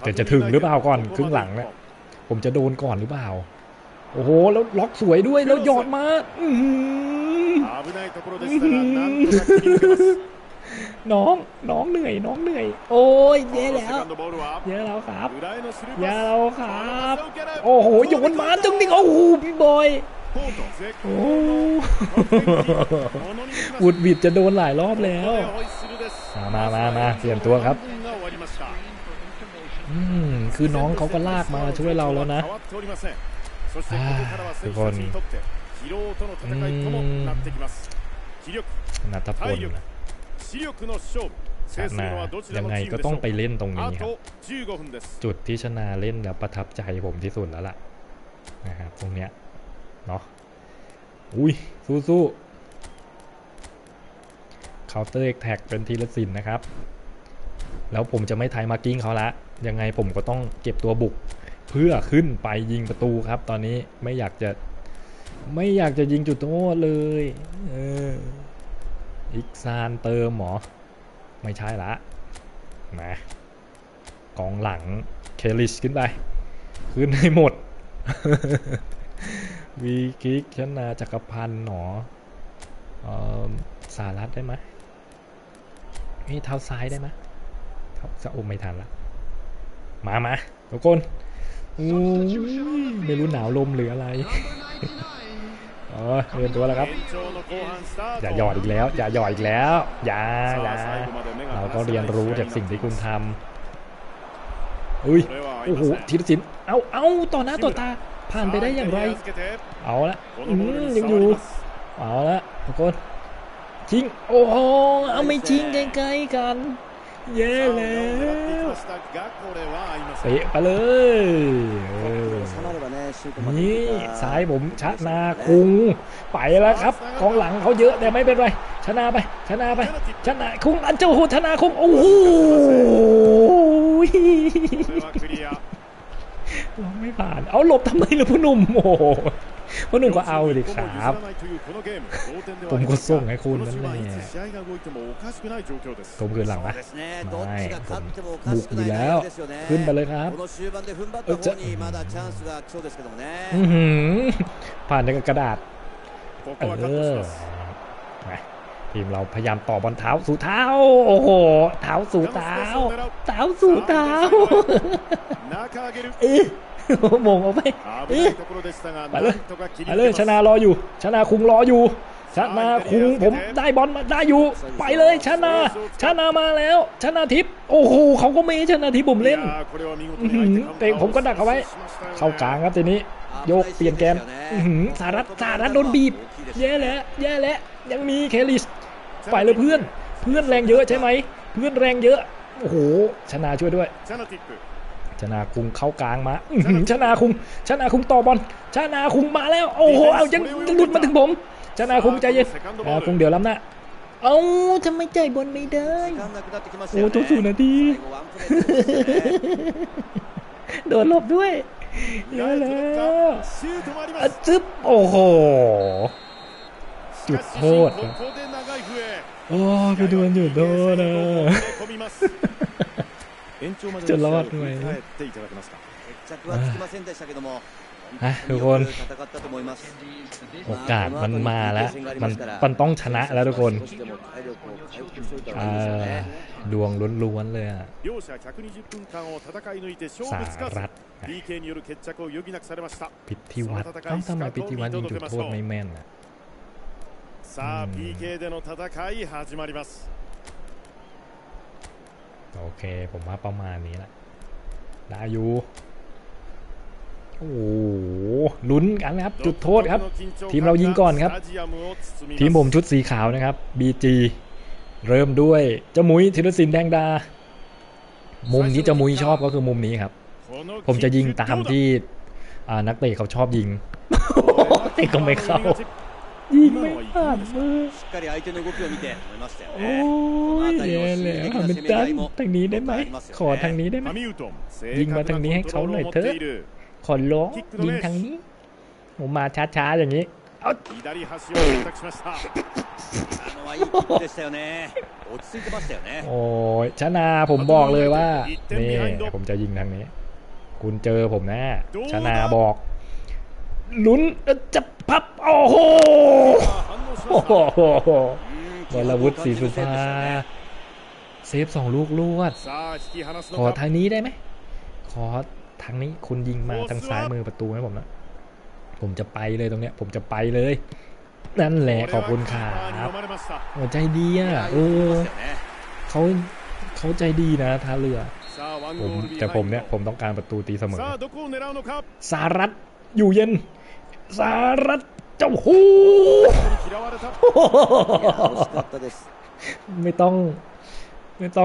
แต่จะถึงหรือเปล่าก่อนครึ่งหลังเนี่ยผมจะโดนก่อนหรือเปล่าโอ้โหแล้วล็อกสวยด้วยแล้วหยอดมาน้องเหนื่อยโอ้ยเยอะแล้วครับโอ้โหโยนมาจริงๆโอ้โหพี่บอยโอ้อุดบิดจะโดนหลายรอบแล้วมาเปลี่ยนตัวครับคือน้องเขาก็ลากมาช่วยเราแล้วนะทุกคนนัทพลยังไงก็ต้องไปเล่นตรงนี้ครับจุดที่ชนะเล่นแล้วประทับใจผมที่สุดแล้วล่ะนะครับตรงเนี้ยเนาะอุ้ยสู้ๆเคาน์เตอร์เอ็กแท็กเป็นธีรศิลป์นะครับแล้วผมจะไม่ไทยมาร์กิ้งเขาละยังไงผมก็ต้องเก็บตัวบุกเพื่อขึ้นไปยิงประตูครับตอนนี้ไม่อยากจะยิงจุดโทษเลยอิกซานเติมหมอไม่ใช่ละมากองหลังเคลิชขึ้นไปขึ้นให้หมด วีคิกชนะจักรพันธ์หนอสารัตได้ไหมนี่เท้าซ้ายได้ไหมเขาจะอมไม่ทันละมาทุกคนไม่รู้หนาวลมหรืออะไรเรียนตัวแล้วครับอย่าหยอดอีกแล้วอย่าเราก็เรียนรู้จากสิ่งที่คุณทำอุ้ยโอ้โหธีรศิลป์เอาต่อหน้าต่อตาผ่านไปได้อย่างไรเอาละยังอยู่เอาละทุกคนชิงโอ้โหเอาไม่ชิงไกลๆกันเย้แล้วเตะไปเลยนี่ซ้ายผมชนะคุงไปแล้วครับกองหลังเขาเยอะแต่ไม่เป็นไรชนะไปชนะคุงอันเจ้าหูชนะคุงโอ้โหเราไม่ผ่านเอาหลบทำไมล่ะพ่อหนุ่มโอ้พ่อหนุ่มก็เอาดิครับผมก็ส่งให้คุณนั่นแหละผมคืนหลังนะไม่บุกอยู่แล้วขึ้นไปเลยครับผ่านในกระดาษทีมเราพยายามต่อบอลเท้าสู่เท้าโอ้โหเท้าสู่เท้า มงเอาไปไปเลยชนะรออยู่ชนะคุงรออยู่ชนะคุงผมได้บอลมาได้อยู่ไปเลยชนะชนะมาแล้วชนะทิพย์โอ้โหเขาก็มีชนะทิพย์บุ๋มเล่นเตะผมก็ดักเขาไว้เข้ากลางครับทีนี้โยกเปลี่ยนแกนสารัตโดนบีบแย่แล้วยังมีเคลิสไปเลยเพื่อนแรงเยอะใช่ไหมเพื่อนแรงเยอะโอ้โหชนะช่วยด้วยชนะคุงเข้ากลางมาชนะคุงต่อบอลชนะคุงมาแล้วโอ้โหเอายังหลุดมาถึงผมชนะคุงใจเย็นคุงเดี๋ยวล้ำหน้าเอาทำไมใจบอลไม่ได้โอ้ทุกนาทีโดนลบด้วยเยอะแล้วจึ๊บโอ้โหจุดโทษโอ้ไปดูมันอยู่โดนนะจะรอดไหมทุกคนโอกาสมันมาแล้วมันต้องชนะแล้วทุกคนดวงล้วนๆเลยอะสารัตผิดที่วัดต้องทำไมผิดที่วัดยิงจุดโทษไม่แม่นอะโอเคผมว่าประมาณนี้แหละได้อยู่โอ้โหลุ้นกันนะครับจุดโทษครับทีมเรายิงก่อนครับทีมผมชุดสีขาวนะครับบีจีเริ่มด้วยเจ้ามุ้ยธีรศิลป์แดงดามุมนี้เจ้ามุ้ยชอบก็คือมุมนี้ครับผมจะยิงตามที่นักเตะเขาชอบยิงเตะก็ไม่เข้ายิงไม่ผ่านมือโอ้ยเย่แล้วทำเป็นดันทางนี้ได้ไหมขอทางนี้ได้ไหมยิงมาทางนี้ให้เขาหน่อยเถอะขอล้อยิงทางนี้ผมมาช้าๆอย่างนี้เอาโอ้ยชนะผมบอกเลยว่านี่ผมจะยิงทางนี้คุณเจอผมแน่ชนะบอกลุ้นจะพับโอ้โหวรวุฒิศรีสุภาเซฟสองลูกลวดขอทางนี้ได้ไหมขอทางนี้คุณยิงมาทางซ้ายมือประตูให้ผมนะผมจะไปเลยตรงเนี้ยผมจะไปเลยนั่นแหละขอบคุณครับหัวใจดีอ่ะเขาใจดีนะท่าเรือแต่ผมต้องการประตูตีเสมอสารัตอยู่เย็นสารัตเจ้าหูไม่ต้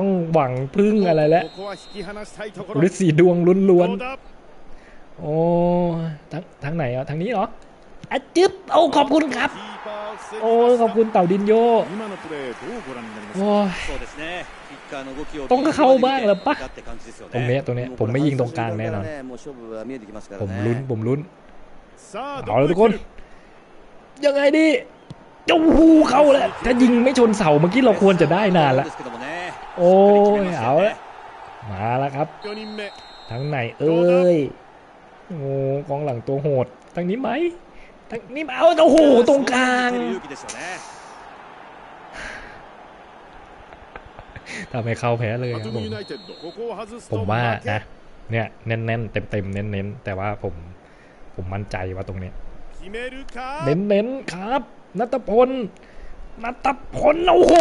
องหวังพึ่งอะไรแล้วฤทธิ์สีดวงล้วนๆโอ้ทางไหนอ่ะทางนี้เหรออ่ะจึ๊บโอ้ขอบคุณครับโอ้ขอบคุณเต่าดินโยต้องเข้าบ้างแล้วปะตรงนี้ผมไม่ยิงตรงกลางแน่นอนผมลุ้นเอาเลยทุกคนยังไงดีเจ้าหูเข้าแล้วถ้ายิงไม่ชนเสาเมื่อกี้เราควรจะได้นานละโอ้ยเอาละมาแล้วครับทางไหนเอ้ยโอ้กองหลังตัวโหดทางนี้ไหมทางนี้เอาโอ้โหตรงกลางทำให้เข้าแพ้เลยครับผมว่านะเนี่ยแน่นๆเต็มๆเน้นๆแต่ว่าผมมั่นใจว่าตรงเนี้ยเน้นครับนัตพลโอ้โห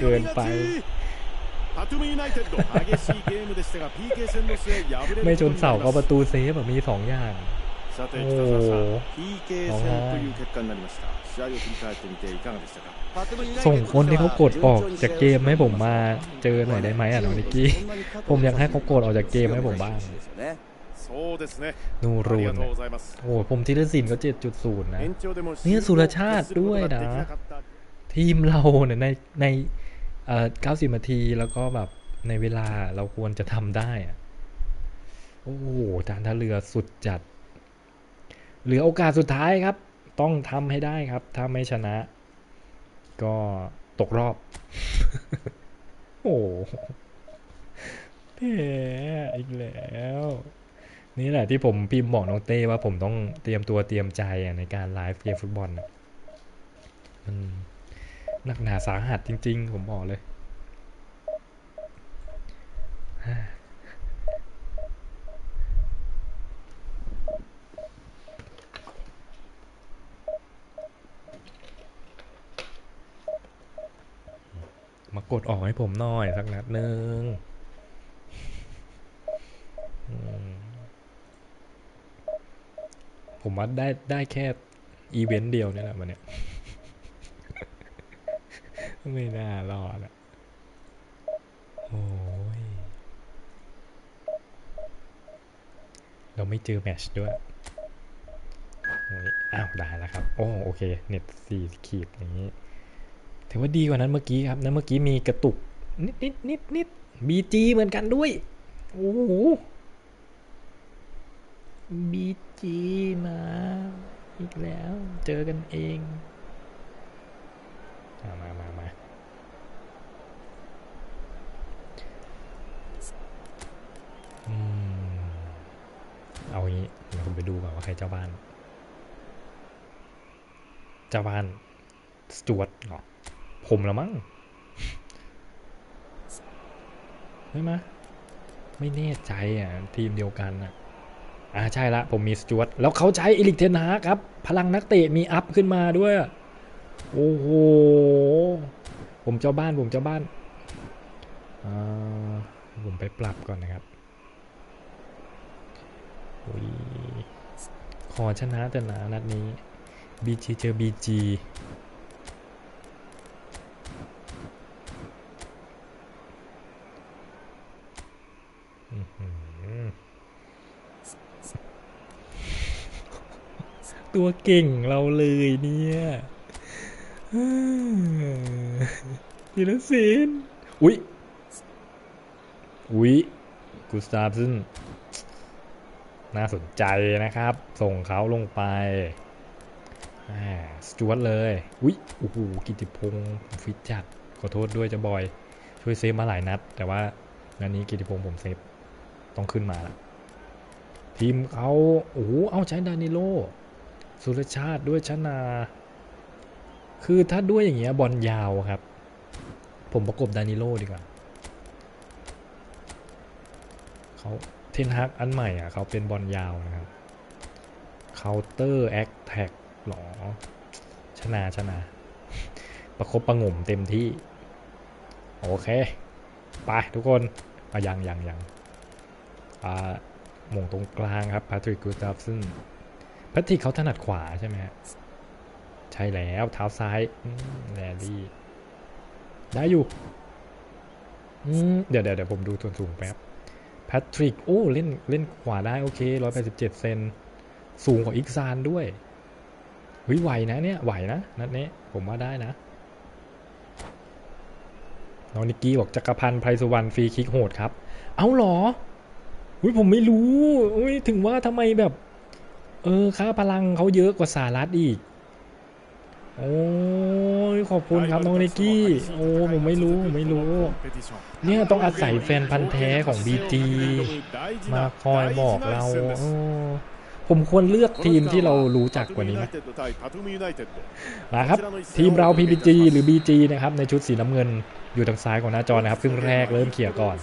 เกินไปไม่ชนเสาก็ประตูเซฟแบบมีสองอย่างโอ้โหส่งคนที่เขากดออกจากเกมให้ผมมาเจอหน่อยได้ไหมอ่ะน้องนิกกี้ผมอยากให้เขากดออกจากเกมให้ผมบ้างนูรูนโอ้ผมธีรศิลป์ก็ 7.0 นะนี่สุรชาติด้วยนะทีมเราเนี่ยใน90 นาทีแล้วก็แบบในเวลาเราควรจะทำได้อะโอ้โหการท่าเรือสุดจัดเหลือโอกาสสุดท้ายครับต้องทำให้ได้ครับถ้าไม่ชนะก็ตกรอบโอ้แพ้อีกแล้วนี่แหละที่ผมพิมพ์บอกน้องเต้ว่าผมต้องเตรียมตัวเตรียมใจในการไลฟ์เกมฟุตบอลมันหนักหนาสาหัสจริงๆผมบอกเลย ดออกให้ผมหน่อยสักนัดนึงผมว่าได้แค่อีเวนต์เดียวนี่แหละมันเนี่ยไม่น่ารอดอ่ะโอ้ยเราไม่เจอแมชด้วยอ้าวได้แล้วครับโอ้โอเคเน็ต4ขีดอย่างนี้ถือว่าดีกว่านั้นเมื่อกี้ครับนั้นเมื่อกี้มีกระตุกนิด BG เหมือนกันด้วยโอ้โห BG มาอีกแล้วเจอกันเองมาเอาอย่างนี้เดี๋ยวผมไปดูก่อนว่าใครเจ้าบ้านสจวดเหรอผมละมั้งไม่มาไม่แน่ใจอ่ะทีมเดียวกันอ่ะใช่ละผมมีสจวดแล้วเขาใช้เอริกเทนฮากครับพลังนักเตะมีอัพขึ้นมาด้วยโอ้โหผมเจ้าบ้านผมไปปรับก่อนนะครับขอชนะแต่หนานัดนี้บีจีเจอบีจีตัวเก่งเราเลยเนี่ยธีรศิลป์อุ๊ยกูซาบซึ่งน่าสนใจนะครับส่งเขาลงไปสจวดเลยอุ๊ยโอ้โหกิติพงศ์ฟิตจัดขอโทษด้วยจะบอยช่วยเซฟมาหลายนัดแต่ว่านัดนี้กิติพงศ์ผมเซฟต้องขึ้นมาละทีมเขาโอ้โหเอาใช้ดานิโลสุรชาติด้วยชนาคือถ้าด้วยอย่างเงี้ยบอลยาวครับผมประกบดานิโลดีกว่าเขาเทนฮากอันใหม่อ่ะเขาเป็นบอลยาวนะครับเคาน์เตอร์แอคแท็กหรอชนาประคบประงมเต็มที่โอเคไปทุกคนเอายังหม่งตรงกลางครับแพทริกกูตัฟซึ่งแพทริกเขาถนัดขวาใช่ไหมใช่แล้วเท้าซ้ายแรลลี่ได้อยู่เดี๋ยวผมดูส่วนสูงแป๊บแพทริกโอ้เล่นขวาได้โอเค187เซนสูงกว่าอิกซานด้วยไหวนะเนี่ยไหวนะนัดนี้ผมว่าได้นะน้องนิกกี้บอกจักรพันธ์ไพรสุวรรณฟรีคิกโหดครับเอาหรอผมไม่รู้ถึงว่าทำไมแบบค่าพลังเขาเยอะกว่าสารัตอีกโอ้ขอบคุณครับน้องนิกกี้โอ้ผมไม่รู้เนี่ยต้องอาศัยแฟนพันธ์แท้ของบีจีมาคอยบอกเราผมควรเลือกทีมที่เรารู้จักกว่านี้ไหมมาครับทีมเรา PPG หรือ BG นะครับในชุดสีน้ำเงินอยู่ทางซ้ายของหน้าจอนะครับครึ่งแรกเริ่มเขี่ยก่อน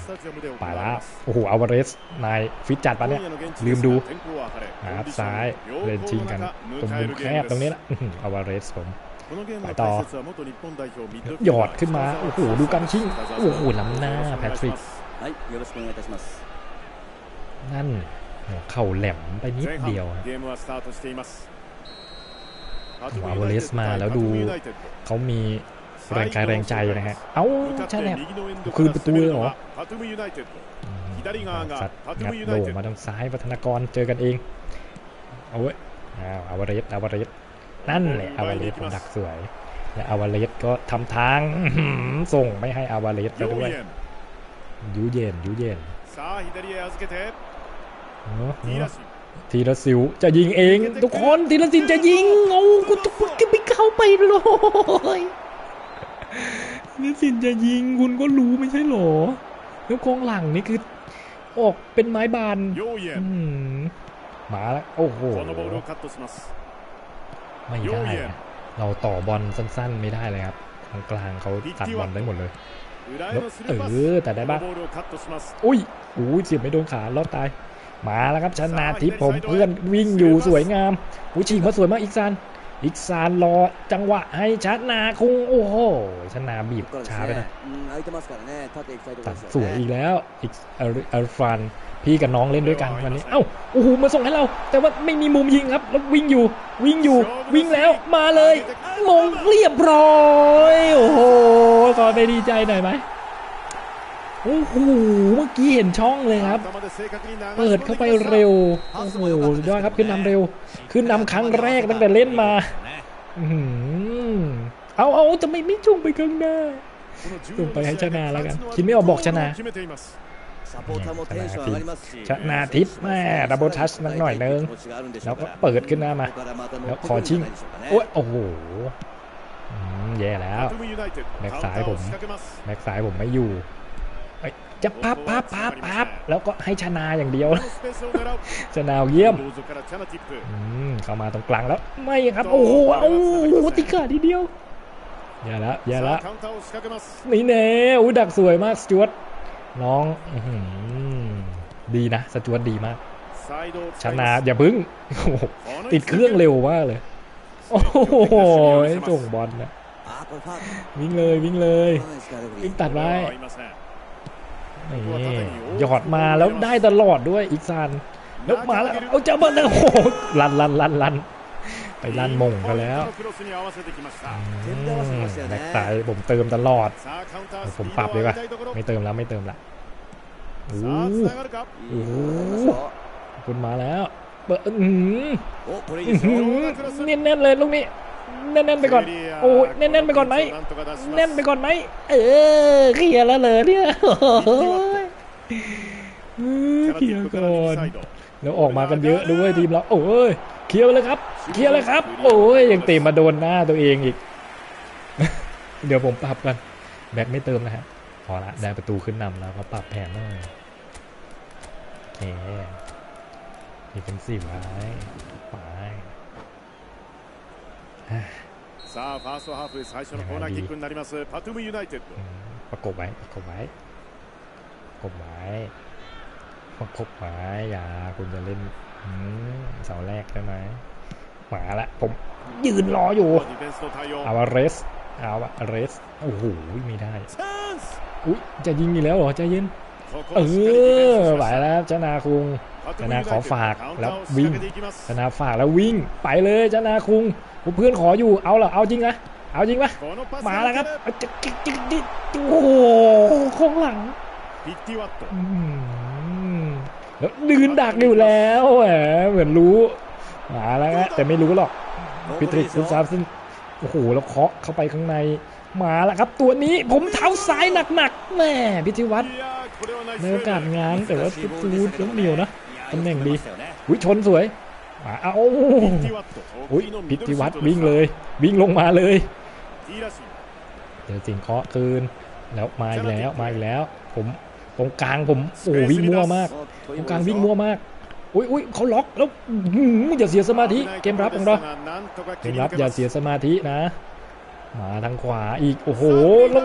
ไปแล้วโอ้โหอัลวาเรซนายฟิตจัดปะเนี่ยลืมดูครับซ้ายเล่นชิงกันตรงมุมแคบตรงนี้นะอัลวาเรซผมไปต่อหยอดขึ้นมาโอ้โหดูการชิงโอ้โหล้ำหน้าแพทริกนั่นเข่าแหลมไปนิดเดียวครับอัลวาเรซมาแล้วดูเขามีแรงกายแรงใจนะฮะเอ้าใช่แหละคือประตูเลยเหรอสัตว์งัดโด่งมาทางซ้ายพัฒนากรเจอกันเองเอาเว้ยอัลวาเรซนั่นแหละอัลวาเรซผมดักสวยและอัลวาเรซก็ทำทางส่งไม่ให้อัลวาเรซไปด้วยยูเย็นทีละสิวจะยิงเองทุกคนทีละสิวจะยิงโอ้กูทุกคนก็ไม่เข้าไปเลยทีละสิวจะยิงคุณก็รู้ไม่ใช่หรอแล้วกองหลังนี่คือออกเป็นไม้บานมาแล้วโอ้โหไม่ได้เราต่อบอลสั้นๆไม่ได้เลยครับกลางเขาตัดบอลได้หมดเลยแต่ได้บ้างอุ้ยเสียบไม่โดนขาลอดตายมาแล้วครับชนะทิพย์ผมเพื่อนวิ่งอยู่สวยงามฉีกมาสวยมากอีกซัน อิกซานรอจังหวะให้ชนะคุงโอ้โหชนะบีบช้าไปนะตัดสวยอีกแล้วอิกอัลฟานพี่กับน้องเล่นด้วยกันวันนี้เอ้าโอ้โหมาส่งให้เราแต่ว่าไม่มีมุมยิงครับแล้ววิ่งอยู่วิ่งแล้วมาเลยมงเรียบร้อยโอ้โหขอไปดีใจหน่อยไหมโอ้โหเมื่อกี้เห็นช่องเลยครับเปิดเข้าไปเร็วโอ้โหยอดครับขึ้นนำครั้งแรกตั้งแต่เล่นมาเอาจะไม่จุ่มไปข้างหน้าจุ่มไปให้ชนะแล้วกันคิดไม่ออกบอกชนะชนะทิพย์แม่ดับเบิลทัชหน่อยนึงแล้วก็เปิดขึ้นหน้ามาแล้วขอชิงโอ้โหแย่แล้วแม็กซ้ายผมไม่อยู่จะพับแล้วก็ให้ชนะอย่างเดียวชนะเยี่ยมเข้ามาตรงกลางแล้วไม่ครับโอ้โหติกาทีเดียวอย่าละนี่แน่ดักสวยมากสจวตน้องดีนะสจวตดีมากชนะอย่าพึ่งติดเครื่องเร็วมากเลยโอ้โหจ่งบอลนะวิ่งเลยวิ่งตัดไว้หยอดมาแล้วได้ตลอดด้วยอีกซานแล้วมาแล้วเอาเจ้าบอลแล้วโอ้โหลันไปลันมงกันแล้วแบ็คซ้ายผมเติมตลอดผมปรับเลยป่ะไม่เติมละโอ้โหคุณมาแล้วเปิดเน้นๆเลยลูกนี้แน่นไปก่อนโอ้ยแน่นไปก่อนไหมเขี่ยแล้วเลยเนี่ยเขี่ยก่อนแล้วออกมากันเยอะด้วยทีมเราโอ้ยเขี่ยเลยครับโอ้ยยังเตะมาโดนหน้าตัวเองอีกเดี๋ยวผมปรับกันแบ็คไม่เติมนะฮะพอละได้ประตูขึ้นนำแล้วก็ปรับแผนหน่อยเอ๋นี่เป็นสี่ไม้ประกบไว้อย่าคุณจะเล่นเสาแรกได้ไหมมาละผมยืนรออยู่เอาเรสโอ้โหไม่ได้อุ๊ยจะยิงอีกแล้วเหรอใจเย็นไหวแล้วชนะคุงชนะขอฝากแล้ววิ่งชนะฝากแล้ววิ่งไปเลยชนะคุงเพื่อนขออยู่เอาเหรอเอาจริงปะมาแล้วครับโอ้โหข้างหลังแล้วดืนดักอยู่แล้วเหมือนรู้มาแล้วฮะแต่ไม่รู้หรอกพิทริกซูซาซึ่งโอ้โหแล้วเคาะเข้าไปข้างในมาแล้วครับตัวนี้ผมเท้าซ้ายหนักแม่พิธีวัตรในโอกาสงานแต่ว่าพิธีวุฒิล้มเหนียวนะตำแหน่งดีอุ้ยชนสวยมาเอาอุ้ยพิธีวัตรวิ่งลงมาเลยเจอสิ่งเคาะคืนแล้วมาอีกแล้วผมตรงกลางผมโอ้วิ่งมั่วมากตรงกลางวิ่งมั่วมากอุ้ยเขาล็อกแล้วอย่าเสียสมาธิเกมรับของเราเกมรับอย่าเสียสมาธินะมาทางขวาอีกโอ้โห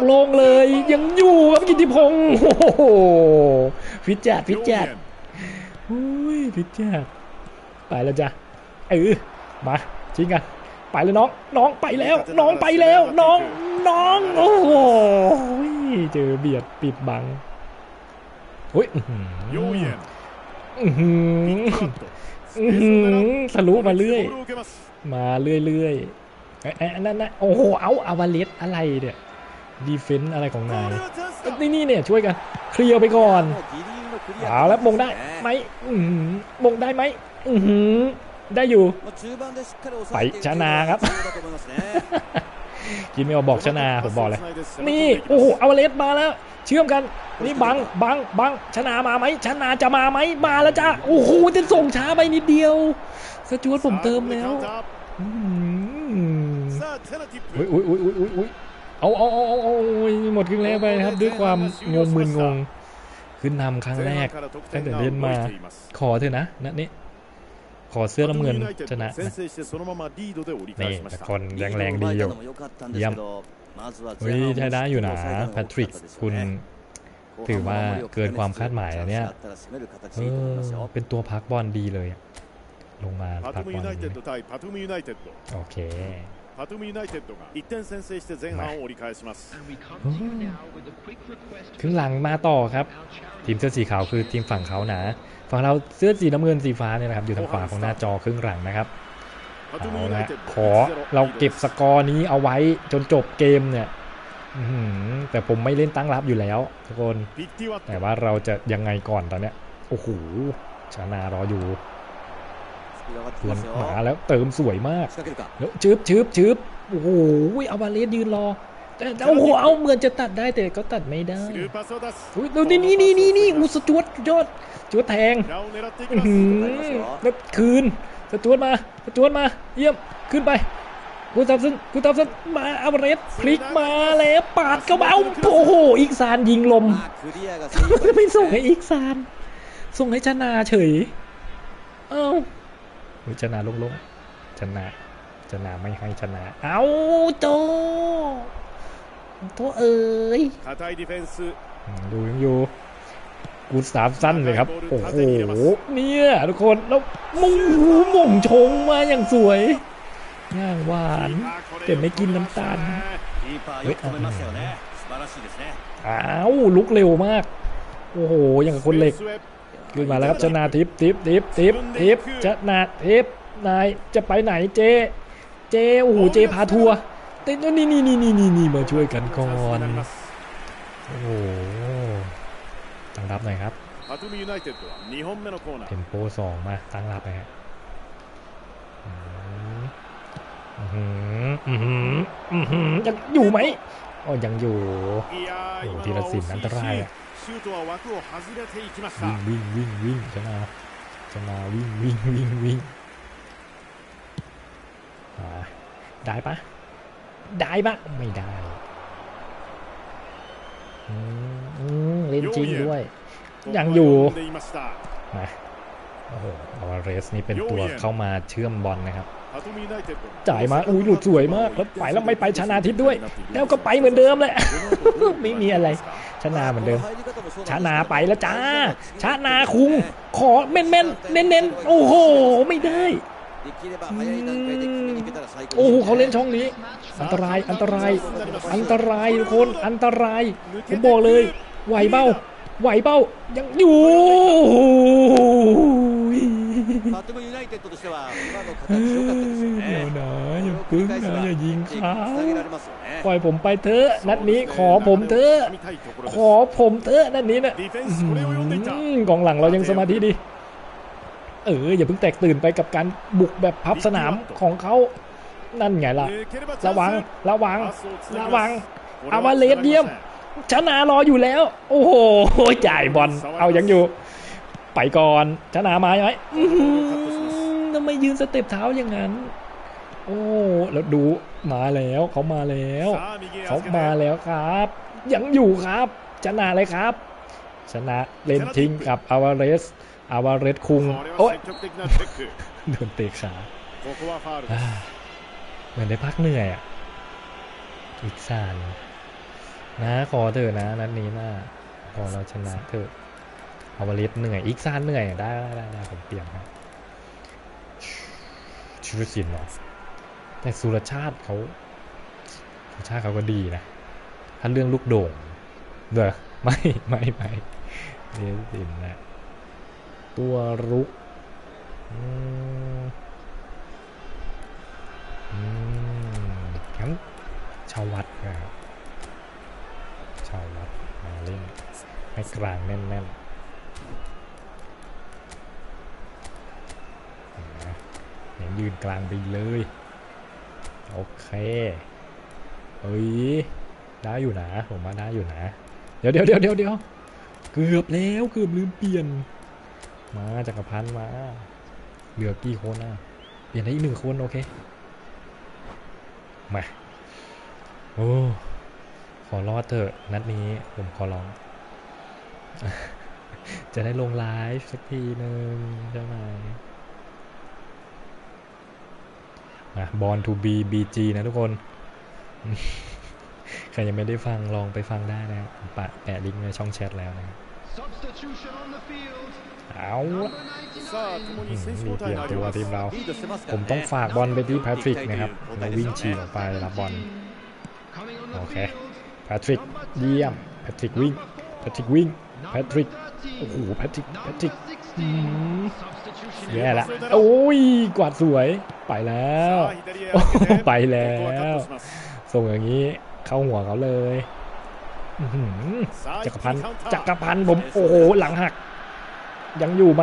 โล่งๆเลยยังอยู่ครับกิติพงศ์โอ้โหพิจารณ์ไปแล้วจ้ะมาชิงกันไปเลยน้องไปแล้วโอ้โหเจอเบียดปิดบังทะลุมาเรื่อยนั่นนะโอ้โหเอาอาวาเลสอะไรเนี่ยดีเฟนส์อะไรของนายนี่เนี่ยช่วยกันเคลียร์ไปก่อนเอาแล้วมงได้ไหมได้อยู่ไปชนะครับกินไม่เอาบอกชนะผมบอกเลยนี่โอ้โหอาวาเลสมาแล้วเชื่อมกันนี่บังชนะมาไหมมาแล้วจ้าโอ้โหจะส่งช้าไปนิดเดียวสจวตผมเติมแล้วโอ้ยหมดครึ่งแรกไปครับด้วยความงงมึนงงขึ้นนำครั้งแรกตั้งแต่เล่นมาขอเถอะนะนั่นนี่ขอเสื้อน้ำเงินชนะนี่คนแรงดีอยู่เยี่ยมใช้ได้อยู่นะแพทริกคุณถือว่าเกินความคาดหมายอันเนี้ยเป็นตัวพักบอลดีเลย ลงมาพักบอลโอเคパトゥムユナイテッドが1点先制して前半を折り返しますครึ่งหลังมาต่อครับทีมเสื้อสีขาวคือทีมฝั่งเขานะฝั่งเราเสื้อสีน้ำเงินสีฟ้าเนี่ยนะครับอยู่ทางขวาของหน้าจอครึ่งหลังนะครับเอาละขอเราเก็บสกอร์นี้เอาไว้จนจบเกมเนี่ยแต่ผมไม่เล่นตั้งรับอยู่แล้วทุกคนแต่ว่าเราจะยังไงก่อนตอนเนี้ยโอ้โหชนารออยู่หมาแล้วเติมสวยมากแล้วชืบชืบชืบโอ้โหเอาบาเลสยืนรอแต่โอ้โหเอาเหมือนจะตัดได้แต่ก็ตัดไม่ได้ดูนี่อุสจวดยอดจวดแทงแล้วคืนจวดมาจวดมาเยี่ยมขึ้นไปกูทำซึ่งมาอัลเบรสพลิกมาแล้วปาดเข้ามาโอ้โหอีกซานยิงลมไม่ส่งให้อีกซานส่งให้ชนาเฉยเอ้าชนะลงๆชนะไม่ให้ชนะเอาโตเอ๋ยดูยังอยู่กูสามสั้นเลยครับโอ้โหเนี่ยทุกคนแล้วมุ่งหูมุ่งชงมาอย่างสวยย่างหวานแต่ไม่กินน้ำตาลเฮ้ยอ้าวลุกเร็วมากโอ้โหอย่างกับคนเหล็กขึ้นมาแล้วครับชนาทิพย์ชนาทิพย์นายจะไปไหนเจโอ้โหเจพาทัวร์แต่นี่มาช่วยกันก่อนโอ้โหตั้งรับหน่อยครับเทมโป2มาตั้งรับนะฮะยังอยู่ไหมอ๋อยังอยู่โอ้ธีรศิลป์อันตรายวิ่งชนะวิ่งได้ปะไม่ได้เล่นจริงด้วยยังอยู่นะโอ้โหอวาเรสนี่เป็นตัวเข้ามาเชื่อมบอลนะครับจ่ายมาอุ้ยหลุดสวยมากแล้วไปแล้วไม่ไปชนาทิพย์ด้วยแล้วก็ไปเหมือนเดิมเลยไม่มีอะไรชนาเหมือนเดิมชนาไปแล้วจ้าชนาคุงขอเน้นโอ้โหไม่ได้โอ้โหเขาเล่นช่องนี้อันตรายทุกคนอันตรายผมบอกเลยไหวเบ้ายังอยู่เดี๋ยวนะอย่าพึ่งนะอย่ายิงเขาปล่อยผมไปเถอะนัดนี้ขอผมเถอะนัดนี้น่ะกองหลังเรายังสมาธิดีอย่าเพิ่งแตกตื่นไปกับการบุกแบบพับสนามของเขานั่นไงล่ะระวังอาวาเลสเยี่ยมชนารออยู่แล้วโอ้โหจ่ายบอลเอายังอยู่ไปก่อนชนะมาไหมทำไมยืนสเต็ปเท้าอย่างนั้นโอ้แล้วดูมาแล้วเขามาแล้วครับยังอยู่ครับชนะเลยครับชนะเล่นทิ้งกับอาวาเรสคุงโอ้ยโดนเตะขาเหมือนได้พักเหนื่อยอีกสานนะขอเถอะนะนัดนี้นะขอเราชนะเถอะอาวาเรสเหนื่อยอีกซานเหนื่อยได้ผมเปลี่ยนครับชิวสินเนาะแต่สุรชาติเขาก็ดีนะถ้าเรื่องลูกโด่งเด้อไม่ชิวสินนะตัวรุกครับชาววัดมาเล่นให้กลางแน่นๆยืนกลางไปเลยโอเคเฮ้ยได้อยู่นะผมว่าได้อยู่นะเดี๋ยวเกือบแล้วเกือบลืมเปลี่ยนมาจักรพันธ์มาเหลือกี่คนนะเปลี่ยนได้อีก1 คนโอเคมาโอ้ขอรอดเถอะนัดนี้ผมขอร้อง จะได้ลงไลฟ์สักทีนึงได้ไหมบอลทูบีบีจีนะทุกคนใครยังไม่ได้ฟังลองไปฟังได้นะแปะลิงก์ในช่องแชทแล้วนะเอา เปลี่ยนตัวทีมเราผมต้องฝากบอลไปที่แพทริกนะครับแล้ววิ่งฉีกออกไปรับบอลโอเคแพทริกเยี่ยมแพทริกวิ่งแพทริกวิ่งแพทริกโอ้โหแพทริกแย่ละโอ้ยกวาดสวยไปแล้วไปแล้วส่งอย่างนี้เข้าหัวเขาเลยจักรพันธ์ผมโอ้โหหลังหักยังอยู่ไหม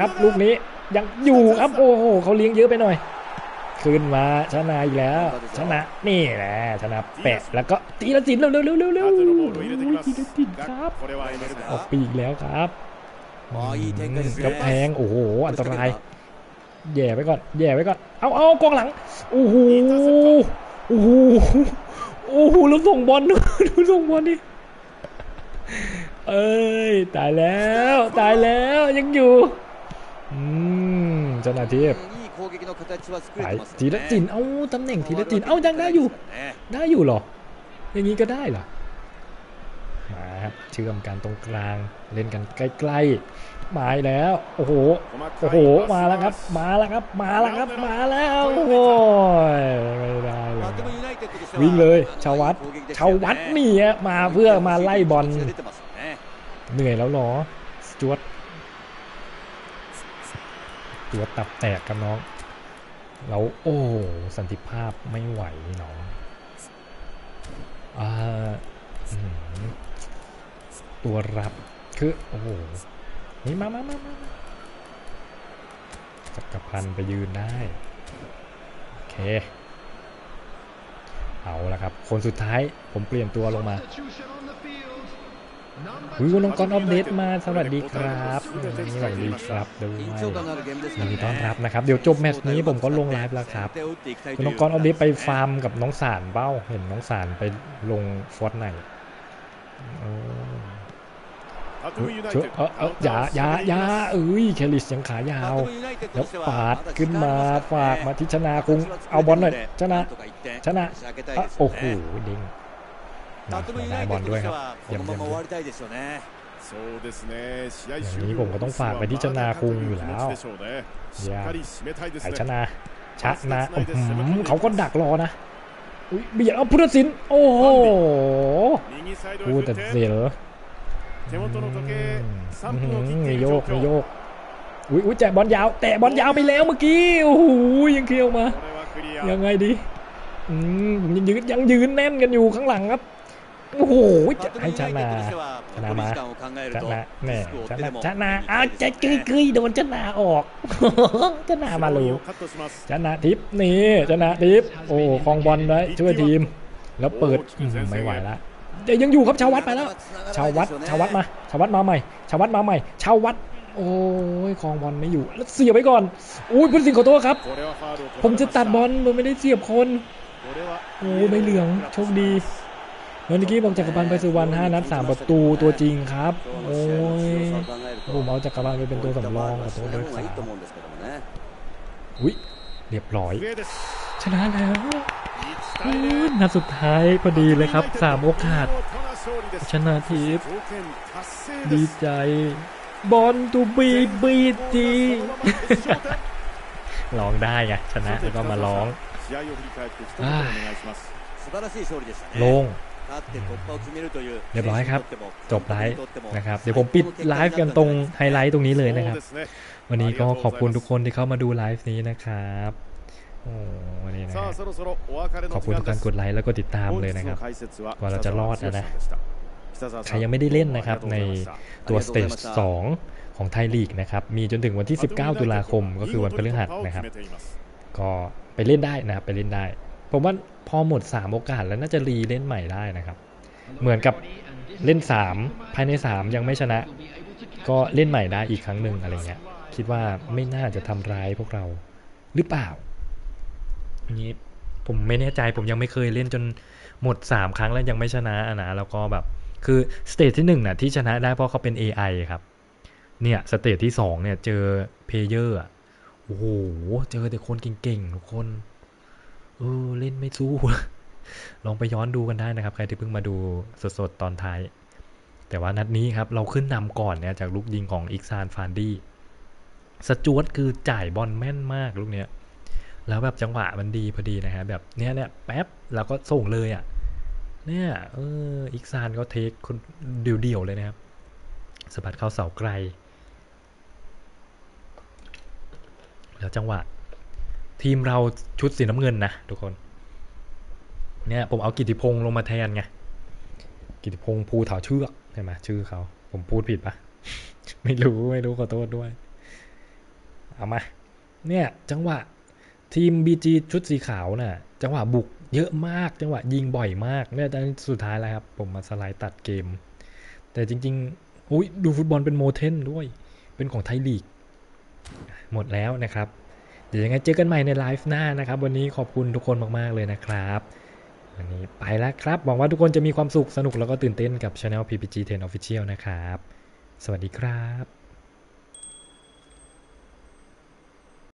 ครับลูกนี้ยังอยู่ครับโอ้โหเขาเลี้ยงเยอะไปหน่อยคืนมาชนะอีกแล้วชนะนี่แหละชนะแปะแล้วก็ตีละจินเร็วตีละจินครับออกปีกแล้วครับกระแพงโอ้โหอันตรายแย่ไว้ก่อนเอากองหลังโอ้โหแล้วส่งบอลดูส่งบอลดิเอ้ยตายแล้วยังอยู่ชนะทิพย์ทีละจินเอาตำแหน่งทีละจินเอายังได้อยู่หรออย่างนี้ก็ได้เหรอมาครับเชื่อมกันตรงกลางเล่นกันใกล้ๆมาแล้วโอ้โหมาแล้วครับโอ้ยไม่ได้วิ่งเลยชาววัดนี่ฮะมาเพื่อมาไล่บอลเหนื่อยแล้วหรอจวดตับแตกครับน้องแล้วโอ้สันติภาพไม่ไหวหนอตัวรับคือโอ้โหนี่มาจักรพันธ์ไปยืนได้โอเคเอาละครับคนสุดท้ายผมเปลี่ยนตัวลงมาคุณน้องกอนอัปเดตมาสวัสดีครับด้วยยินดีต้อนรับนะครับเดี๋ยวจบแมตช์นี้ผมก็ลงไลฟ์แล้วครับคุณน้องกอนอัปเดตไปฟาร์มกับน้องสารเป้าเห็นน้องสารไปลงฟอร์ตไนท์อย่าเอ้ยแคลิสยังขายาวแล้วปาดขึ้นมาฝากมาที่ชนะคงเอาบอลหน่อยชนะโอ้โหดิงได้บอลด้วยครับอย่างนี้ผมก็ต้องฝากไปที่ชนะคงอยู่แล้วอย่าชนะเขาก็ดักรอนะเบียดเอาผู้ตัดสินโอ้โหผู้ตัดสินมีโยกอุ้ยแตะบอลยาวไปแล้วเมื่อกี้โอ้โหยังเคลียร์มายังไงดียังยืนแน่นกันอยู่ข้างหลังครับโอ้โหจะให้ชนะอ้าวจะเกยโดนชนะออกชนะมาลูกชนะทิพย์โอ้คองบอลได้ช่วยทีมแล้วเปิดไม่ไหวละแต่ยังอยู่ครับชาววัดไปแล้วชาววัดมาใหม่ชาววัดโอ้ยคองบอลไม่อยู่แล้วเสียบไปก่อนอุ้ยผู้สินขอโทษครับผมจะตัดบอลผมไม่ได้เสียบคนโอ้ยใบเหลืองโชคดีเมื่อกี้ผมจักรพันธ์ไปสุวรรณ5นัด3ประตูตัวจริงครับโอ้ยผมเอาจักรพันธ์ไปเป็นตัวสำรองกับตัวเลือกสามอุ้ยเรียบร้อยชนะแล้วนัดสุดท้ายพอดีเลยครับ3โอกาสชนะทิพย์ดีใจบอลตูบีร้องได้ไงชนะแล้วก็มาร้องลงเรียบร้อยครับจบไลฟ์นะครับเดี๋ยวผมปิดไลฟ์กันตรงไฮไลท์ตรงนี้เลยนะครับวันนี้ก็ขอบคุณทุกคนที่เข้ามาดูไลฟ์นี้นะครับวันนี้นะขอบคุณทุกการกดไลค์แล้วก็ติดตามเลยนะครับกว่าเราจะรอดนะใครยังไม่ได้เล่นนะครับในตัวสเตจ2ของไทยลีกนะครับมีจนถึงวันที่19ตุลาคมก็คือวันพฤหัสนะครับก็ไปเล่นได้นะครับไปเล่นได้ผมว่าพอหมด3โอกาสแล้วน่าจะรีเล่นใหม่ได้นะครับเหมือนกับเล่น3ภายใน3ยังไม่ชนะก็เล่นใหม่ได้อีกครั้งหนึ่งอะไรเงี้ยคิดว่าไม่น่าจะทำร้ายพวกเราหรือเปล่านี้ผมไม่แน่ใจผมยังไม่เคยเล่นจนหมด3ครั้งแล้วยังไม่ชนะนะแล้วก็แบบคือสเตจที่1น่ะที่ชนะได้เพราะเขาเป็น AI ครับเนี่ยสเตจที่2เนี่ยเจอเพลเยอร์โอ้โหเจอแต่คนเก่งๆทุกคนเล่นไม่สู้ลองไปย้อนดูกันได้นะครับใครที่เพิ่งมาดูสดๆตอนท้ายแต่ว่านัดนี้ครับเราขึ้นนำก่อนเนี่ยจากลูกยิงของอิกซานฟานดี้ สจ๊วตคือจ่ายบอลแม่นมากลูกเนี้ยแล้วแบบจังหวะมันดีพอดีนะฮะแบบเนี้ยเนี่ยแป๊บแล้วก็ส่งเลยอ่ะเนี่ยอิกซานก็เทคคนเดี่ยวๆเลยนะครับสะบัดเข้าเสาไกลแล้วจังหวะทีมเราชุดสีน้ำเงินนะทุกคนเนี่ยผมเอากิติพงษ์ลงมาแทนไงกิติพงษ์ภูเถาเชือกใช่ไหมชื่อเขาผมพูดผิดปะ ไม่รู้ขอโทษด้วยเอามาเนี่ยจังหวะทีม BG ชุดสีขาวน่ะจังหวะบุกเยอะมากจังหวะยิงบ่อยมากเนี่ยแต่สุดท้ายแล้วครับผมมาสไลด์ตัดเกมแต่จริงๆอุ้ยดูฟุตบอลเป็นโมเทนด้วยเป็นของไทยลีกหมดแล้วนะครับเดี๋ยวยังไงเจอกันใหม่ในไลฟ์หน้านะครับวันนี้ขอบคุณทุกคนมากๆเลยนะครับวันนี้ไปแล้วครับหวังว่าทุกคนจะมีความสุขสนุกแล้วก็ตื่นเต้นกับ Channel ppg10 official นะครับสวัสดีครับ